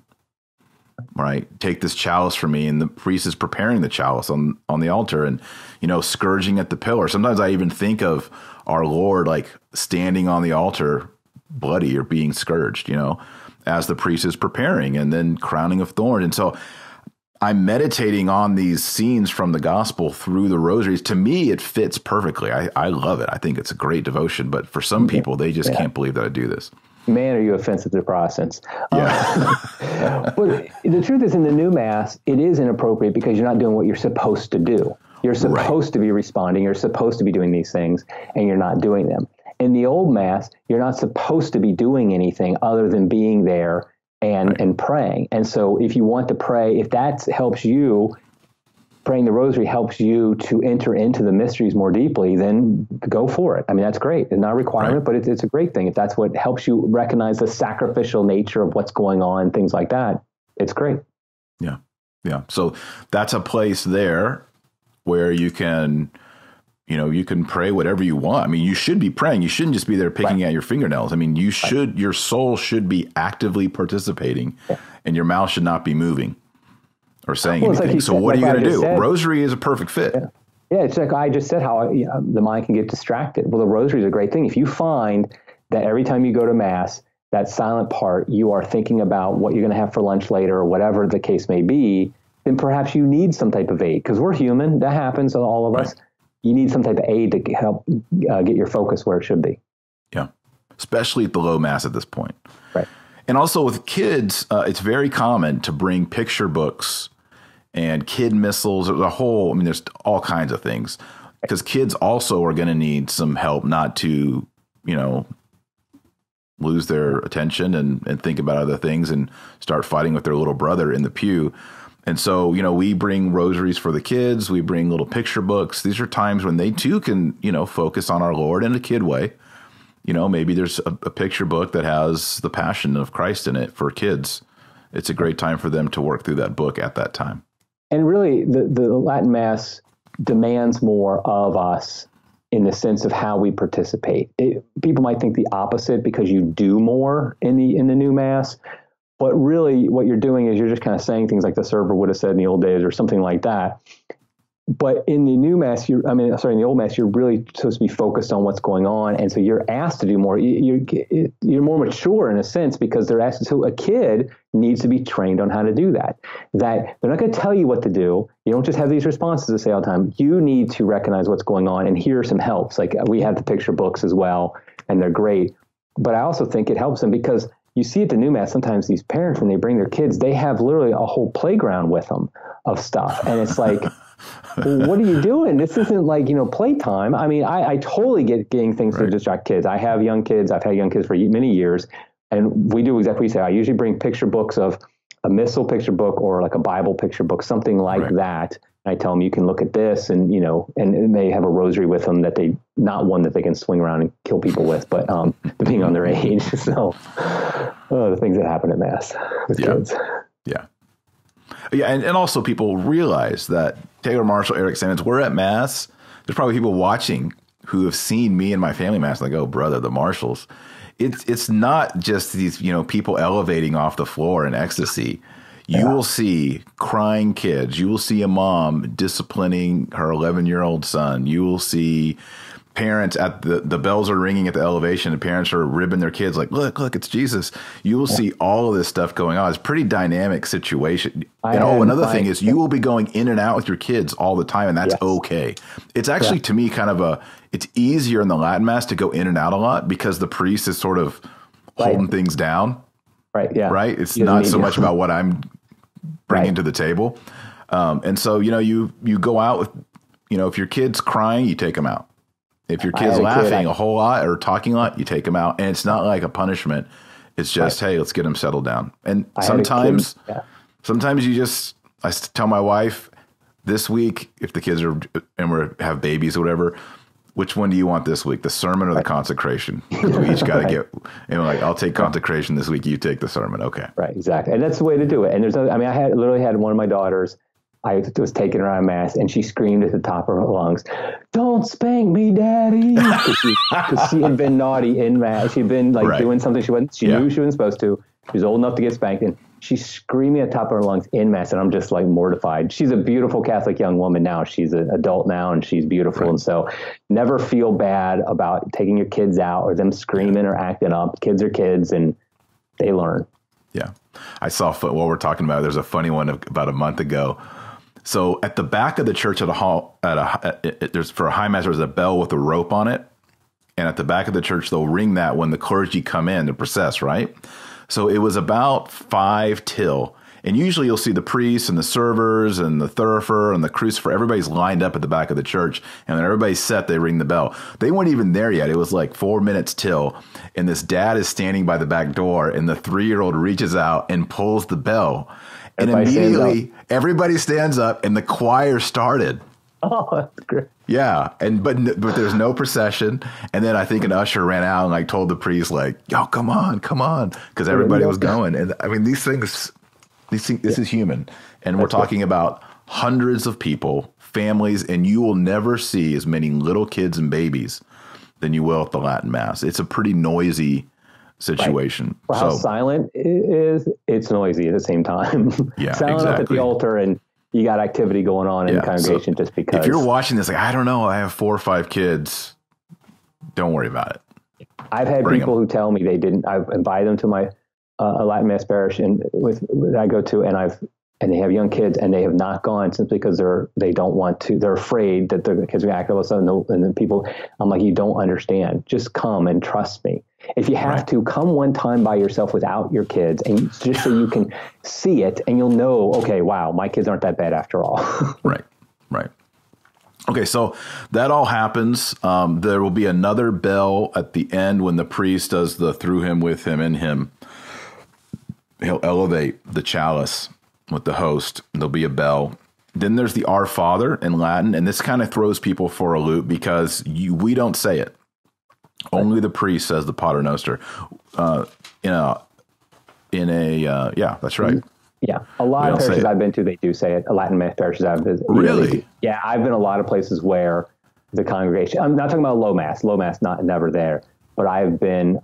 Right. Take this chalice for me. And the priest is preparing the chalice on the altar and, you know, scourging at the pillar. Sometimes I even think of our Lord, like standing on the altar bloody or being scourged, you know, as the priest is preparing, and then crowning of thorns. And so I'm meditating on these scenes from the gospel through the rosaries. To me, it fits perfectly. I love it. I think it's a great devotion, but for some people, they just can't believe that I do this. Man, are you offensive to Protestants? Yeah. But the truth is, in the new Mass, it is inappropriate because you're not doing what you're supposed to do. You're supposed to be responding. You're supposed to be doing these things, and you're not doing them. In the old Mass, you're not supposed to be doing anything other than being there and praying. And so if you want to pray, if that helps you, praying the rosary helps you to enter into the mysteries more deeply, then go for it. I mean, that's great. It's not a requirement, but it's a great thing. If that's what helps you recognize the sacrificial nature of what's going on, things like that, it's great. Yeah. Yeah. So that's a place there where you can, you know, you can pray whatever you want. I mean, you should be praying. You shouldn't just be there picking at your fingernails. I mean, you should, your soul should be actively participating and your mouth should not be moving or saying anything. Like so said, what are you going to do? Said, rosary is a perfect fit. Yeah, it's like I just said, how the mind can get distracted. Well, the rosary is a great thing. If you find that every time you go to Mass, that silent part, you are thinking about what you're going to have for lunch later or whatever the case may be, then perhaps you need some type of aid, because we're human. That happens to all of us. You need some type of aid to help get your focus where it should be. Yeah, especially at the low Mass at this point. Right. And also with kids, it's very common to bring picture books and kid missals, the whole, I mean, there's all kinds of things, because kids also are going to need some help not to, you know, lose their attention and think about other things and start fighting with their little brother in the pew. And so, you know, we bring rosaries for the kids. We bring little picture books. These are times when they too can, you know, focus on our Lord in a kid way. You know, maybe there's a picture book that has the Passion of Christ in it for kids. It's a great time for them to work through that book at that time. And really, the Latin Mass demands more of us in the sense of how we participate. People might think the opposite because you do more in the new Mass, but really what you're doing is you're just kind of saying things like the server would have said in the old days or something like that. But in the new Mass, in the old Mass, you're really supposed to be focused on what's going on, and so you're asked to do more. You're more mature in a sense because they're asked. So a kid needs to be trained on how to do that. That they're not going to tell you what to do. You don't just have these responses to say all the time. You need to recognize what's going on, and here are some helps. Like we have the picture books as well, and they're great. But I also think it helps them because you see at the new Mass sometimes these parents, when they bring their kids, they have literally a whole playground with them of stuff, and it's like. Well, what are you doing? This isn't like, you know, playtime. I mean, I totally get getting things to distract kids. I have young kids. I've had young kids for many years, and we do exactly what you say. I usually bring picture books of a missal picture book or like a Bible picture book, something like that. And I tell them you can look at this, and you know, and they have a rosary with them that they not one that they can swing around and kill people with, but depending on their age. So the things that happen at Mass with kids. Yeah. Yeah, and also people realize that Taylor Marshall, Eric Sammons, we're at Mass. There's probably people watching who have seen me and my family Mass and they go, brother, the Marshalls. It's not just these, you know, people elevating off the floor in ecstasy. You will see crying kids. You will see a mom disciplining her 11-year-old son. You will see parents at the bells are ringing at the elevation and parents are ribbing their kids like, look, it's Jesus. You will see all of this stuff going on. It's a pretty dynamic situation. Another thing is you will be going in and out with your kids all the time, and that's okay. It's actually to me kind of it's easier in the Latin Mass to go in and out a lot because the priest is sort of holding things down. Right. Yeah. Right. It's not so much about what I'm bringing to the table. And so, you know, you go out with, you know, if your kid's crying, you take them out. If your kid's laughing a whole lot or talking a lot, you take them out. And it's not like a punishment. It's just, hey, let's get them settled down. And sometimes sometimes you just, I tell my wife this week, if the kids are, and we have babies or whatever, which one do you want this week, the sermon or the consecration? Because we each got to get, and we're like, I'll take consecration this week, you take the sermon. Okay. Right, exactly. And that's the way to do it. And there's no, I mean, I had literally had one of my daughters, I was taking her on mass, and she screamed at the top of her lungs, "Don't spank me, Daddy!" Because she had been naughty in mass. She'd been like doing something she knew she wasn't supposed to. She was old enough to get spanked, and she's screaming at the top of her lungs in mass, and I'm just like mortified. She's a beautiful Catholic young woman now. She's an adult now, and she's beautiful. Right. And so never feel bad about taking your kids out or them screaming or acting up. Kids are kids, and they learn. Yeah. I saw, while we're talking about it, there's a funny one about a month ago. So at the back of the church at a hall, there's for a high mass, there's a bell with a rope on it. And at the back of the church, they'll ring that when the clergy come in to process, right? So it was about 5 till, and usually you'll see the priests and the servers and the thurifer and the crucifer. Everybody's lined up at the back of the church, and when everybody's set, they ring the bell. They weren't even there yet. It was like 4 minutes till, and this dad is standing by the back door, and the 3-year-old reaches out and pulls the bell, and immediately everybody stands up, and the choir started. Oh, that's great. Yeah, and but there's no procession, and then I think an usher ran out and like told the priest like, "Yo, come on," because everybody was going. And I mean, these things, this is human, and that's we're talking about hundreds of people, families, and you will never see as many little kids and babies than you will at the Latin Mass. It's a pretty noisy situation. Right. For how silent it is, it's noisy at the same time. Yeah, silent up at the altar and. You got activity going on in the congregation just because. If you're watching this, like, I don't know, I have 4 or 5 kids. Don't worry about it. I've had people who tell me they didn't. I invite them to my Latin Mass parish and that I go to, and they have young kids, and they have not gone simply because they don't want to. They're afraid that their kids are going to act all of a sudden. And then people, I'm like, you don't understand. Just come and trust me. If you have to, come one time by yourself without your kids, and just so you can see it, and you'll know, okay, wow, my kids aren't that bad after all. Right. Okay, so that all happens. There will be another bell at the end when the priest does the through him, with him, in him. He'll elevate the chalice with the host. There'll be a bell. Then there's the Our Father in Latin, and this kind of throws people for a loop because we don't say it. Only the priest says the Pater Noster. That's right. Yeah, a lot of parishes I've been to, they do say it. Latin Mass parishes I've visited. Really? Yeah, I've been a lot of places where the congregation. I'm not talking about low mass. Low mass, never there. But I've been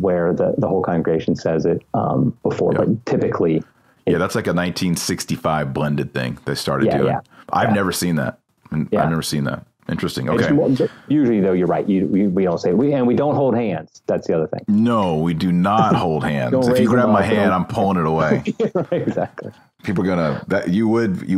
where the whole congregation says it before. Yep. But typically, that's like a 1965 blended thing they started doing. Yeah. I've never seen that. I've never seen that. Interesting. Okay. Usually, though, you're right. We don't say and we don't hold hands. That's the other thing. No, we do not hold hands. If you grab my hand, I'm pulling it away. Exactly. People are gonna. You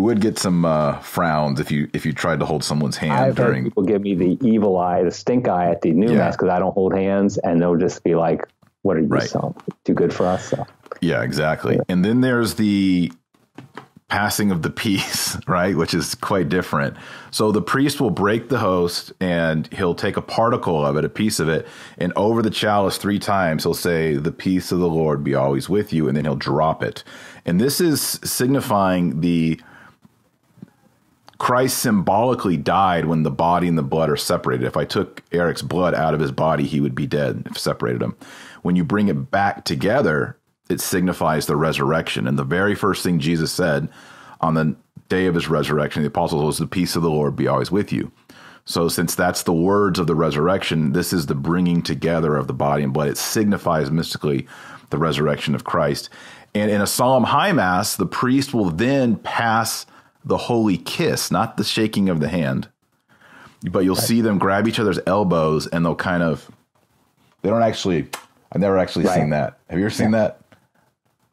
would get some frowns if you tried to hold someone's hand. I've had people give me the evil eye, the stink eye at the new mass because I don't hold hands, and they'll just be like, "What are you too good for us?" So. Yeah, exactly. Yeah. And then there's the passing of the peace, right? Which is quite different. So the priest will break the host and he'll take a particle of it, a piece of it, and over the chalice 3 times, he'll say, "The peace of the Lord be always with you." And then he'll drop it. And this is signifying the Christ symbolically died when the body and the blood are separated. If I took Eric's blood out of his body, he would be dead if separated him. When you bring it back together, it signifies the resurrection. And the very first thing Jesus said on the day of his resurrection, the apostles, was, "The peace of the Lord be always with you." So since that's the words of the resurrection, this is the bringing together of the body and blood. It signifies mystically the resurrection of Christ. And in a solemn high mass, the priest will then pass the holy kiss, not the shaking of the hand, but you'll see them grab each other's elbows and they'll kind of, I've never actually seen that. Have you ever seen that?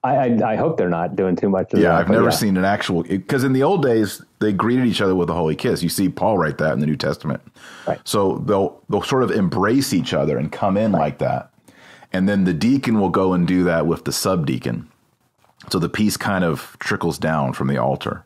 I hope they're not doing too much of that. I've never seen an actual, because in the old days, they greeted each other with a holy kiss. You see Paul write that in the New Testament. Right. So they'll sort of embrace each other and come in like that. And then the deacon will go and do that with the subdeacon. So the peace kind of trickles down from the altar.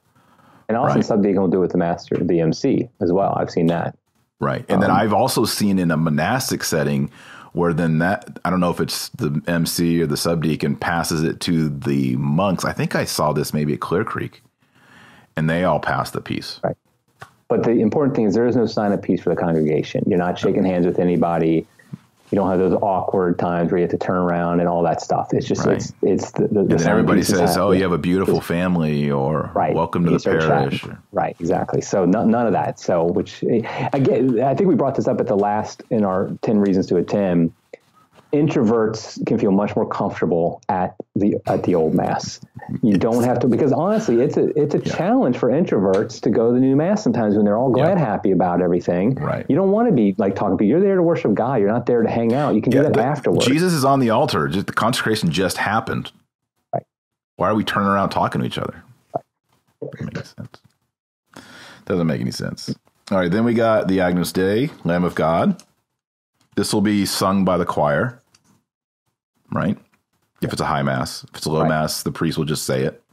And also the subdeacon will do it with the master, the MC as well. I've seen that. Right. And then I've also seen in a monastic setting where then that, I don't know if it's the MC or the subdeacon passes it to the monks. I think I saw this maybe at Clear Creek, and they all pass the peace. Right. But the important thing is there is no sign of peace for the congregation. You're not shaking hands with anybody. You don't have those awkward times where you have to turn around and all that stuff. It's just, right. It's the and then everybody says, oh, you have a beautiful family, or right. welcome to the parish. Right. Exactly. So none of that. So, which again, I think we brought this up at the last in our 10 reasons to attend. Introverts can feel much more comfortable at the old mass. You don't have to, because honestly, it's a challenge for introverts to go to the new mass sometimes when they're all glad happy about everything. Right. You don't want to be like talking to people. You're there to worship God. You're not there to hang out. You can do that afterwards. Jesus is on the altar. Just, the consecration just happened. Right. Why are we turning around talking to each other? Right. Doesn't make sense. Doesn't make any sense. All right. Then we got the Agnus Dei, Lamb of God. This will be sung by the choir. Right? If it's a high mass, if it's a low mass, the priest will just say it.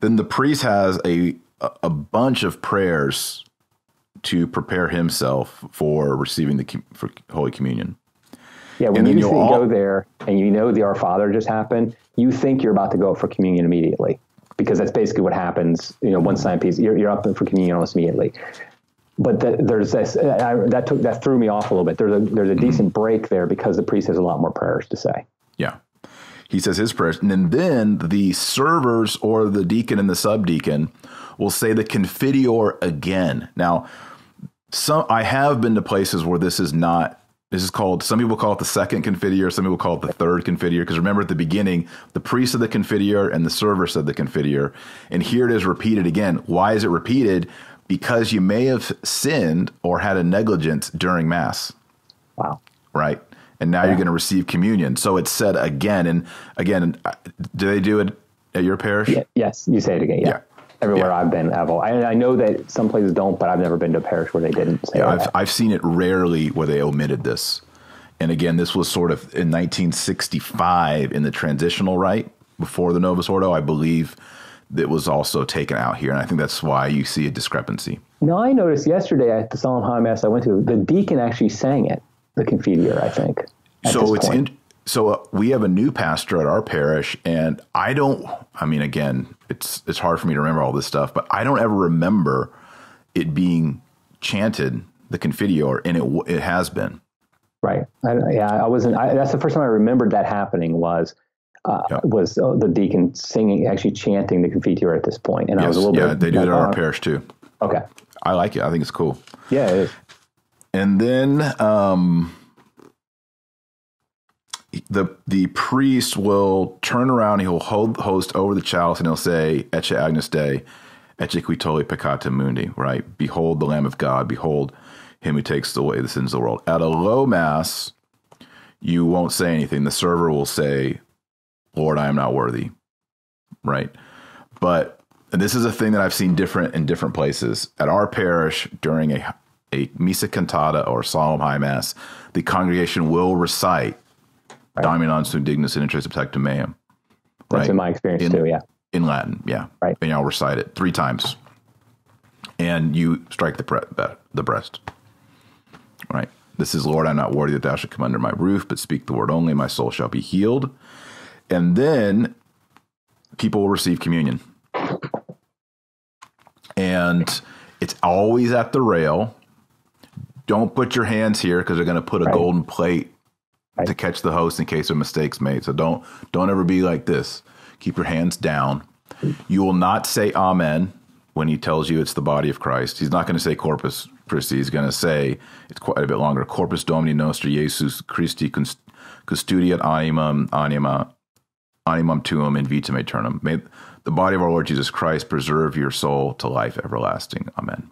Then the priest has a bunch of prayers to prepare himself for receiving for Holy Communion. Yeah, when you go there and you know the Our Father just happened, you think you're about to go up for communion immediately, because that's basically what happens. You know, one sign piece, you're up for communion almost immediately. But there's this, that threw me off a little bit. There's a decent break there because the priest has a lot more prayers to say. Yeah. He says his prayers. And then the servers or the deacon and the subdeacon will say the Confidior again. Now, I have been to places where some people call it the second Confidior, some people call it the third Confidior, because remember at the beginning, the priest said the Confidior and the server said the Confidior. And here it is repeated again. Why is it repeated? Because you may have sinned or had a negligence during mass. Wow. Right. And now you're going to receive communion. So it's said again and again. Do they do it at your parish? Yeah, yes. You say it again. Yeah. Everywhere I've been. I know that some places don't, but I've never been to a parish where they didn't say that. I've seen it rarely where they omitted this. And again, this was sort of in 1965 in the transitional rite before the Novus Ordo, I believe. That was also taken out here. And I think that's why you see a discrepancy. Now, I noticed yesterday at the Solemn High Mass I went to, the deacon actually sang it, the Confidior, I think. We have a new pastor at our parish, and it's hard for me to remember all this stuff, but I don't ever remember it being chanted, the Confidior, and it has been. Right. That's the first time I remembered that happening was the deacon singing, actually chanting the Confidior at this point. And I was a little bit. Yeah, they do it at our parish too. Okay. I like it. I think it's cool. Yeah, it is. And then the priest will turn around, he will hold the host over the chalice, and he'll say, Ecce Agnus Dei, Ecce qui tollit peccata mundi, right? Behold the Lamb of God, behold him who takes away the sins of the world. At a low mass, you won't say anything. The server will say, Lord, I am not worthy. Right. But this is a thing that I've seen different in different places. At our parish, during a Missa Cantata or Solemn High Mass, the congregation will recite Dominans sum dignus in interest protectum meum. Right? That's in my experience too, yeah. In Latin, yeah. Right. And I'll recite it 3 times. And you strike the breast. Right. This is, Lord, I'm not worthy that thou should come under my roof, but speak the word only, my soul shall be healed. And then people will receive communion. And it's always at the rail. Don't put your hands here, because they're going to put a golden plate to catch the host in case of mistakes made. So don't ever be like this. Keep your hands down. You will not say amen when he tells you it's the body of Christ. He's not going to say Corpus Christi. He's going to say, it's quite a bit longer, Corpus Domini Nostri Jesus Christi custodiat anima. Animum tuum in vitam aeternum. May the body of our Lord Jesus Christ preserve your soul to life everlasting. Amen.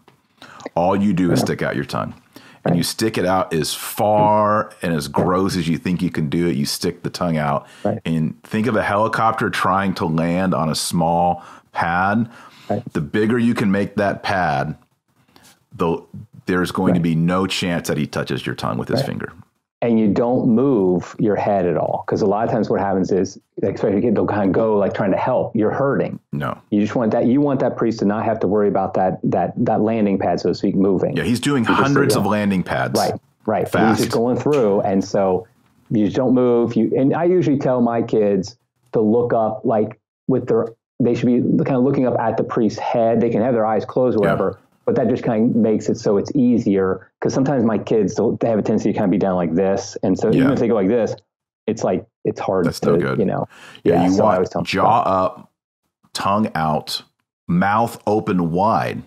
All you do is stick out your tongue. And you stick it out as far and as gross as you think you can do it. You stick the tongue out. And think of a helicopter trying to land on a small pad. The bigger you can make that pad, there's going to be no chance that he touches your tongue with his finger. And you don't move your head at all. Because a lot of times what happens is, especially if they'll kind of go like trying to help, you're hurting. No. You just want that. You want that priest to not have to worry about that landing pad so to speak moving. Yeah, he's doing hundreds of landing pads. Right. Right. Fast. He's just going through. And so you just don't move. And I usually tell my kids to look up, like with their, they should be kind of looking up at the priest's head. They can have their eyes closed, whatever, but that just kind of makes it so it's easier. Because sometimes my kids, they have a tendency to kind of be down like this. And so even if they go like this, it's like, it's hard that's to, still good. You know. Yeah, you want jaw up, tongue out, mouth open wide.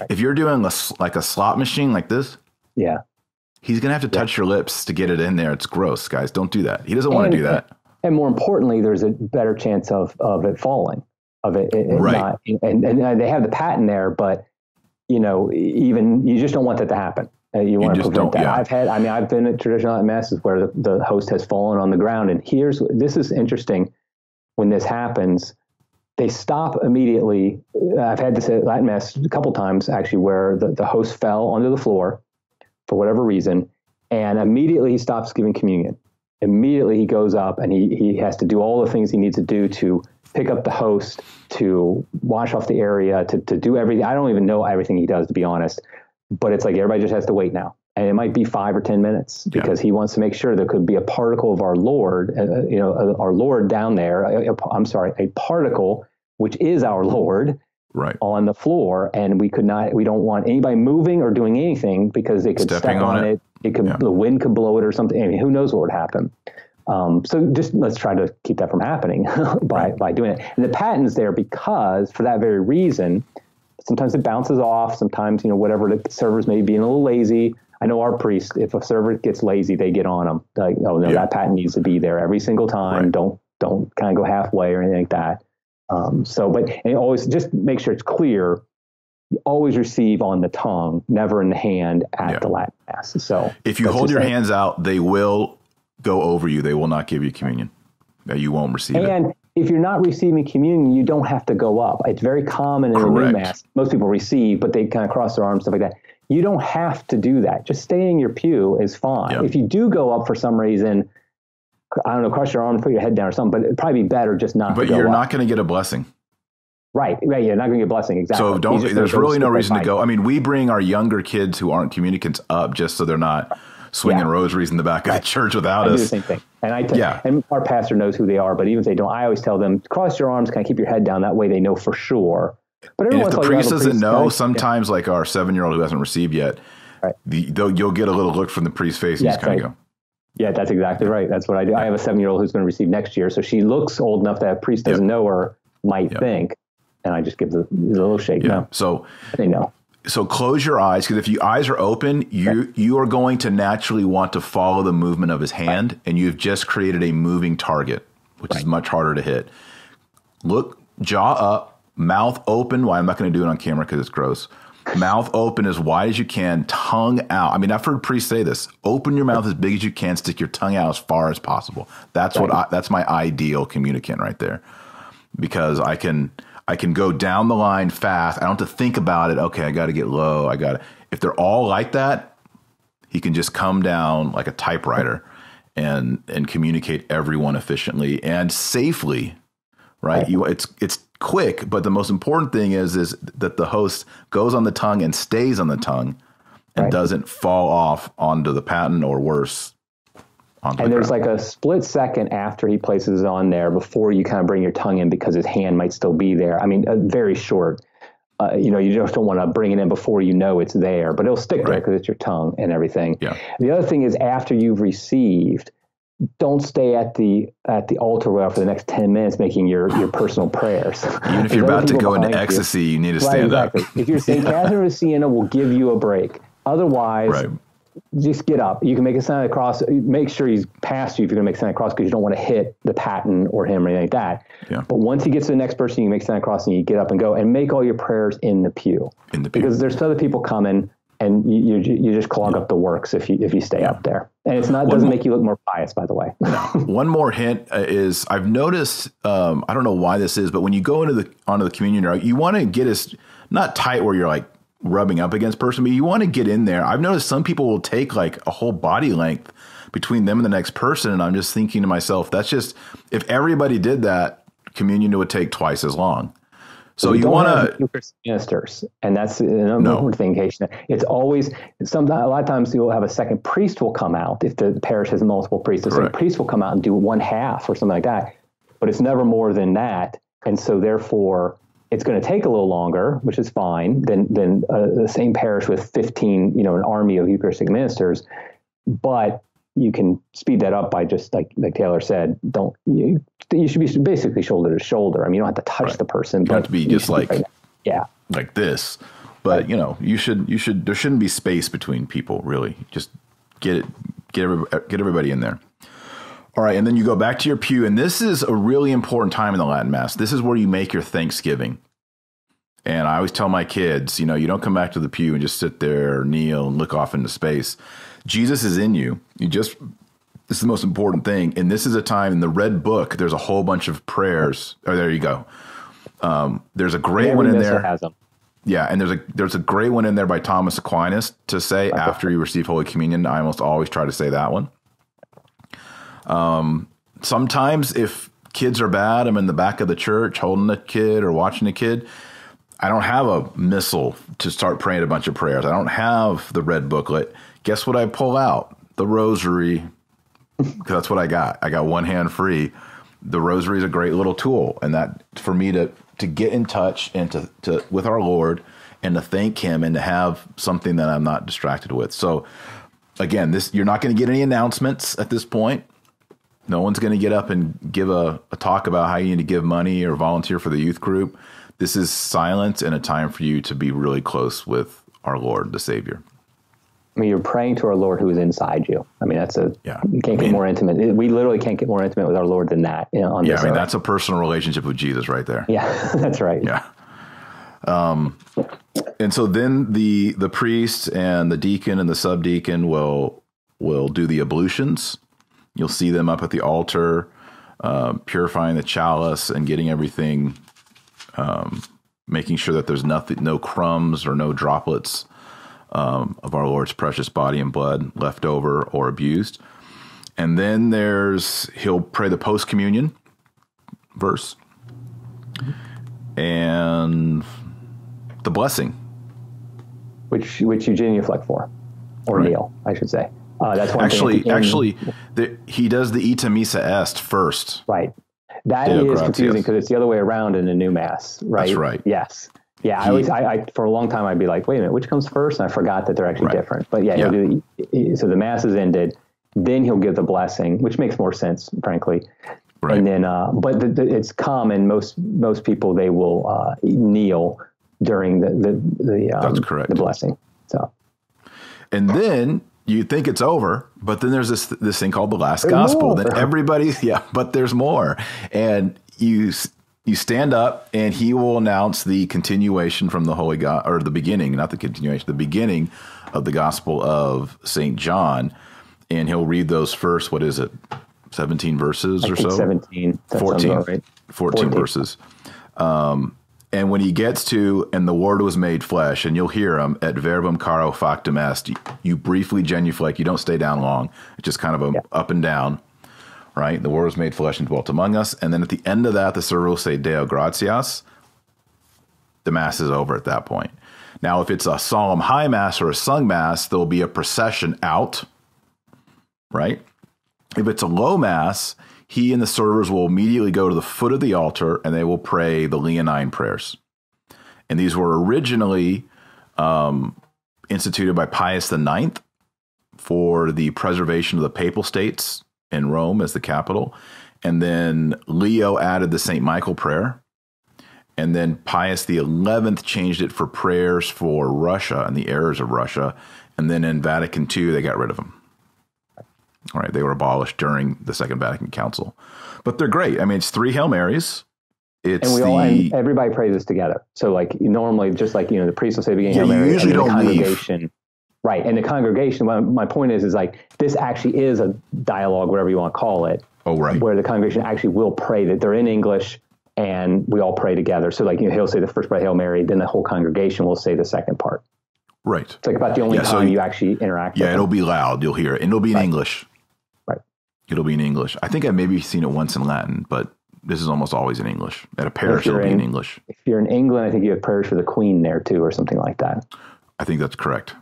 Right. If you're doing a slot machine like this, he's going to have to touch your lips to get it in there. It's gross, guys. Don't do that. He doesn't want to do that. And more importantly, there's a better chance of it falling, of it not. And they have the patent there, but, you know, even you just don't want that to happen. You want to prevent that. Yeah. I've been at traditional Latin masses where the host has fallen on the ground. And this is interesting. When this happens, they stop immediately. I've had this at Latin mass a couple times actually, where the host fell onto the floor for whatever reason. And immediately he stops giving communion. Immediately he goes up and he has to do all the things he needs to do to pick up the host, to wash off the area, to do everything. I don't even know everything he does, to be honest. But it's like everybody just has to wait now. And it might be 5 or 10 minutes because he wants to make sure there could be a particle of our Lord, our Lord down there. A particle, which is our Lord on the floor. And we don't want anybody moving or doing anything because they could step on it. The wind could blow it or something. I mean, who knows what would happen. So just let's try to keep that from happening by doing it. And the patent's there because for that very reason, sometimes it bounces off. Sometimes, whatever, the servers may be being a little lazy. I know our priest, if a server gets lazy, they get on them. Like, oh no, that patent needs to be there every single time. Right. Don't kind of go halfway or anything like that. But always just make sure it's clear. You always receive on the tongue, never in the hand at the Latin mass. So if you hold your hands out, they will go over you. They will not give you communion. You won't receive it. If you're not receiving communion, you don't have to go up. It's very common in the new mass. Most people receive, but they kind of cross their arms, stuff like that. You don't have to do that. Just stay in your pew is fine. Yep. If you do go up for some reason, I don't know, cross your arm, put your head down or something, but it'd probably be better just not to go up. But you're not going to get a blessing. Right. You're not going to get a blessing. Exactly. So there's really no reason to go. I mean, we bring our younger kids who aren't communicants up just so they're not swinging rosaries in the back of the church without us. I do the same thing. And and our pastor knows who they are, but even if they don't, I always tell them, cross your arms, kind of keep your head down. That way they know for sure. But everyone if the priest doesn't know, sometimes like our 7-year-old who hasn't received yet, you'll get a little look from the priest's face and just kind of go. Yeah, that's exactly right. That's what I do. I have a 7-year-old who's going to receive next year. So she looks old enough that a priest doesn't know her might think. And I just give the little shake. Yeah. No. So they know. So close your eyes, because if your eyes are open, you are going to naturally want to follow the movement of his hand, and you've just created a moving target, which is much harder to hit. Look, jaw up, mouth open. Well, I'm not going to do it on camera because it's gross. Mouth open as wide as you can, tongue out. I mean, I've heard priests say this. Open your mouth as big as you can, stick your tongue out as far as possible. That's my ideal communicant right there, because I can go down the line fast. I don't have to think about it. Okay, I got to get low. If they're all like that, he can just come down like a typewriter and communicate everyone efficiently and safely, right? It's quick, but the most important thing is that the host goes on the tongue and stays on the tongue and doesn't fall off onto the paten or worse. And there's like a split second after he places it on there before you kind of bring your tongue in, because his hand might still be there. I mean, very short. You just don't want to bring it in before you know it's there, but it'll stick there because it's your tongue and everything. Yeah. The other thing is, after you've received, don't stay at the altar rail for the next 10 minutes making your personal prayers. Even if you're about to go into ecstasy, you need to stand up. If you're St. Catherine of Siena, we'll give you a break. Otherwise... Right. Just get up. You can make a sign of the cross. Make sure he's past you if you're going to make a sign of the cross, because you don't want to hit the paten or him or anything like that. Yeah. But once he gets to the next person, you make a sign of the cross and you get up and go and make all your prayers in the pew. Because there's other people coming and you just clog up the works if you stay up there. And it's not doesn't make you look more pious, by the way. One more hint is, I've noticed, I don't know why this is, but when you go onto the communion, you want to get as not tight where you're like rubbing up against person, but you want to get in there. I've noticed some people will take like a whole body length between them and the next person, and I'm just thinking to myself, if everybody did that, communion would take twice as long. So you want to ministers, and that's another thing. It's always sometimes. A lot of times you'll have a second priest will come out if the parish has multiple priests. The second priest will come out and do one half or something like that, but it's never more than that. And so therefore, it's going to take a little longer, which is fine, than the same parish with 15, an army of Eucharistic ministers, but you can speed that up by just like Taylor said, you should be basically shoulder to shoulder. I mean, you don't have to touch the person. But you have to be just like this, but there shouldn't be space between people really. Just get everybody in there. All right. And then you go back to your pew, and this is a really important time in the Latin Mass. This is where you make your thanksgiving. And I always tell my kids, you don't come back to the pew and just sit there, kneel, and look off into space. Jesus is in you. This is the most important thing. And this is a time in the red book, there's a whole bunch of prayers. Oh, there you go. There's a great one in there. Has them. Yeah. And there's a great one in there by Thomas Aquinas to say after you receive Holy Communion. I almost always try to say that one. Sometimes if kids are bad, I'm in the back of the church holding a kid or watching a kid. I don't have a missal to start praying a bunch of prayers. I don't have the red booklet. Guess what I pull out? The rosary. That's what I got. I got one hand free. The rosary is a great little tool. And that for me to get in touch and to with our Lord and to thank him and to have something that I'm not distracted with. So again, you're not going to get any announcements at this point. No one's going to get up and give a talk about how you need to give money or volunteer for the youth group. This is silence and a time for you to be really close with our Lord, the Savior. I mean, you're praying to our Lord who is inside you. I mean, you can't get more intimate. We literally can't get more intimate with our Lord than that. I mean, that's a personal relationship with Jesus right there. Yeah, that's right. Yeah. And so then the priest and the deacon and the subdeacon will do the ablutions. You'll see them up at the altar, purifying the chalice and getting everything, making sure that there's no crumbs or no droplets of our Lord's precious body and blood left over or abused. And then he'll pray the post-communion verse and the blessing. Which you genuflect for, or kneel, I should say. That's one he does the Ita Missa Est first. Right. That Deo is gratias. Confusing because it's the other way around in a new Mass, right? That's right. Yes. Yeah. I for a long time, I'd be like, wait a minute, which comes first? And I forgot that they're actually different. But yeah. So the Mass is ended. Then he'll give the blessing, which makes more sense, frankly. Right. And then, but it's common. Most people, they will kneel during that's correct. The blessing. So. And then... You think it's over, but then there's this thing called the last gospel. Then everybody, but there's more. And you stand up, and he will announce the continuation from the Holy God, or the beginning, not the continuation, the beginning of the Gospel of Saint John, and he'll read those first. What is it? 17 verses or so. 17. 14. Right. 14 verses. And when he gets to, and the Word was made flesh, and you'll hear him at verbum caro factum est, you briefly genuflect, you don't stay down long. It's just kind of a up and down, right? The Word was made flesh and dwelt among us. And then at the end of that, the server will say Deo gratias. The Mass is over at that point. Now, if it's a solemn high Mass or a sung Mass, there'll be a procession out, right? If it's a low Mass, he and the servers will immediately go to the foot of the altar, and they will pray the Leonine prayers. And these were originally instituted by Pius IX for the preservation of the Papal States in Rome as the capital. And then Leo added the Saint Michael prayer. And then Pius XI changed it for prayers for Russia and the errors of Russia. And then in Vatican II, they got rid of them. All right, they were abolished during the Second Vatican Council, but they're great. I mean, it's 3 Hail Marys. And everybody prays this together. So, like normally, just like the priest will say, "Begin Hail Mary." You usually don't leave, right? And the congregation. My point is like this actually is a dialogue, whatever you want to call it. Oh, right. Where the congregation actually will pray that they're in English, and we all pray together. So, like he'll say the first part, Hail Mary, then the whole congregation will say the second part. Right. It's like about the only time you actually interact. Yeah, with it'll be loud. You'll hear it, and it'll be in English. It'll be in English. I think I've maybe seen it once in Latin, but this is almost always in English. At a parish, it'll be in English. If you're in England, I think you have prayers for the Queen there too, or something like that. I think that's correct.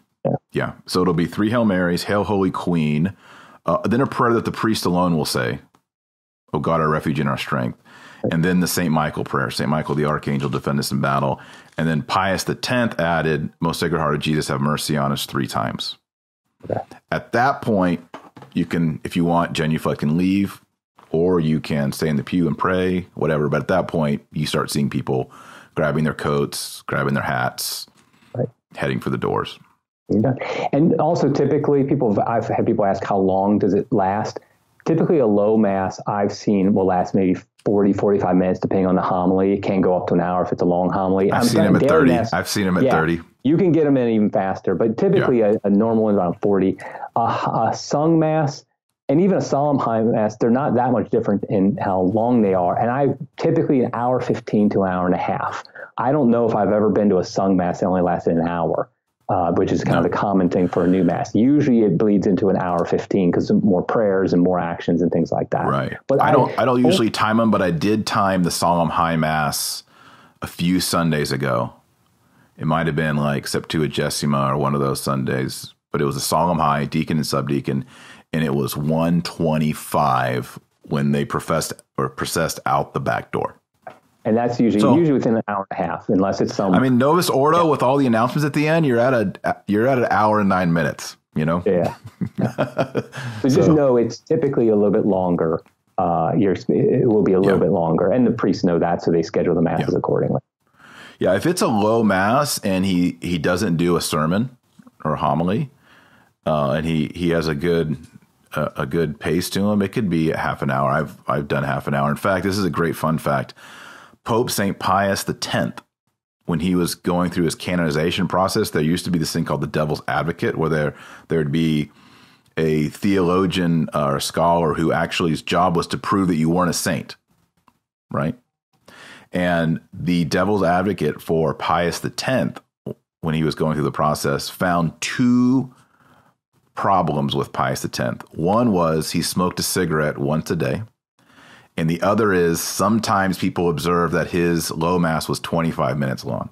Yeah. So it'll be three Hail Marys, Hail Holy Queen, then a prayer that the priest alone will say, "O God, our refuge and our strength." And then the Saint Michael prayer, Saint Michael the Archangel, defend us in battle. And then Pius X added, "Most Sacred Heart of Jesus, have mercy on us," 3 times. Okay. At that point, you can, if you want, genuflect and leave, or you can stay in the pew and pray, whatever. But at that point, you start seeing people grabbing their coats, grabbing their hats, right, heading for the doors. And also, typically, I've had people ask, how long does it last? Typically, a low mass I've seen will last maybe 40, 45 minutes, depending on the homily. It can go up to an hour if it's a long homily. I've seen them at 30. I've seen them at 30. You can get them in even faster, but typically a normal one is around 40. A sung mass and even a solemn high mass, they're not that much different in how long they are. And I typically an hour 15 to an hour and a half. I don't know if I've ever been to a sung mass that only lasted an hour. Which is kind of the common thing for a new mass. Usually it bleeds into an hour 15 because of more prayers and more actions and things like that. Right. But I don't usually time them, but I did time the solemn high mass a few Sundays ago. It might have been like Septuagesima or one of those Sundays, but it was a solemn high, deacon and subdeacon, and it was 1:25 when they processed out the back door. And that's usually within an hour and a half, unless it's some. I mean, Novus Ordo with all the announcements at the end, you're at an hour and 9 minutes. You know. Yeah. So just know it's typically a little bit longer. It will be a little bit longer, and the priests know that, so they schedule the masses accordingly. Yeah, if it's a low mass and he doesn't do a sermon or a homily, and he has a good pace to him, it could be a half an hour. I've done half an hour. In fact, this is a great fun fact. Pope St. Pius X, when he was going through his canonization process, there used to be this thing called the Devil's Advocate, where there'd be a theologian or a scholar who actually his job was to prove that you weren't a saint, right? And the Devil's Advocate for Pius X, when he was going through the process, found 2 problems with Pius X. One was he smoked a cigarette once a day. And the other is sometimes people observe that his low mass was 25 minutes long.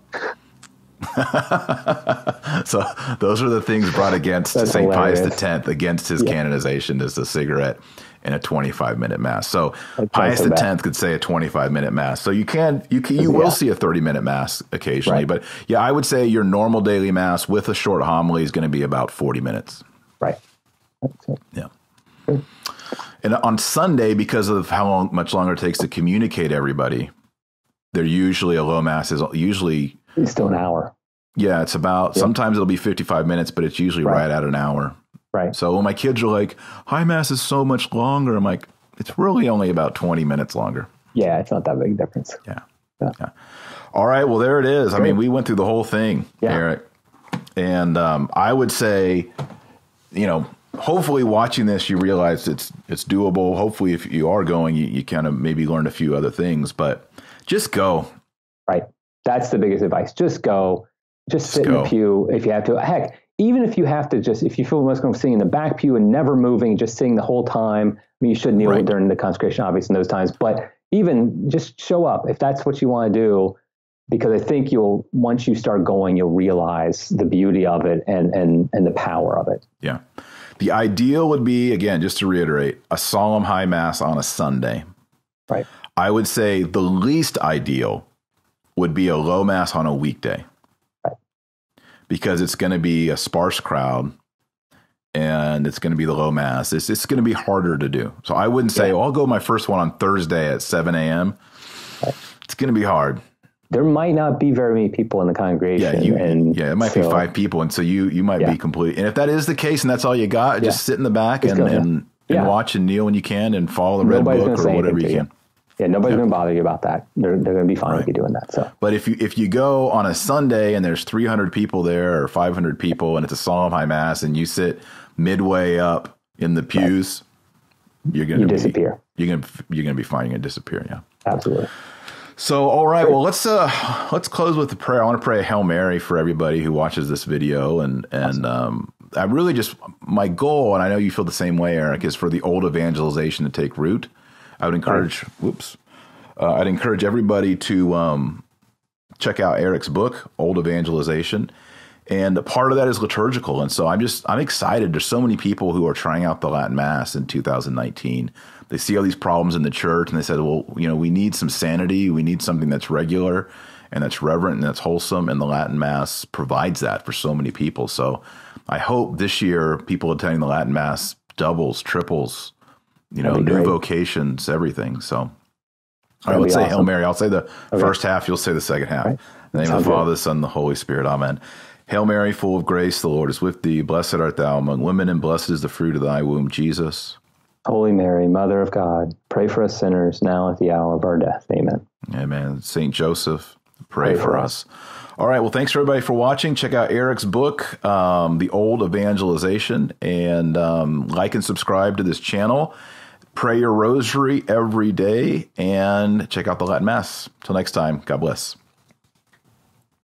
So those are the things brought against St. Pius X, against his canonization, is the cigarette and a 25-minute mass. So Pius X could say a 25-minute mass. So you will see a 30-minute mass occasionally. Right. But yeah, I would say your normal daily mass with a short homily is going to be about 40 minutes. Right. Yeah. Good. And on Sunday, because of how much longer it takes to communicate everybody, they're usually a low mass is usually it's still an hour. Yeah, it's about sometimes it'll be 55 minutes, but it's usually right at an hour. Right. So when my kids are like, high mass is so much longer, I'm like, it's really only about 20 minutes longer. Yeah, it's not that big a difference. Yeah. All right. Well, there it is. Great. I mean, we went through the whole thing, Eric. And I would say, you know, hopefully watching this, you realize it's doable. Hopefully, if you are going, you kind of maybe learned a few other things, but just go. Right. That's the biggest advice. Just go. Just sit in the pew if you have to. Heck, even if you have to if you feel most comfortable sitting in the back pew and never moving, just sitting the whole time. I mean, you should kneel during the consecration, obviously, in those times, but even just show up if that's what you want to do. Because I think once you start going, you'll realize the beauty of it and the power of it. Yeah. The ideal would be, again, just to reiterate, a solemn high mass on a Sunday. Right. I would say the least ideal would be a low mass on a weekday. Right. Because it's going to be a sparse crowd and it's going to be the low mass. It's going to be harder to do. So I wouldn't say, I'll go my first one on Thursday at 7 a.m. Right. It's going to be hard. There might not be very many people in the congregation. Yeah, it might be 5 people. And so you might be complete. And if that is the case and that's all you got, just sit in the back and watch and kneel when you can and follow the red book or whatever you can. Yeah, nobody's going to bother you about that. They're going to be fine with you doing that. So, but if you go on a Sunday and there's 300 people there or 500 people and it's a solemn high mass and you sit midway up in the pews, you're going to disappear. You're going to be fine. You're going to disappear. Yeah, absolutely. So, all right, well, let's close with a prayer. I want to pray a Hail Mary for everybody who watches this video. And I really my goal, and I know you feel the same way, Eric, is for the old evangelization to take root. I would encourage I'd encourage everybody to check out Eric's book, Old Evangelization. And part of that is liturgical. And so I'm excited. There's so many people who are trying out the Latin Mass in 2019. They see all these problems in the church and they said, well, you know, we need some sanity. We need something that's regular and that's reverent and that's wholesome. And the Latin Mass provides that for so many people. So I hope this year people attending the Latin Mass doubles, triples, you know, new vocations, everything. So I would say Hail Mary. I'll say the first half. You'll say the second half. In the name of the Father, the Son, and the Holy Spirit. Amen. Hail Mary, full of grace, the Lord is with thee. Blessed art thou among women, and blessed is the fruit of thy womb, Jesus. Holy Mary, Mother of God, pray for us sinners, now at the hour of our death. Amen. Amen. Saint Joseph, pray for us. All right, well, thanks, everybody, for watching. Check out Eric's book, The Old Evangelization, and like and subscribe to this channel. Pray your rosary every day, and check out the Latin Mass. Till next time, God bless.